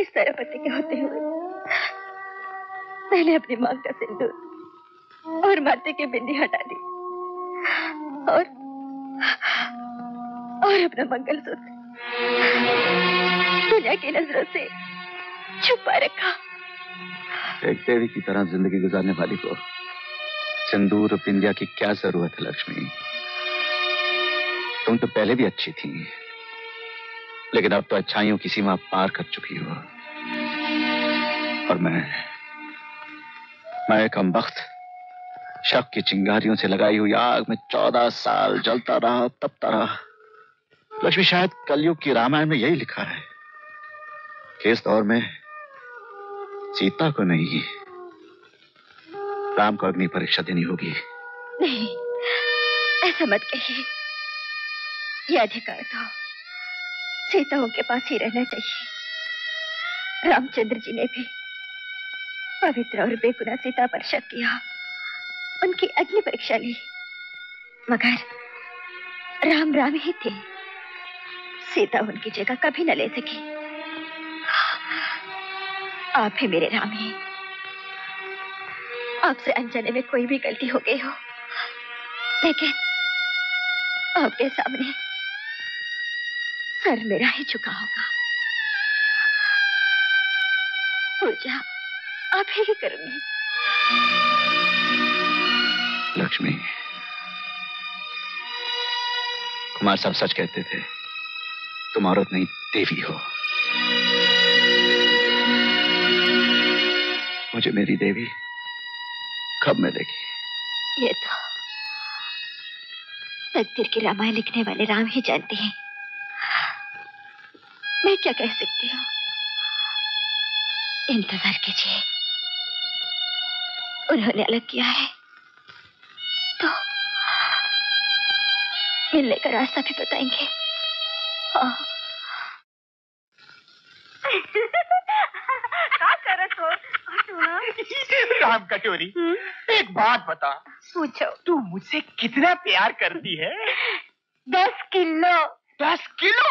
इस तरह पति के होते हुए मैंने अपनी मांग का सिंदूर और माथे की बिंदी हटा दी और अपना मंगलसूत्र दुनिया की नजरों से छुपा रखा। एक देवी की तरह जिंदगी गुजारने वाली को सिंदूर और बिंदिया की क्या जरूरत है? लक्ष्मी तुम तो पहले भी अच्छी थी, लेकिन अब तो अच्छाइयों की सीमा पार कर चुकी हो और मैं कमबख्त शक की चिंगारियों से लगाई हुई आग में 14 साल जलता रहा, तपता रहा। लक्ष्मी शायद कलयुग की रामायण में यही लिखा है कि इस दौर में सीता को नहीं राम को अग्नि परीक्षा देनी होगी। नहीं, ऐसा मत कहिए, यह अधिकार तो सीताओं के पास ही रहना चाहिए। रामचंद्र जी ने भी पवित्र और बेगुनाह सीता पर शक किया, उनकी अग्नि परीक्षा ली, मगर राम राम ही थे, सीता उनकी जगह कभी न ले सकी। आप ही मेरे राम हैं, आपसे अनजाने में कोई भी गलती हो गई हो, लेकिन आपके सामने सर मेरा ही झुका होगा। पूजा आप ही करूंगी। लक्ष्मी, कुमार साहब सच कहते थे, तुम औरत नहीं देवी हो। मुझे मेरी देवी कब मिलेगी? ये तो तकदीर की रामायण लिखने वाले राम ही जानते हैं। मैं क्या कह सकती हूँ? इंतजार कीजिए, उन्होंने अलग किया है तो मिलने का रास्ता भी बताएंगे। हाँ। राम कटोरी, एक बात बता। पूछो। तू मुझसे कितना प्यार करती है? 10 किलो। 10 किलो?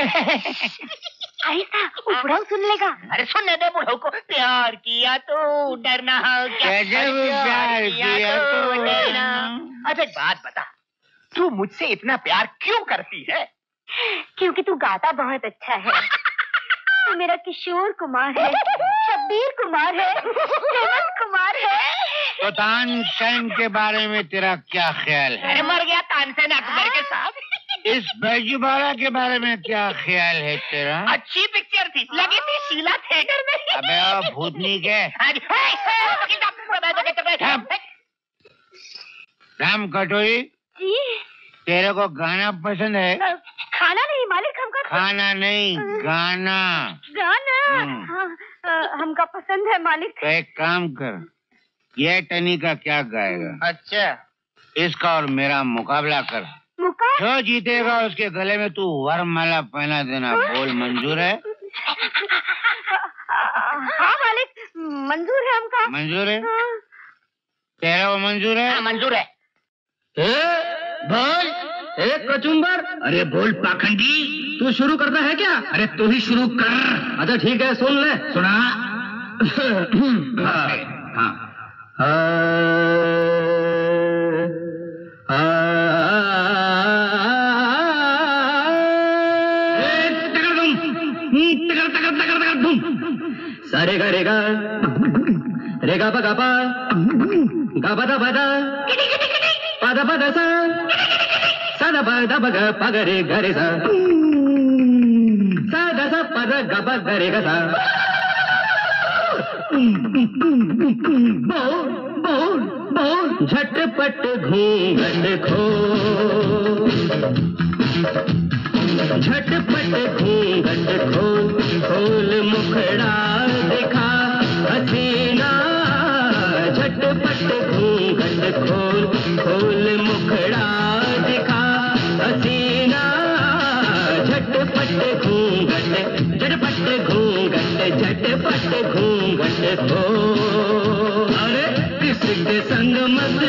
ऐसा बुढ़ाऊ सुन लेगा। अरे सुनने दे बुढ़ाऊ को। प्यार किया तो डरना है क्या? प्यार किया तो डरना। अच्छा एक बात बता, तू मुझसे इतना प्यार क्यों करती है? क्योंकि तू गाता बहुत अच्छा है। तू मेरा किशोर कुमार है, शब्बीर कुमार है, हेमंत कुमार है। तो तानसेन के बारे में तेरा क्या ख्याल है? अरे मर गया तानसेन अकबर के साथ। इस बैजूबारा के बारे में क्या ख्याल है तेरा? अच्छी पिक्चर थी, लगी थी शीला थिएटर में। अबे ओ भूतनी के राम कटोरी, तेरे को गाना पसंद है? खाना नहीं मालिक, हमका खाना नहीं गाना। गाना हमका पसंद है मालिक। तो एक काम कर, ये टनी का क्या गाएगा? अच्छा, इसका और मेरा मुकाबला कर। मुकाबला? जो जीतेगा उसके गले में तू वरमाला पहना देना। बोल, मंजूर है? हाँ मालिक, मंजूर है हमका। मंजूर है? हाँ। तेरा वो मंजूर है? हाँ, मंजूर है। बोल कचुम्बर। अरे बोल पाखंडी, तू शुरू करता है क्या? अरे तू ही शुरू कर। अच्छा ठीक है, सुन ले। सुना? हाँ। सारे गा रे गा रे गा पा गा पा गा पा दा पा दा पादा पादा सा सादा पादा पग पगरे घरे सा सादा सा पद गप घरे गा सा बोल बोल बोल झटपट घूंघट खो झटपट घूंघट खो खोल मुखड़ा दिखा हसीना झटपट घूंघट खोल खोल मुखड़ा दिखा हसीना झटपट घूंघट झटपट घूंघट खो। अरे किसके संग मत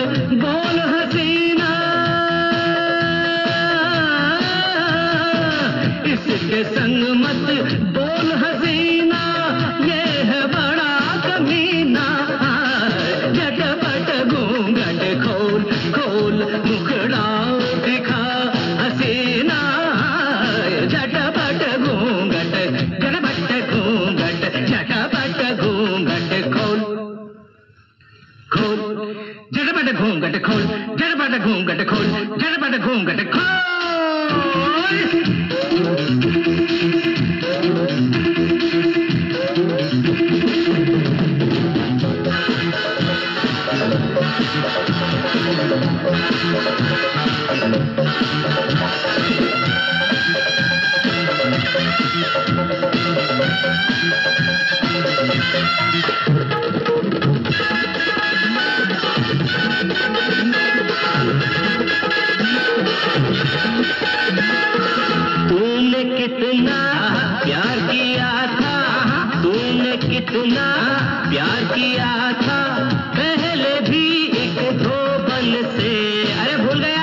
बोल हसीना, किसके संग मत बोल हसीना, ये है बड़ा कमीना। झटपट घूंघट खोल खोल मुखड़ा दिखा हसीना झटपट घूंघट झटपट घूंघट झटपट घूंघट खोल खोल झटपट घूंघट खोल झटपट घूंघट खोल झटपट घूंघट खोल। तूने कितना प्यार किया था, तूने कितना प्यार किया था, पहले भी एक धोबन से। अरे भूल गया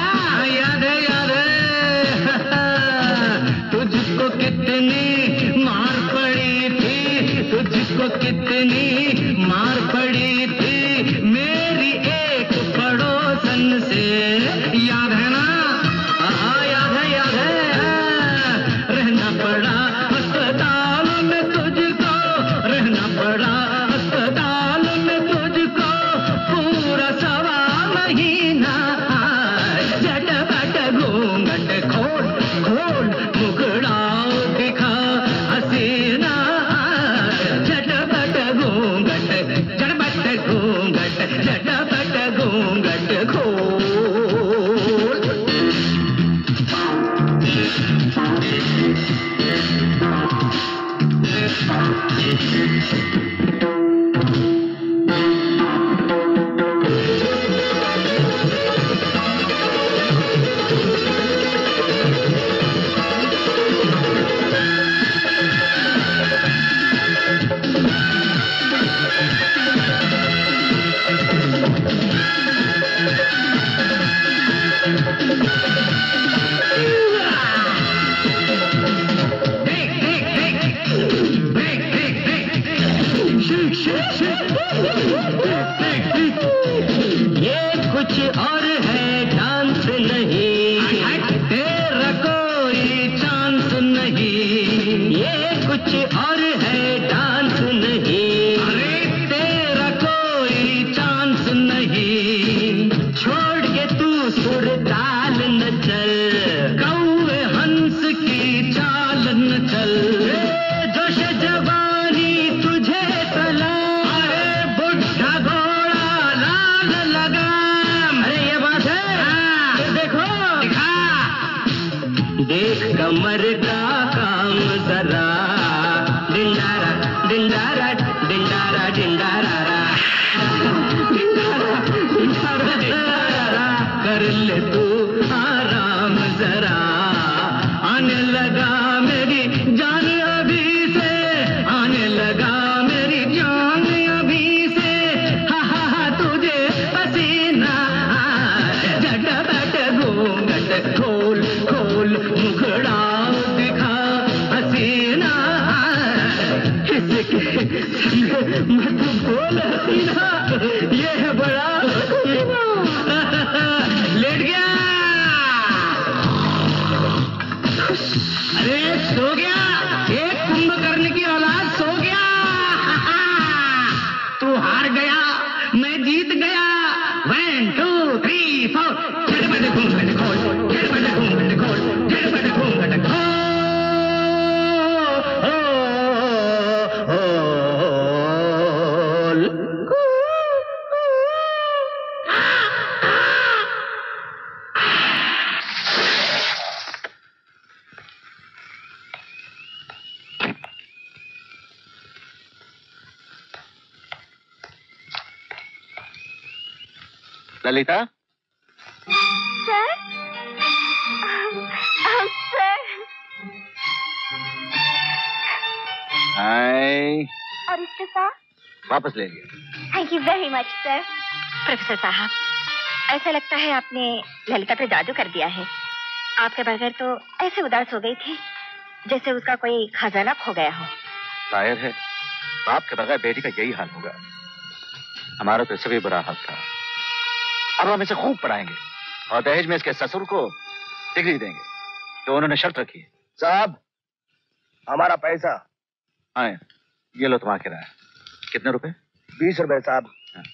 ललिता सर, सर। हाय। और इसके साथ वापस ले लिया। Thank you very much sir. Professor साहब, ऐसा लगता है आपने ललिता पर जादू कर दिया है। आपके बगैर तो ऐसे उदास हो गई थी जैसे उसका कोई खजाना खो गया हो। जाहिर है बाप के बगैर बेटी का यही हाल होगा। हमारा तो इससे भी बुरा हाल था। अब हम इसे खूब पढ़ाएंगे और दहेज में इसके ससुर को डिग्री देंगे। तो उन्होंने शर्त रखी है। साहब, हमारा पैसा। हाँ, ये लो तुम्हारा किराया। कितने रुपए? 20 रुपए साहब। हाँ।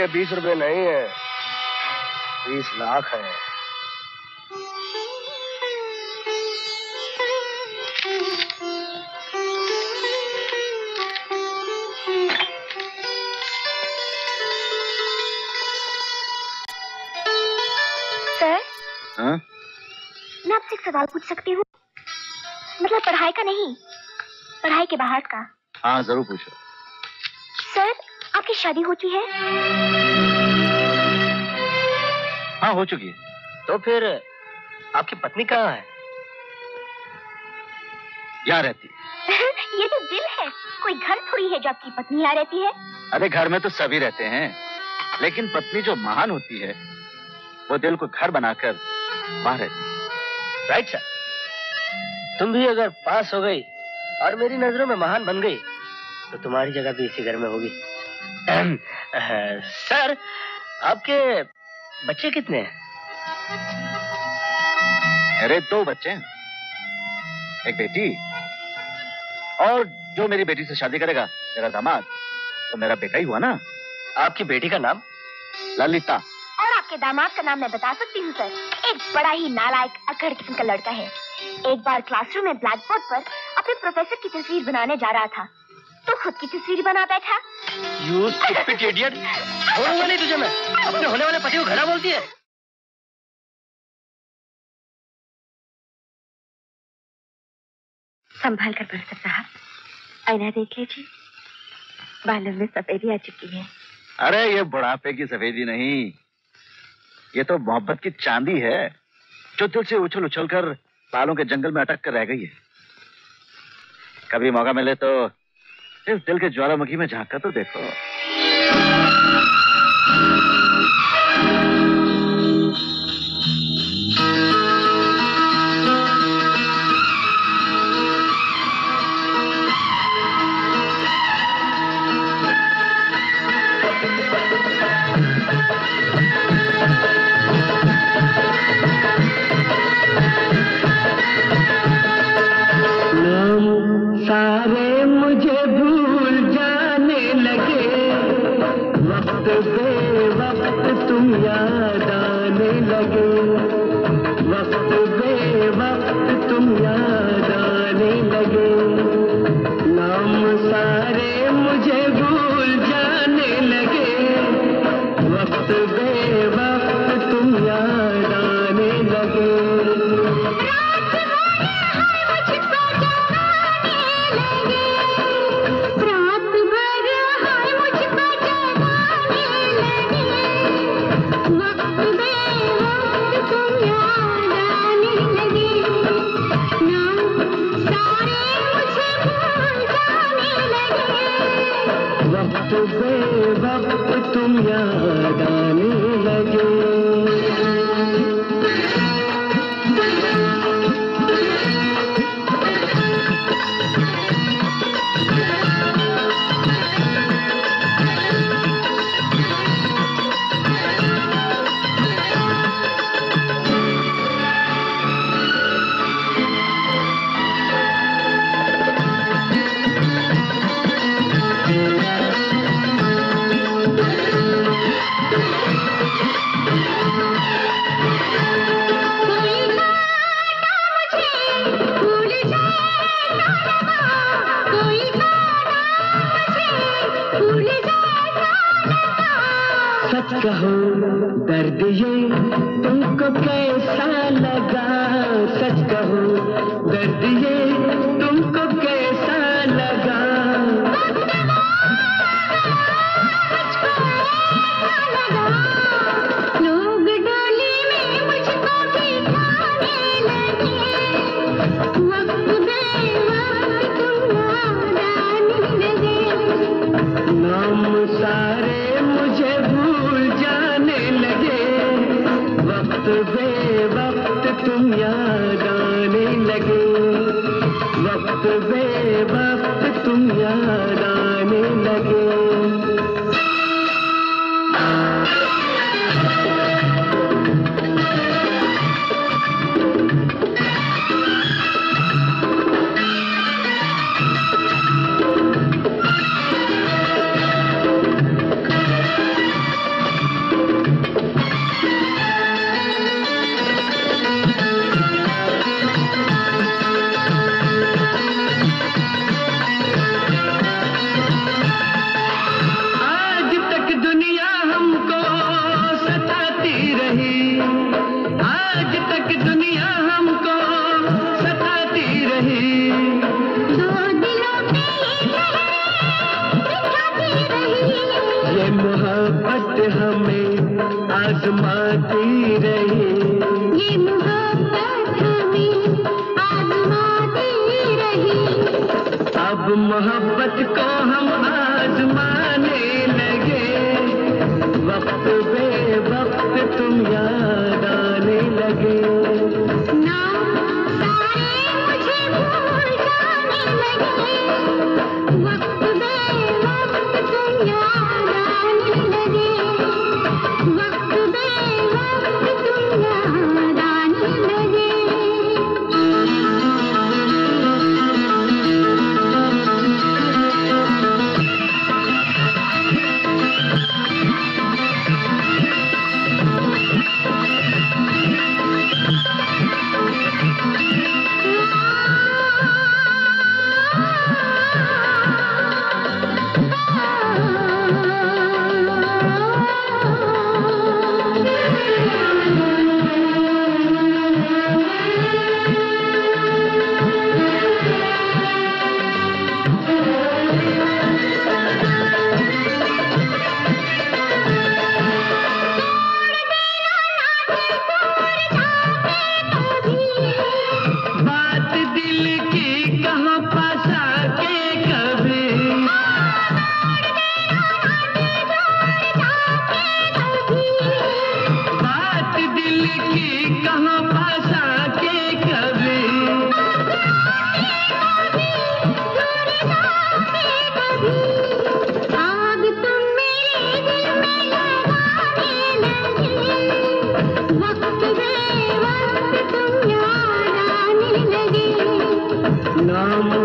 ये 20 रुपए नहीं है, 20 लाख है। सवाल पूछ सकती हूँ? मतलब पढ़ाई का नहीं, पढ़ाई के बाहर का। हाँ जरूर पूछो। सर, आपकी शादी हो चुकी है? हाँ हो चुकी है। तो फिर आपकी पत्नी कहाँ है? यहाँ रहती है। ये तो दिल है, कोई घर थोड़ी है जो आपकी पत्नी यहाँ रहती है। अरे घर में तो सभी रहते हैं, लेकिन पत्नी जो महान होती है वो दिल को घर बनाकर वहाँ रहती है। राइट सर, तुम भी अगर पास हो गई और मेरी नजरों में महान बन गई तो तुम्हारी जगह भी इसी घर में होगी। सर, आपके बच्चे कितने हैं? अरे 2 बच्चे हैं, एक बेटी, और जो मेरी बेटी से शादी करेगा मेरा दामाद तो मेरा बेटा ही हुआ ना। आपकी बेटी का नाम? ललिता। के दामाद का नाम मैं बता सकती हूँ सर। एक बड़ा ही नालायक अकड़ किस्म का लड़का है। एक बार क्लासरूम में ब्लैक बोर्ड पर अपने प्रोफेसर की तस्वीर बनाने जा रहा था तो खुद की तस्वीर बना बैठा। यू स्टूपिड इडियट, छोड़ूंगा नहीं तुझे मैं। अपने होने वाले पति को घड़ा बोलती है। संभाल कर प्रोफेसर साहब, आईना देख लीजिए, बालों में सफेदी आ चुकी है। अरे ये बुढ़ापे की सफेदी नहीं, ये तो मोहब्बत की चांदी है जो दिल से उछल उछल कर बालों के जंगल में अटक कर रह गई है। कभी मौका मिले तो इस दिल के ज्वालामुखी में झांक कर तो देखो। दर्द ये तुमको कैसा लगा, सच कहो दर्द ये तुमको कैसा लगा। लोग डोली में मुझको बिठाने लगे, वक्त बेवक्त तुम्हारा आने लगे। नाम सारे मुझे भूल जाने लगे, वक्त बेवक्त तुम याद आने लगे, वक्त बेवक्त तुम याद आने लगे। आजमाती रही ये मोहब्बत हमें आजमाती रही, अब मोहब्बत को हम आजमाने लगे, वक्त बे वक्त तुम याद आने लगे। ना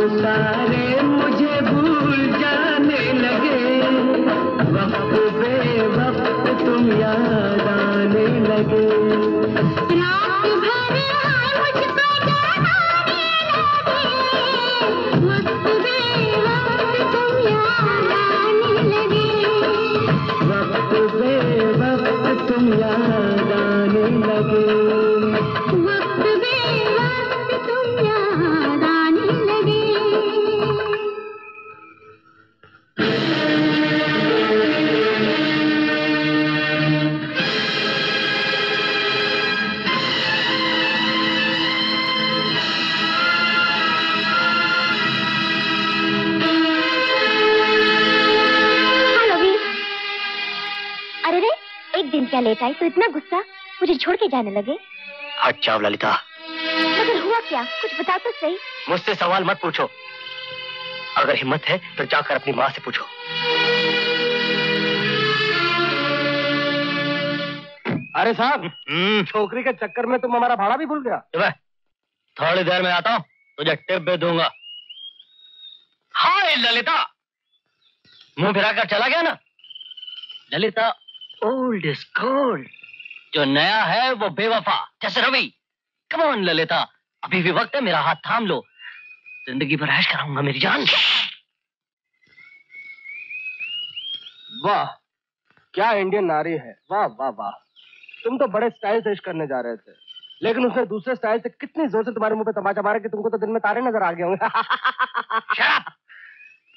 सारे मुझे भूल जाने लगे, वक्त बे वक्त तुम याद आने लगे। तो इतना गुस्सा मुझे छोड़ के जाने लगे। हट जाओ ललिता। मगर हुआ क्या, कुछ बता तो सही। मुझसे सवाल मत पूछो, अगर हिम्मत है तो जाकर अपनी माँ से पूछो। अरे साहब, छोकरी के चक्कर में तुम हमारा भाड़ा भी भूल गया। थोड़ी देर में आता हूँ, तुझे टिप भी दूंगा। हाय ललिता, मुंह फिरा कर चला गया ना। Lalita Old is gold. जो नया है वो बेवफा, जैसे रवि। Come on ललिता, अभी भी वक्त है, मेरा हाथ थाम लो। जिंदगी भर ऐश कराऊंगा मेरी जान। वाह, क्या इंडियन नारी है। वाह वाह वाह। तुम तो बड़े स्टाइल से इश्क करने जा रहे थे, लेकिन उसने दूसरे स्टाइल से कितनी जोर से तुम्हारे मुंह पे तमाचा मारा कि तुमको तो दिन में तारे नजर आ गए होंगे।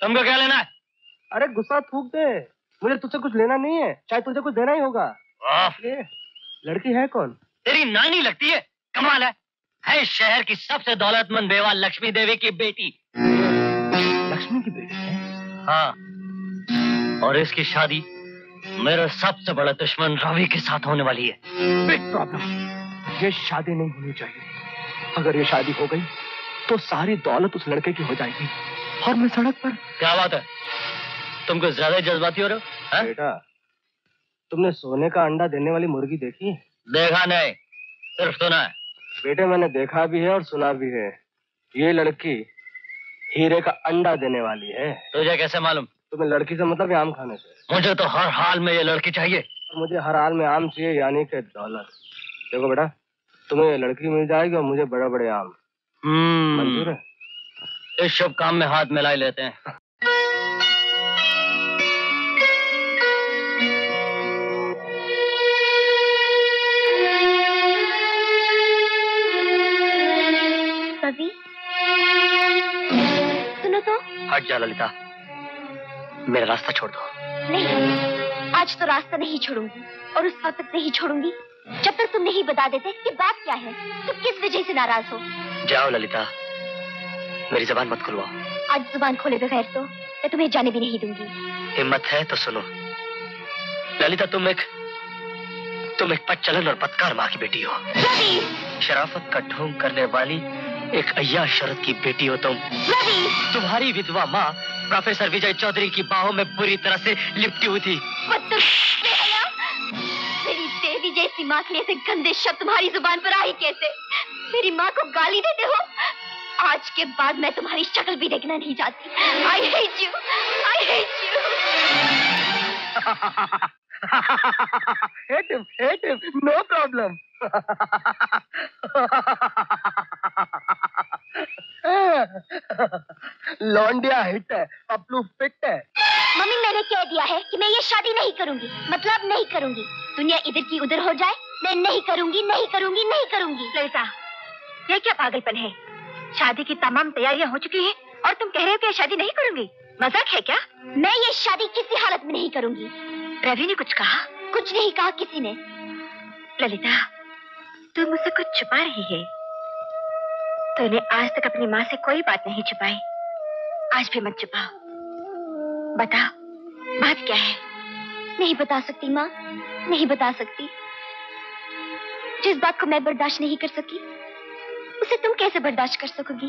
तुमको क्या लेना है? अरे गुस्सा थूक दे, मुझे तुझसे कुछ लेना नहीं है, चाहे तुझे कुछ देना ही होगा। लड़की है कौन? तेरी नानी लगती है, कमाल है इस शहर की सबसे दौलतमंद बेवा लक्ष्मी देवी की बेटी। लक्ष्मी की बेटी? हाँ, और इसकी शादी मेरा सबसे बड़ा दुश्मन रवि के साथ होने वाली है। बिग प्रॉब्लम, ये शादी नहीं होनी चाहिए। अगर ये शादी हो गई तो सारी दौलत उस लड़के की हो जाएगी और मैं सड़क पर। क्या बात है, तुमको ज्यादा जज्बाती हो रहे हो? बेटा, तुमने सोने का अंडा देने वाली मुर्गी देखी? देखा नहीं, सिर्फ सुना है। बेटे, मैंने देखा भी है और सुना भी है। ये लड़की हीरे का अंडा देने वाली है। तुझे कैसे मालूम? तुम्हें लड़की से मतलब आम खाने से? मुझे तो हर हाल में ये लड़की चाहिए। मुझे हर हाल में आम चाहिए, यानी कि दौलत। देखो बेटा, तुम्हें ये लड़की मिल जाएगी और मुझे बड़े बड़े आम। मंजूर है? इस शुभ काम में हाथ मिला ही लेते हैं। सुनो तो। हट जा ललिता, मेरा रास्ता छोड़ दो। नहीं, आज तो रास्ता नहीं छोड़ूंगी और उस वक्त तक नहीं छोड़ूंगी जब तक तुम नहीं बता देते कि बात क्या है, तुम किस वजह से नाराज हो। जाओ ललिता, मेरी जुबान मत खुलवाओ। आज जुबान खोले बगैर तो मैं तुम्हें जाने भी नहीं दूंगी। हिम्मत है तो सुनो ललिता, तुम एक पचलन और पत्कार माँ की बेटी हो। शराफत का ढोंग करने वाली एक अय्या शरद की बेटी हो तुम। तुम्हारी विधवा माँ प्रोफेसर विजय चौधरी की बाहों में बुरी तरह से लिपटी हुई थी। मेरी देवी जैसी माँ के ऐसे गंदे शब्द तुम्हारी जुबान पर आए कैसे? मेरी माँ को गाली देते हो? आज के बाद मैं तुम्हारी शक्ल भी देखना नहीं चाहती। I hate you, I hate you। Hate him, no problem. लौंडिया हिट है, अपलू फिट है। मम्मी, मैंने कह दिया है कि मैं ये शादी नहीं करूंगी, मतलब नहीं करूंगी। दुनिया इधर की उधर हो जाए, मैं नहीं करूंगी, नहीं करूंगी, नहीं करूंगी। ललिता, ये क्या पागलपन है? शादी की तमाम तैयारियां हो चुकी हैं और तुम कह रहे हो कि शादी नहीं करूंगी? मजाक है क्या? मैं ये शादी किसी हालत में नहीं करूंगी। रवि ने कुछ कहा? कुछ नहीं कहा किसी ने। ललिता, तुम मुझसे कुछ छुपा रही है। तूने आज तक अपनी माँ से कोई बात नहीं छुपाई, आज भी मत छुपाओ। बताओ, बात क्या है? नहीं बता सकती माँ, नहीं बता सकती। जिस बात को मैं बर्दाश्त नहीं कर सकी उसे तुम कैसे बर्दाश्त कर सकोगी?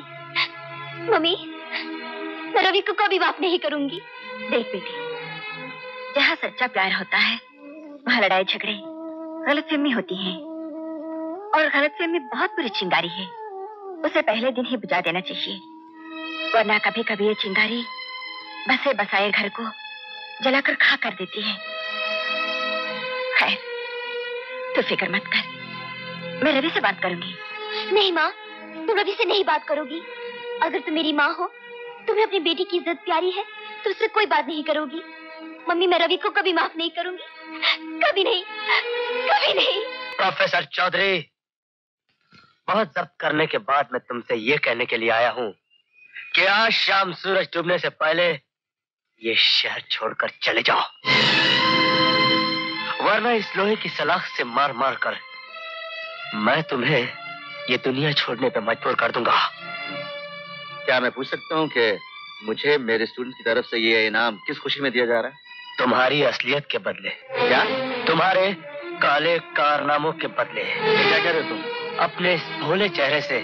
मम्मी, मैं रवि को कभी माफ नहीं करूंगी। देख बेटी, जहाँ सच्चा प्यार होता है वहाँ लड़ाई झगड़े, गलतफहमी होती है, और गलतफहमी बहुत बुरी चिंगारी है। उसे पहले दिन ही बुझा देना चाहिए, वरना कभी कभी ये चिंगारी बसे बसाए घर को जलाकर खा कर देती है। खैर, तू फिक्र मत कर, मैं रवि से बात करूंगी। नहीं माँ, तुम रवि से नहीं बात करोगी। अगर तुम मेरी माँ हो, तुम्हें अपनी बेटी की इज्जत प्यारी है, तुम उससे कोई बात नहीं करोगी। मम्मी, मैं रवि को कभी माफ नहीं करूंगी, कभी नहीं, कभी नहीं। प्रोफेसर चौधरी, बहुत जब्त करने के बाद मैं तुमसे ये कहने के लिए आया हूँ कि आज शाम सूरज डूबने से पहले ये शहर छोड़कर चले जाओ, वरना इस लोहे की सलाख से मार मार कर मैं तुम्हें ये दुनिया छोड़ने पे मजबूर कर दूंगा। क्या मैं पूछ सकता हूँ कि मुझे मेरे स्टूडेंट की तरफ से ये इनाम किस खुशी में दिया जा रहा है? तुम्हारी असलियत के बदले। क्या? तुम्हारे काले कारनामों के बदले। क्या कह रहे हो तुम? अपने इस भोले चेहरे से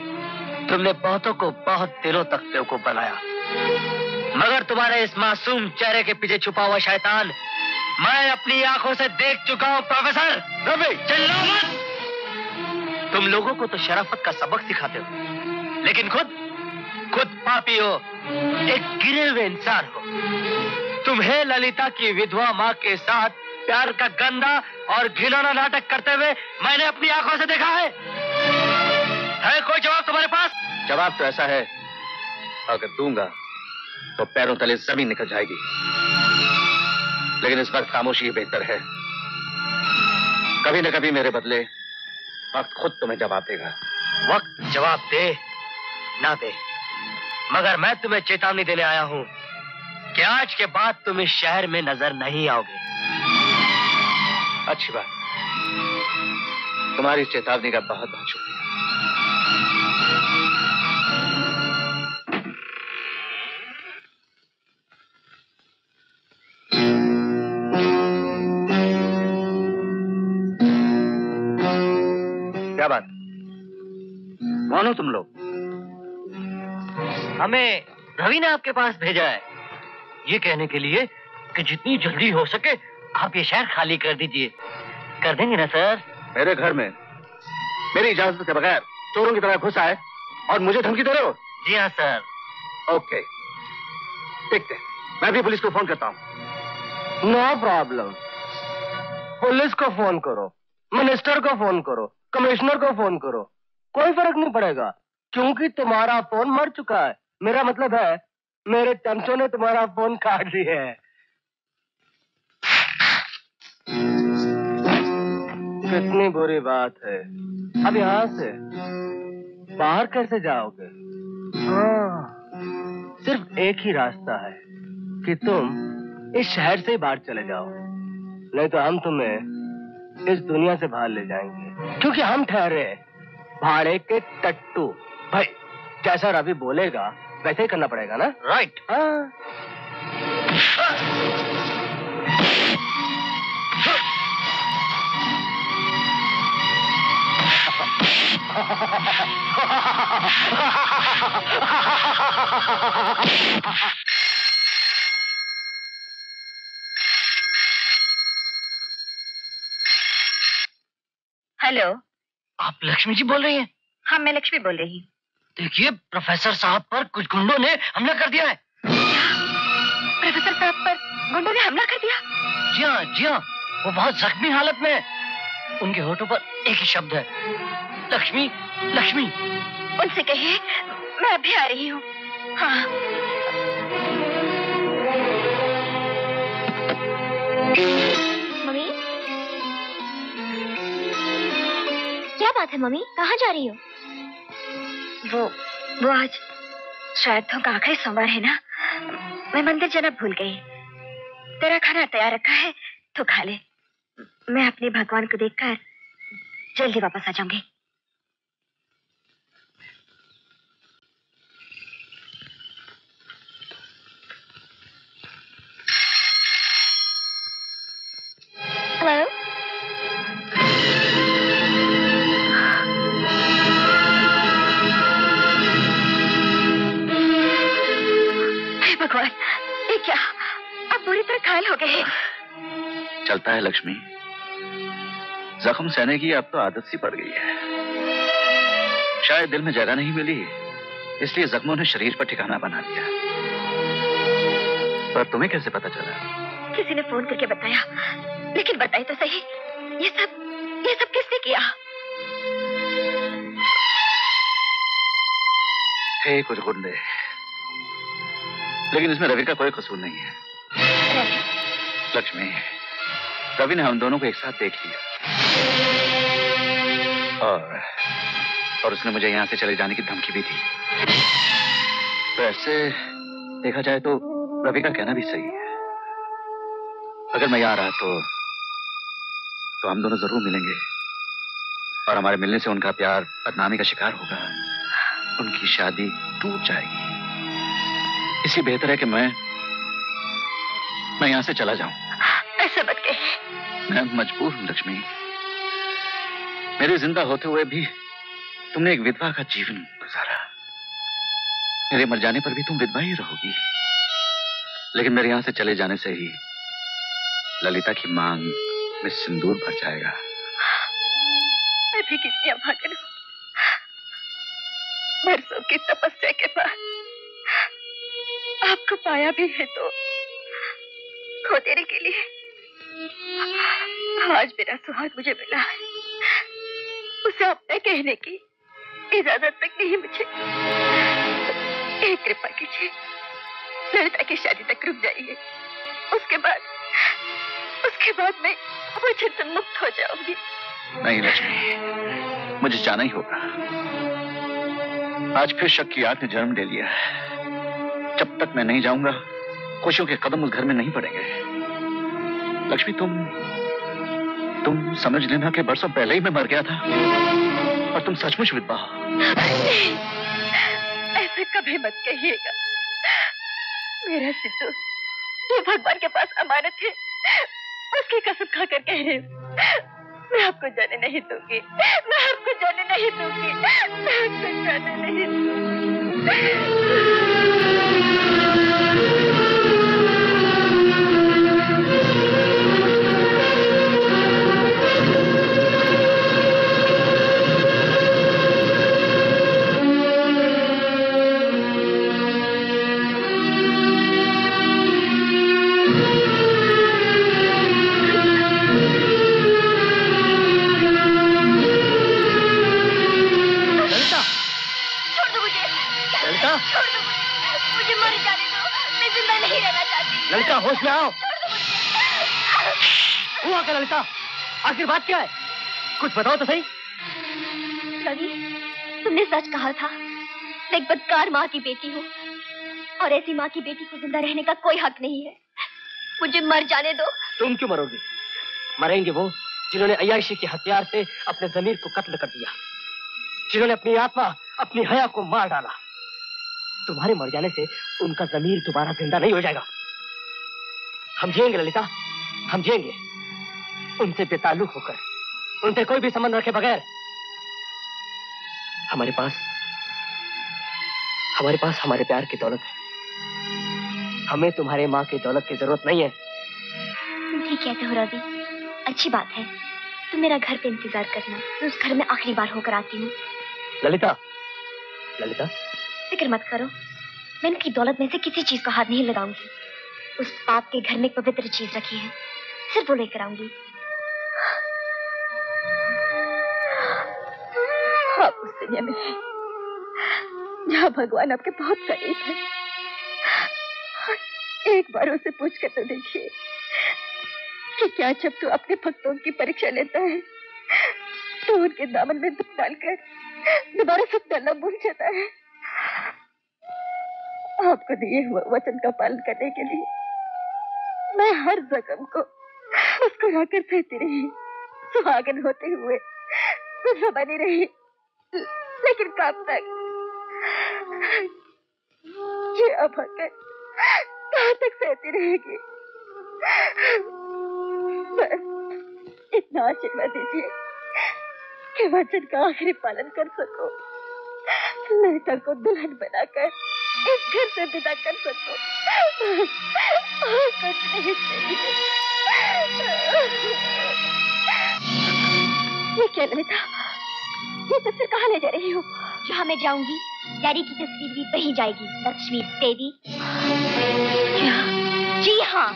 तुमने बहुतों को बहुत दिनों तक बेवकूफ बनाया, मगर तुम्हारे इस मासूम चेहरे के पीछे छुपा हुआ शैतान मैं अपनी आंखों से देख चुका हूँ। प्रोफेसर रवि, चिल्लाओ मत। तुम लोगों को तो शराफत का सबक सिखाते हो, लेकिन खुद पापी हो, एक गिरे हुए इंसान हो। तुम्हें ललिता की विधवा माँ के साथ प्यार का गंदा और घिनौना नाटक करते हुए मैंने अपनी आंखों से देखा है कोई जवाब तुम्हारे पास? जवाब तो ऐसा है, अगर दूंगा तो पैरों तले जमीन निकल जाएगी, लेकिन इस वक्त खामोशी बेहतर है। कभी न कभी मेरे बदले वक्त खुद तुम्हें जवाब देगा। वक्त जवाब दे ना दे, मगर मैं तुम्हें चेतावनी देने आया हूँ कि आज के बाद तुम इस शहर में नजर नहीं आओगे। अच्छी बात, तुम्हारी चेतावनी का बहुत बहुत शुक्रिया। क्या बात, कौन हो तुम लोग? हमें रवि ने आपके पास भेजा है ये कहने के लिए कि जितनी जल्दी हो सके आप ये शहर खाली कर दीजिए। कर देंगे ना सर? मेरे घर में मेरी इजाजत के बगैर चोरों की तरह घुस आए और मुझे धमकी दे रहे हो? जी हाँ सर। ओके, देखते, मैं भी पुलिस को फोन करता हूँ। नो प्रॉब्लम, पुलिस को फोन करो, मिनिस्टर को फोन करो, कमिश्नर को फोन करो, कोई फर्क नहीं पड़ेगा क्योंकि तुम्हारा फोन मर चुका है। मेरा मतलब है मेरे चमचों ने तुम्हारा फोन काट दिया है। कितनी बुरी बात है। अब यहाँ से बाहर कैसे जाओगे? हाँ, सिर्फ एक ही रास्ता है कि तुम इस शहर से बाहर चले जाओ, नहीं तो हम तुम्हें इस दुनिया से बाहर ले जाएंगे। क्योंकि हम ठहरे भाड़े के टट्टू। भाई जैसा रवि बोलेगा वैसे ही करना पड़ेगा ना? राइट। हेलो, आप लक्ष्मी जी बोल रही हैं? हाँ, मैं लक्ष्मी बोल रही हूँ। देखिए प्रोफेसर साहब पर कुछ गुंडों ने हमला कर दिया है। प्रोफेसर साहब पर गुंडों ने हमला कर दिया? जी हाँ, जी हाँ, वो बहुत जख्मी हालत में है। उनके होठों पर एक ही शब्द है, लक्ष्मी, लक्ष्मी। उनसे कहिए मैं अभी आ रही हूँ। हाँ। मम्मी, क्या बात है मम्मी, कहाँ जा रही हो? वो आज श्राद्धों का आखिरी सोमवार है ना, मैं मंदिर जाना भूल गई। तेरा खाना तैयार रखा है तो खा ले, मैं अपने भगवान को देखकर जल्दी वापस आ जाऊंगी। हेलो, क्या अब पूरी तरह घायल हो गए? चलता है लक्ष्मी, जख्म सहने की अब तो आदत सी पड़ गई है। शायद दिल में जगह नहीं मिली इसलिए जख्मों ने शरीर पर ठिकाना बना लिया। पर तुम्हें कैसे पता चला? किसी ने फोन करके बताया, लेकिन बताई तो सही, ये सब किसने किया? थे कुछ गुंडे, लेकिन इसमें रवि का कोई कसूर नहीं है। लक्ष्मी, रवि ने हम दोनों को एक साथ देख लिया और उसने मुझे यहाँ से चले जाने की धमकी भी दी। वैसे देखा जाए तो रवि का कहना भी सही है। अगर मैं यहाँ रहा तो हम दोनों जरूर मिलेंगे और हमारे मिलने से उनका प्यार बदनामी का शिकार होगा, उनकी शादी टूट जाएगी। इसलिए बेहतर है कि मैं यहाँ से चला जाऊं। ऐसा मत कहिए। मैं मजबूर हूँ लक्ष्मी, मेरे जिंदा होते हुए भी तुमने एक विधवा का जीवन गुजारा, मेरे मर जाने पर भी तुम विधवा ही रहोगी। लेकिन मेरे यहाँ से चले जाने से ही ललिता की मांग में सिंदूर भर जाएगा। मैं भी कितनी अभागन हूँ, बरसों की तपस्या के बाद आपको पाया भी है तो खो देने के लिए। आज मेरा सुहाग मुझे मिला है, उसे अपने कहने की इजाजत तक नहीं मुझे। एक कृपा कीजिए, ललिता की शादी तक रुक जाइए, उसके बाद मैं मुझे मुक्त हो जाऊंगी। नहीं लक्ष्मी, मुझे जाना ही होगा। आज फिर शक की आग ने जन्म ले लिया है। जब तक मैं नहीं जाऊंगा खुशियों के कदम उस घर में नहीं पड़ेंगे। लक्ष्मी तुम समझ लेना कि बरसों पहले ही मैं मर गया था और तुम सचमुच विधवा हो। ऐसे कभी मत कहिएगा। मेरा सिद्धू जो भगवान के पास अमानत है उसकी कसम खाकर कह रही हूँ। मैं आपको जाने नहीं दूंगी, मैं आपको जाने नहीं दूंगी, मैं आपको जाने नहीं दूंगी। ललिता होश में आओ। हुआ क्या ललिता, आखिर बात क्या है? कुछ बताओ तो सही। रवि, तुमने सच कहा था। मैं एक बदकार माँ की बेटी हूँ और ऐसी माँ की बेटी को जिंदा रहने का कोई हक नहीं है। मुझे मर जाने दो। तुम क्यों मरोगी? मरेंगे वो जिन्होंने अय्याशी के हथियार से अपने जमीर को कत्ल कर दिया, जिन्होंने अपनी आत्मा अपनी हया को मार डाला। तुम्हारे मर जाने से उनका जमीर दोबारा जिंदा नहीं हो जाएगा। हम जिएंगे ललिता, हम जिएंगे। उनसे बेताल्लुक होकर, उनसे कोई भी संबंध रखे बगैर हमारे पास हमारे प्यार की दौलत है। हमें तुम्हारे माँ की दौलत की जरूरत नहीं है। ठीक कहते हो रवि, अच्छी बात है। तुम मेरा घर पे इंतजार करना, मैं उस घर में आखिरी बार होकर आती हूँ। ललिता ललिता फिक्र मत करो, मैं उनकी दौलत में से किसी चीज का हाथ नहीं लगाऊंगी। उस पाप के घर में एक पवित्र चीज रखी है, सिर्फ वो लेकर आऊंगी। आप उस दुनिया में हैं जहाँ भगवान आपके बहुत करीब है। एक बार उसे पूछ कर तो देखिए कि क्या जब तू अपने भक्तों की परीक्षा लेता है तो उनके दामन में दुख डालकर दोबारा सब डालना भूल जाता है। आपको दिए हुए वचन का पालन करने के लिए मैं हर जख्म को मुस्कुराकर सहती रही, सुहागन होते हुए मुस्कुरा बनी रही, लेकिन कब तक ये अभद्र कहाँ तक सहती रहेगी? बस इतना आशीर्वाद दीजिए कि वचन का आखिरी पालन कर सको, ललिता को दुल्हन बनाकर इस घर से विदा कर सकूं। और कुछ नहीं चाहिए। ये क्या ललिता, ये तस्वीर कहाँ ले जा रही हो? जहाँ मैं जाऊंगी डैडी की तस्वीर भी वहीं जाएगी। लक्ष्मी देवी, जी हाँ,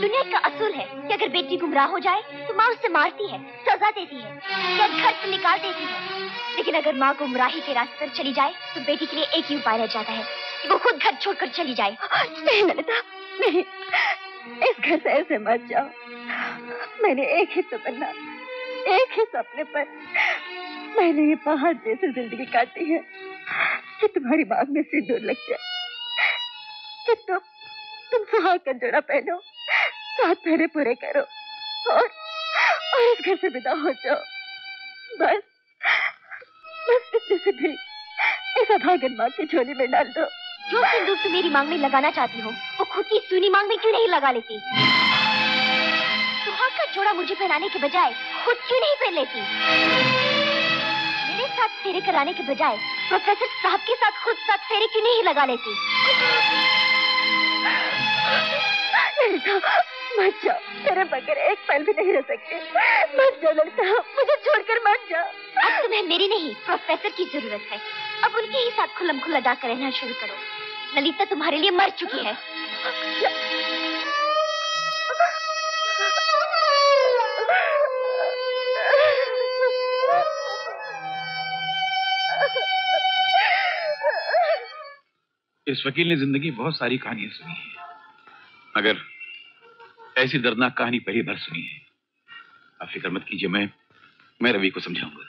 दुनिया का असूल है कि अगर बेटी गुमराह हो जाए तो माँ उससे मारती है, सजा देती है या घर से निकाल देती है। लेकिन अगर माँ गुमराही के रास्ते पर चली जाए तो बेटी के लिए एक ही उपाय रह जाता है कि वो खुद घर छोड़कर चली जाए। नहीं ललिता, नहीं, इस घर से ऐसे मत जाओ। मैंने एक ही तमन्ना, एक ही सपने पर मैंने ये पहाड़ जैसी जिंदगी काटी है कि तुम्हारी बाग में सिंदूर लग जाए, कि तुम सुहाग का जोड़ा पहनो, साथ फेरे पूरे करो और इस घर से विदा हो जाओ। बस इसे भी इस अभागन माँ की झोली में डाल दो। जो सिंदूर तुम मेरी मांग में लगाना चाहती हो वो खुद की सुनी मांग में क्यों नहीं लगा लेती? सुहाग का जोड़ा मुझे पहनाने के बजाय खुद क्यों नहीं पहन लेती? मेरे साथ फेरे कराने के बजाय प्रोफेसर साहब के साथ खुद साथ फेरे क्यों नहीं लगा लेती? मत जाओ, तेरे बगैर एक पल भी नहीं रह सकते। मत जाओ लड़का, मुझे छोड़कर मत जाओ। अब तुम्हें मेरी नहीं प्रोफेसर की जरूरत है। अब उनके ही साथ खुलम खुला जाकर रहना शुरू करो। ललिता तुम्हारे लिए मर चुकी है। इस वकील ने जिंदगी बहुत सारी कहानियां सुनी है, मगर ऐसी दर्दनाक कहानी पहली बार सुनी है। आप फिक्र मत कीजिए, मैं मैं रवि को समझाऊंगा।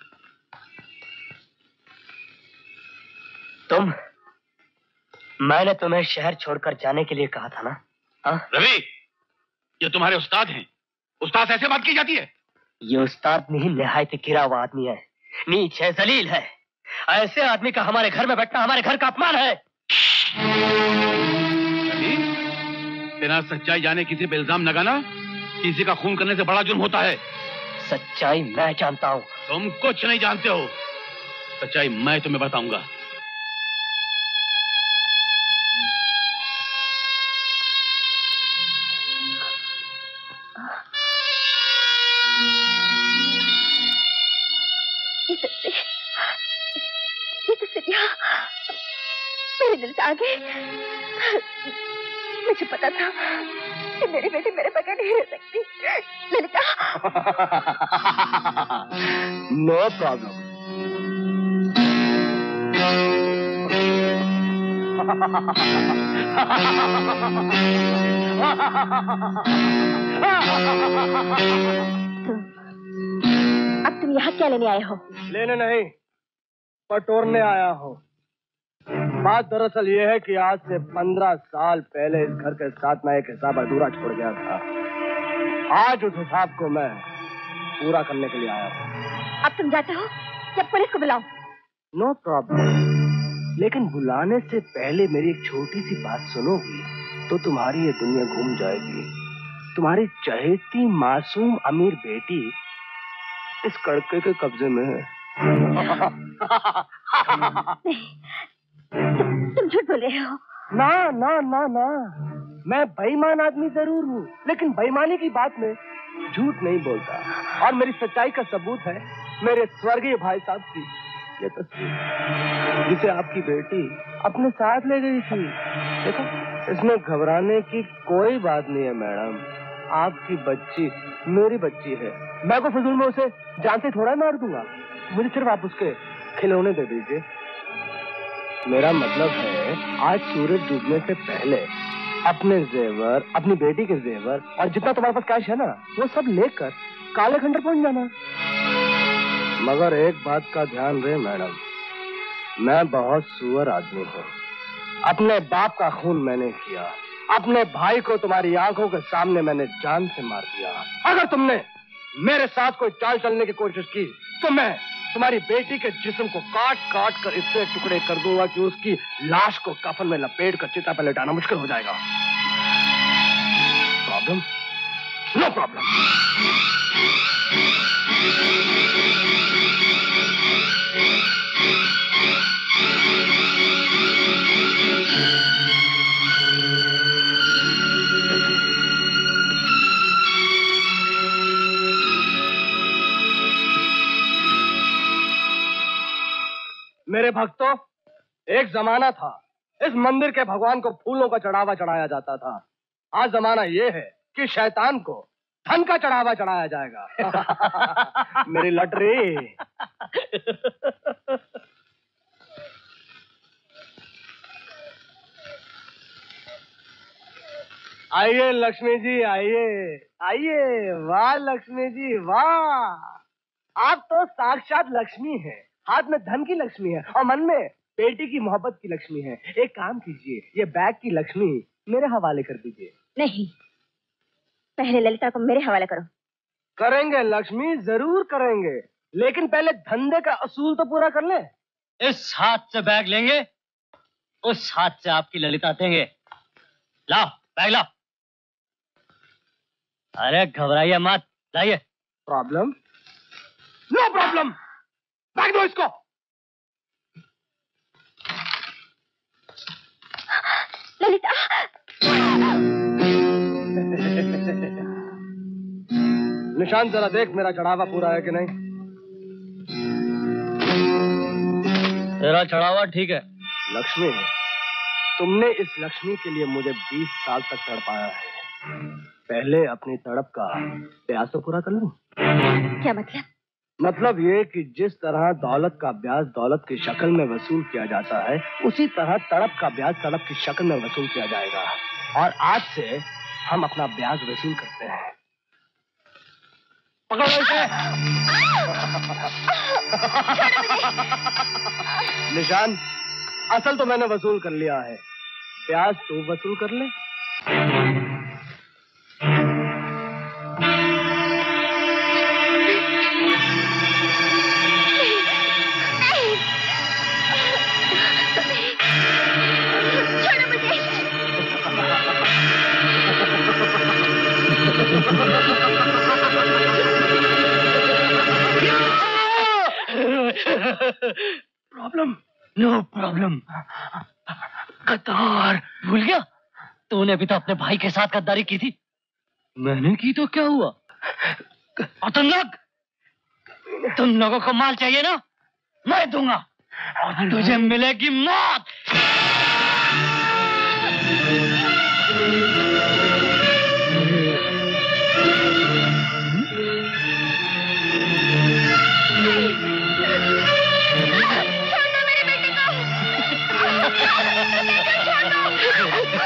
तुम, मैंने तुम्हें शहर छोड़कर जाने के लिए कहा था ना? हा? रवि, ये तुम्हारे उस्ताद हैं। उस्ताद ऐसे बात की जाती है? ये उस्ताद नहीं, निहायत गिरा हुआ आदमी है, नीच है, जलील है। ऐसे आदमी का हमारे घर में बैठना हमारे घर का अपमान है। बिना सच्चाई जाने किसी पे इल्जाम लगाना किसी का खून करने से बड़ा जुर्म होता है। सच्चाई मैं जानता हूँ। तुम कुछ नहीं जानते हो। सच्चाई मैं तुम्हें बताऊंगा। आगे मुझे पता था कि मेरी बेटी मेरे बगैर नहीं रह सकती। ललिता। No problem. अब तुम यहाँ क्या लेने आए हो? लेने नहीं, पटोरने आया हो। बात दरअसल ये है कि आज से 15 साल पहले इस घर के साथ मैं एक हिसाब अधूरा छोड़ गया था। आज उस हिसाब को मैं पूरा करने के लिए आया हूँ। अब तुम जाते हो या पुलिस को बुलाओ? नो प्रॉब्लम, लेकिन बुलाने से पहले मेरी एक छोटी सी बात सुनोगी तो तुम्हारी ये दुनिया घूम जाएगी। तुम्हारी चहेती मासूम अमीर बेटी इस कड़के के कब्जे में है। तुम झूठ बोल रहे हो। ना ना ना ना, मैं बेईमान आदमी जरूर हूँ, लेकिन बेईमानी की बात में झूठ नहीं बोलता। और मेरी सच्चाई का सबूत है मेरे स्वर्गीय भाई साहब की ये तस्वीर, जिसे आपकी बेटी अपने साथ ले गई थी। देखो, इसमें घबराने की कोई बात नहीं है मैडम। आपकी बच्ची मेरी बच्ची है। मैं को फिजूल में उसे जानते थोड़ा मार दूंगा। मुझे सिर्फ आप उसके खिलौने दे दीजिए। मेरा मतलब है आज सूरज डूबने से पहले अपने जेवर, अपनी बेटी के जेवर और जितना तुम्हारे पास कैश है ना, वो सब लेकर काले खंडर पहुंच जाना। मगर एक बात का ध्यान रहे मैडम, मैं बहुत सुअर आदमी हूँ। अपने बाप का खून मैंने किया, अपने भाई को तुम्हारी आंखों के सामने मैंने जान से मार दिया। अगर तुमने मेरे साथ कोई चाल चलने की कोशिश की तो मैं तुम्हारी बेटी के जिस्म को काट काट कर इससे टुकड़े कर दूंगा कि उसकी लाश को कफन में लपेट कर चिता पर लटाना मुश्किल हो जाएगा। प्रॉब्लम? No problem. मेरे भक्तों, एक जमाना था इस मंदिर के भगवान को फूलों का चढ़ावा चढ़ाया जाता था। आज जमाना ये है कि शैतान को धन का चढ़ावा चढ़ाया जाएगा। मेरी लटरी। आइए लक्ष्मी जी, आइए आइए। वाह लक्ष्मी जी वाह, आप तो साक्षात लक्ष्मी हैं। हाथ में धन की लक्ष्मी है और मन में बेटी की मोहब्बत की लक्ष्मी है। एक काम कीजिए, ये बैग की लक्ष्मी मेरे हवाले कर दीजिए। नहीं, पहले ललिता को मेरे हवाले करो। करेंगे लक्ष्मी, जरूर करेंगे, लेकिन पहले धंधे का असूल तो पूरा कर ले। इस हाथ से बैग लेंगे, उस हाथ से आपकी ललिता देंगे। लाओ बैग लाओ। अरे घबराइए मत, लाइए। प्रॉब्लम? No problem. बैग दो इसको। ललिता। निशान जरा देख, मेरा चढ़ावा पूरा है कि नहीं। तेरा चढ़ावा ठीक है। लक्ष्मी, तुमने इस लक्ष्मी के लिए मुझे 20 साल तक तड़पाया है। पहले अपनी तड़प का प्यास तो पूरा कर लूं। क्या मतलब? मतलब ये कि जिस तरह दौलत का ब्याज दौलत की शक्ल में वसूल किया जाता है, उसी तरह तड़प का ब्याज तड़प की शक्ल में वसूल किया जाएगा। और आज से हम अपना ब्याज वसूल करते हैं। पकड़ो इसे। निशान, असल तो मैंने वसूल कर लिया है, प्याज तू वसूल कर ले। प्रॉब्लम? No problem. गद्दार, भूल गया? तूने अभी तो अपने भाई के साथ गद्दारी की थी। मैंने की तो क्या हुआ? और तुम लोगों को माल चाहिए ना, मैं दूंगा और तुझे मिलेगी मौत।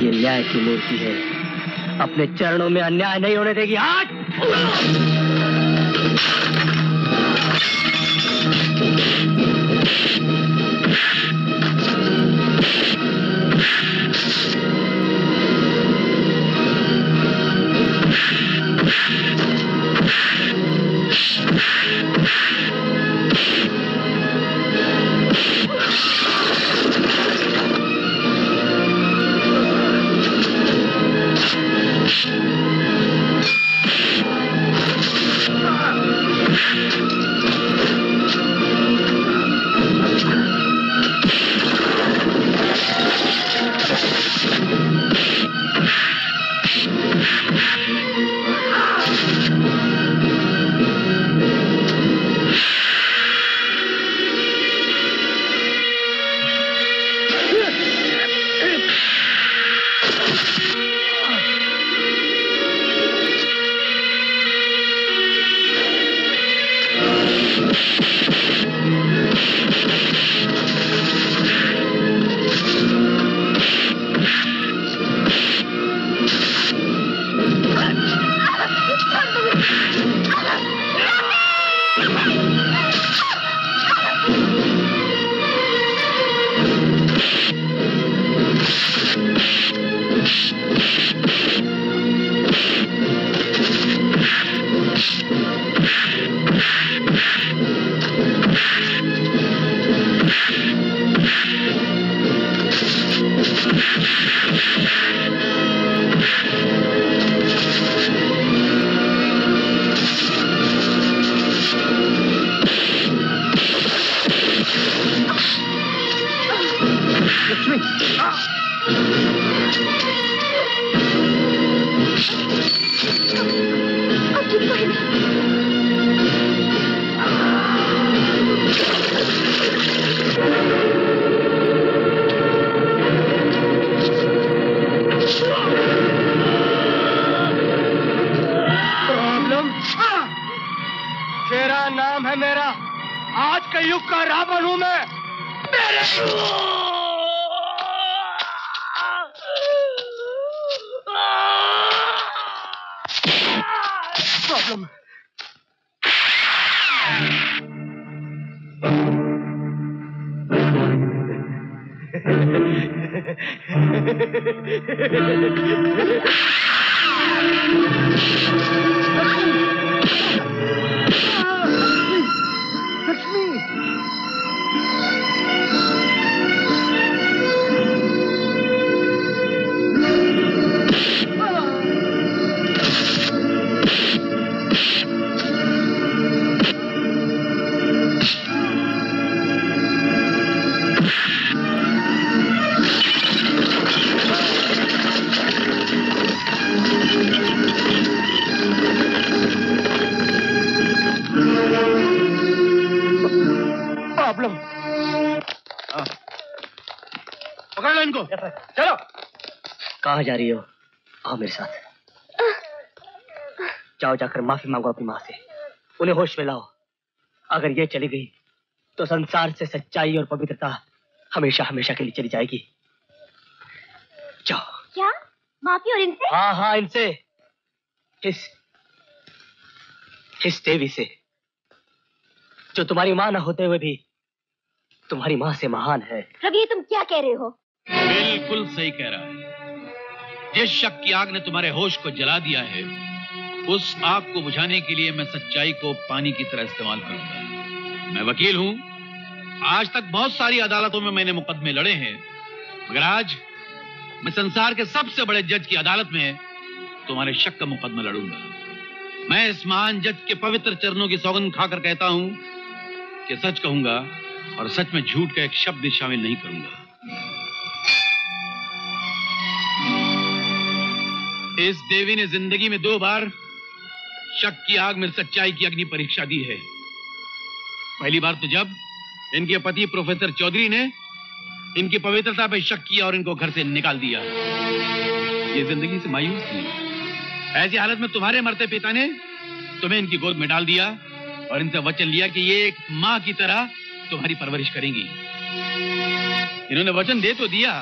ये न्याय की मूर्ति है, अपने चरणों में अन्याय नहीं होने देगी। आज पकड़ लो इनको। चलो। कहाँ जा रही हो? आओ मेरे साथ। जाओ जाकर माफी मांगो अपनी माँ से, उन्हें होश में लाओ। अगर ये चली गई तो संसार से सच्चाई और पवित्रता हमेशा हमेशा के लिए चली जाएगी। जाओ। क्या माफी? और इनसे? हाँ हाँ इनसे, इस देवी से जो तुम्हारी माँ न होते हुए भी तुम्हारी माँ से महान है। रवि तुम क्या कह रहे हो? बिल्कुल सही कह रहा है। जिस शक की आग ने तुम्हारे होश को जला दिया है, उस आग को बुझाने के लिए मैं सच्चाई को पानी की तरह इस्तेमाल करूंगा। मैं वकील हूँ, आज तक बहुत सारी अदालतों में मैंने मुकदमे लड़े हैं, मगर आज मैं संसार के सबसे बड़े जज की अदालत में तुम्हारे शक का मुकदमा लड़ूंगा। मैं इस महान जज के पवित्र चरणों की सौगंध खाकर कहता हूं कि सच कहूंगा और सच में झूठ का एक शब्द भी शामिल नहीं करूंगा। इस देवी ने जिंदगी में 2 बार शक की आग में सच्चाई की अग्नि परीक्षा दी है। पहली बार तो जब इनके पति प्रोफेसर चौधरी ने इनकी पवित्रता पर शक किया और इनको घर से निकाल दिया। ये जिंदगी से मायूस थी। ऐसी हालत में तुम्हारे मरते पिता ने तुम्हें इनकी गोद में डाल दिया और इनसे वचन लिया कि ये एक माँ की तरह तुम्हारी परवरिश करेंगी। इन्होंने वचन दे तो दिया,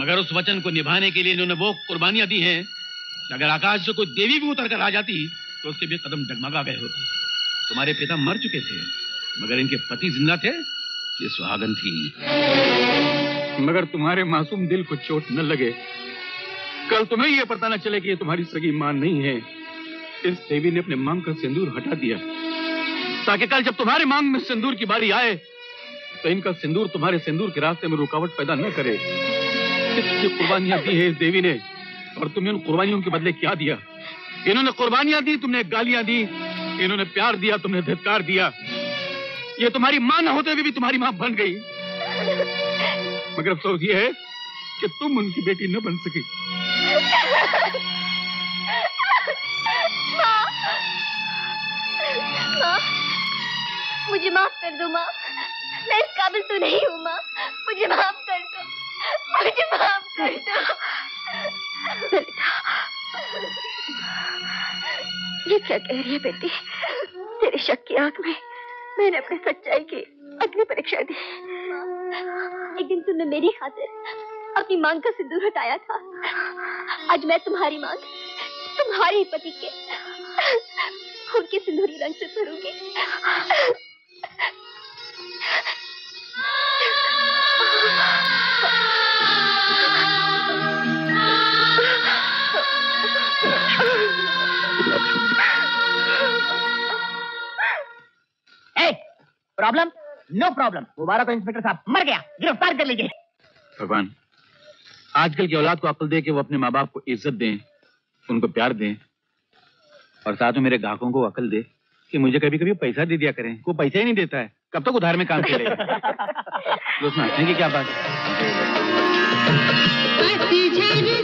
मगर उस वचन को निभाने के लिए इन्होंने वो कुर्बानियां दी हैं कि अगर आकाश से कोई देवी भी उतर कर आ जाती तो उसके भी कदम डगमगा गए होते। तुम्हारे पिता मर चुके थे, मगर इनके पति जिंदा थे, ये सुहागन थी। मगर तुम्हारे मासूम दिल को चोट न लगे, कल तुम्हें यह पता न चले कि ये तुम्हारी सगी मां नहीं है। इस देवी ने अपने मांग का सिंदूर हटा दिया ताकि कल जब तुम्हारे मांग में सिंदूर की बारी आए तो इनका सिंदूर तुम्हारे सिंदूर के रास्ते में रुकावट पैदा न करे। कितनी कुर्बानियां दी है इस देवी ने, और तुमने उन कुर्बानियों के बदले क्या दिया? इन्होंने कुर्बानियां दी, तुमने गालियां दी। इन्होंने प्यार दिया, तुमने धिक्कार दिया। ये तुम्हारी मां न होते हुए भी तुम्हारी मां बन गई, मगर अफसोस ये है कि तुम उनकी बेटी न बन सकी। मां, मां, मुझे माफ कर दो मां, मैं इस काबिल तो नहीं हूं मां, मुझे माफ कर दो, मुझे माफ कर दो। ये क्या कह रही है बेटी? तेरे शक की आंख में मैंने अपनी सच्चाई की अग्नि परीक्षा दी। एक दिन तुमने मेरी खातिर अपनी मांग का सिंदूर हटाया था, आज मैं तुम्हारी मांग तुम्हारे पति के खून के सिंदूरी रंग से भरूंगी। प्रॉब्लम? No problem. दोबारा तो इंस्पेक्टर साहब मर गया, गिरफ्तार कर लीजिए। भगवान, आजकल की औलाद को अक्ल दे कि वो अपने माँ बाप को इज्जत दें, उनको प्यार दें, और साथ में मेरे ग्राहकों को अक्ल दे कि मुझे कभी कभी पैसा दे दिया करें। वो पैसा ही नहीं देता है, कब तक उधार में काम करेगा? दोस्त, क्या बात है?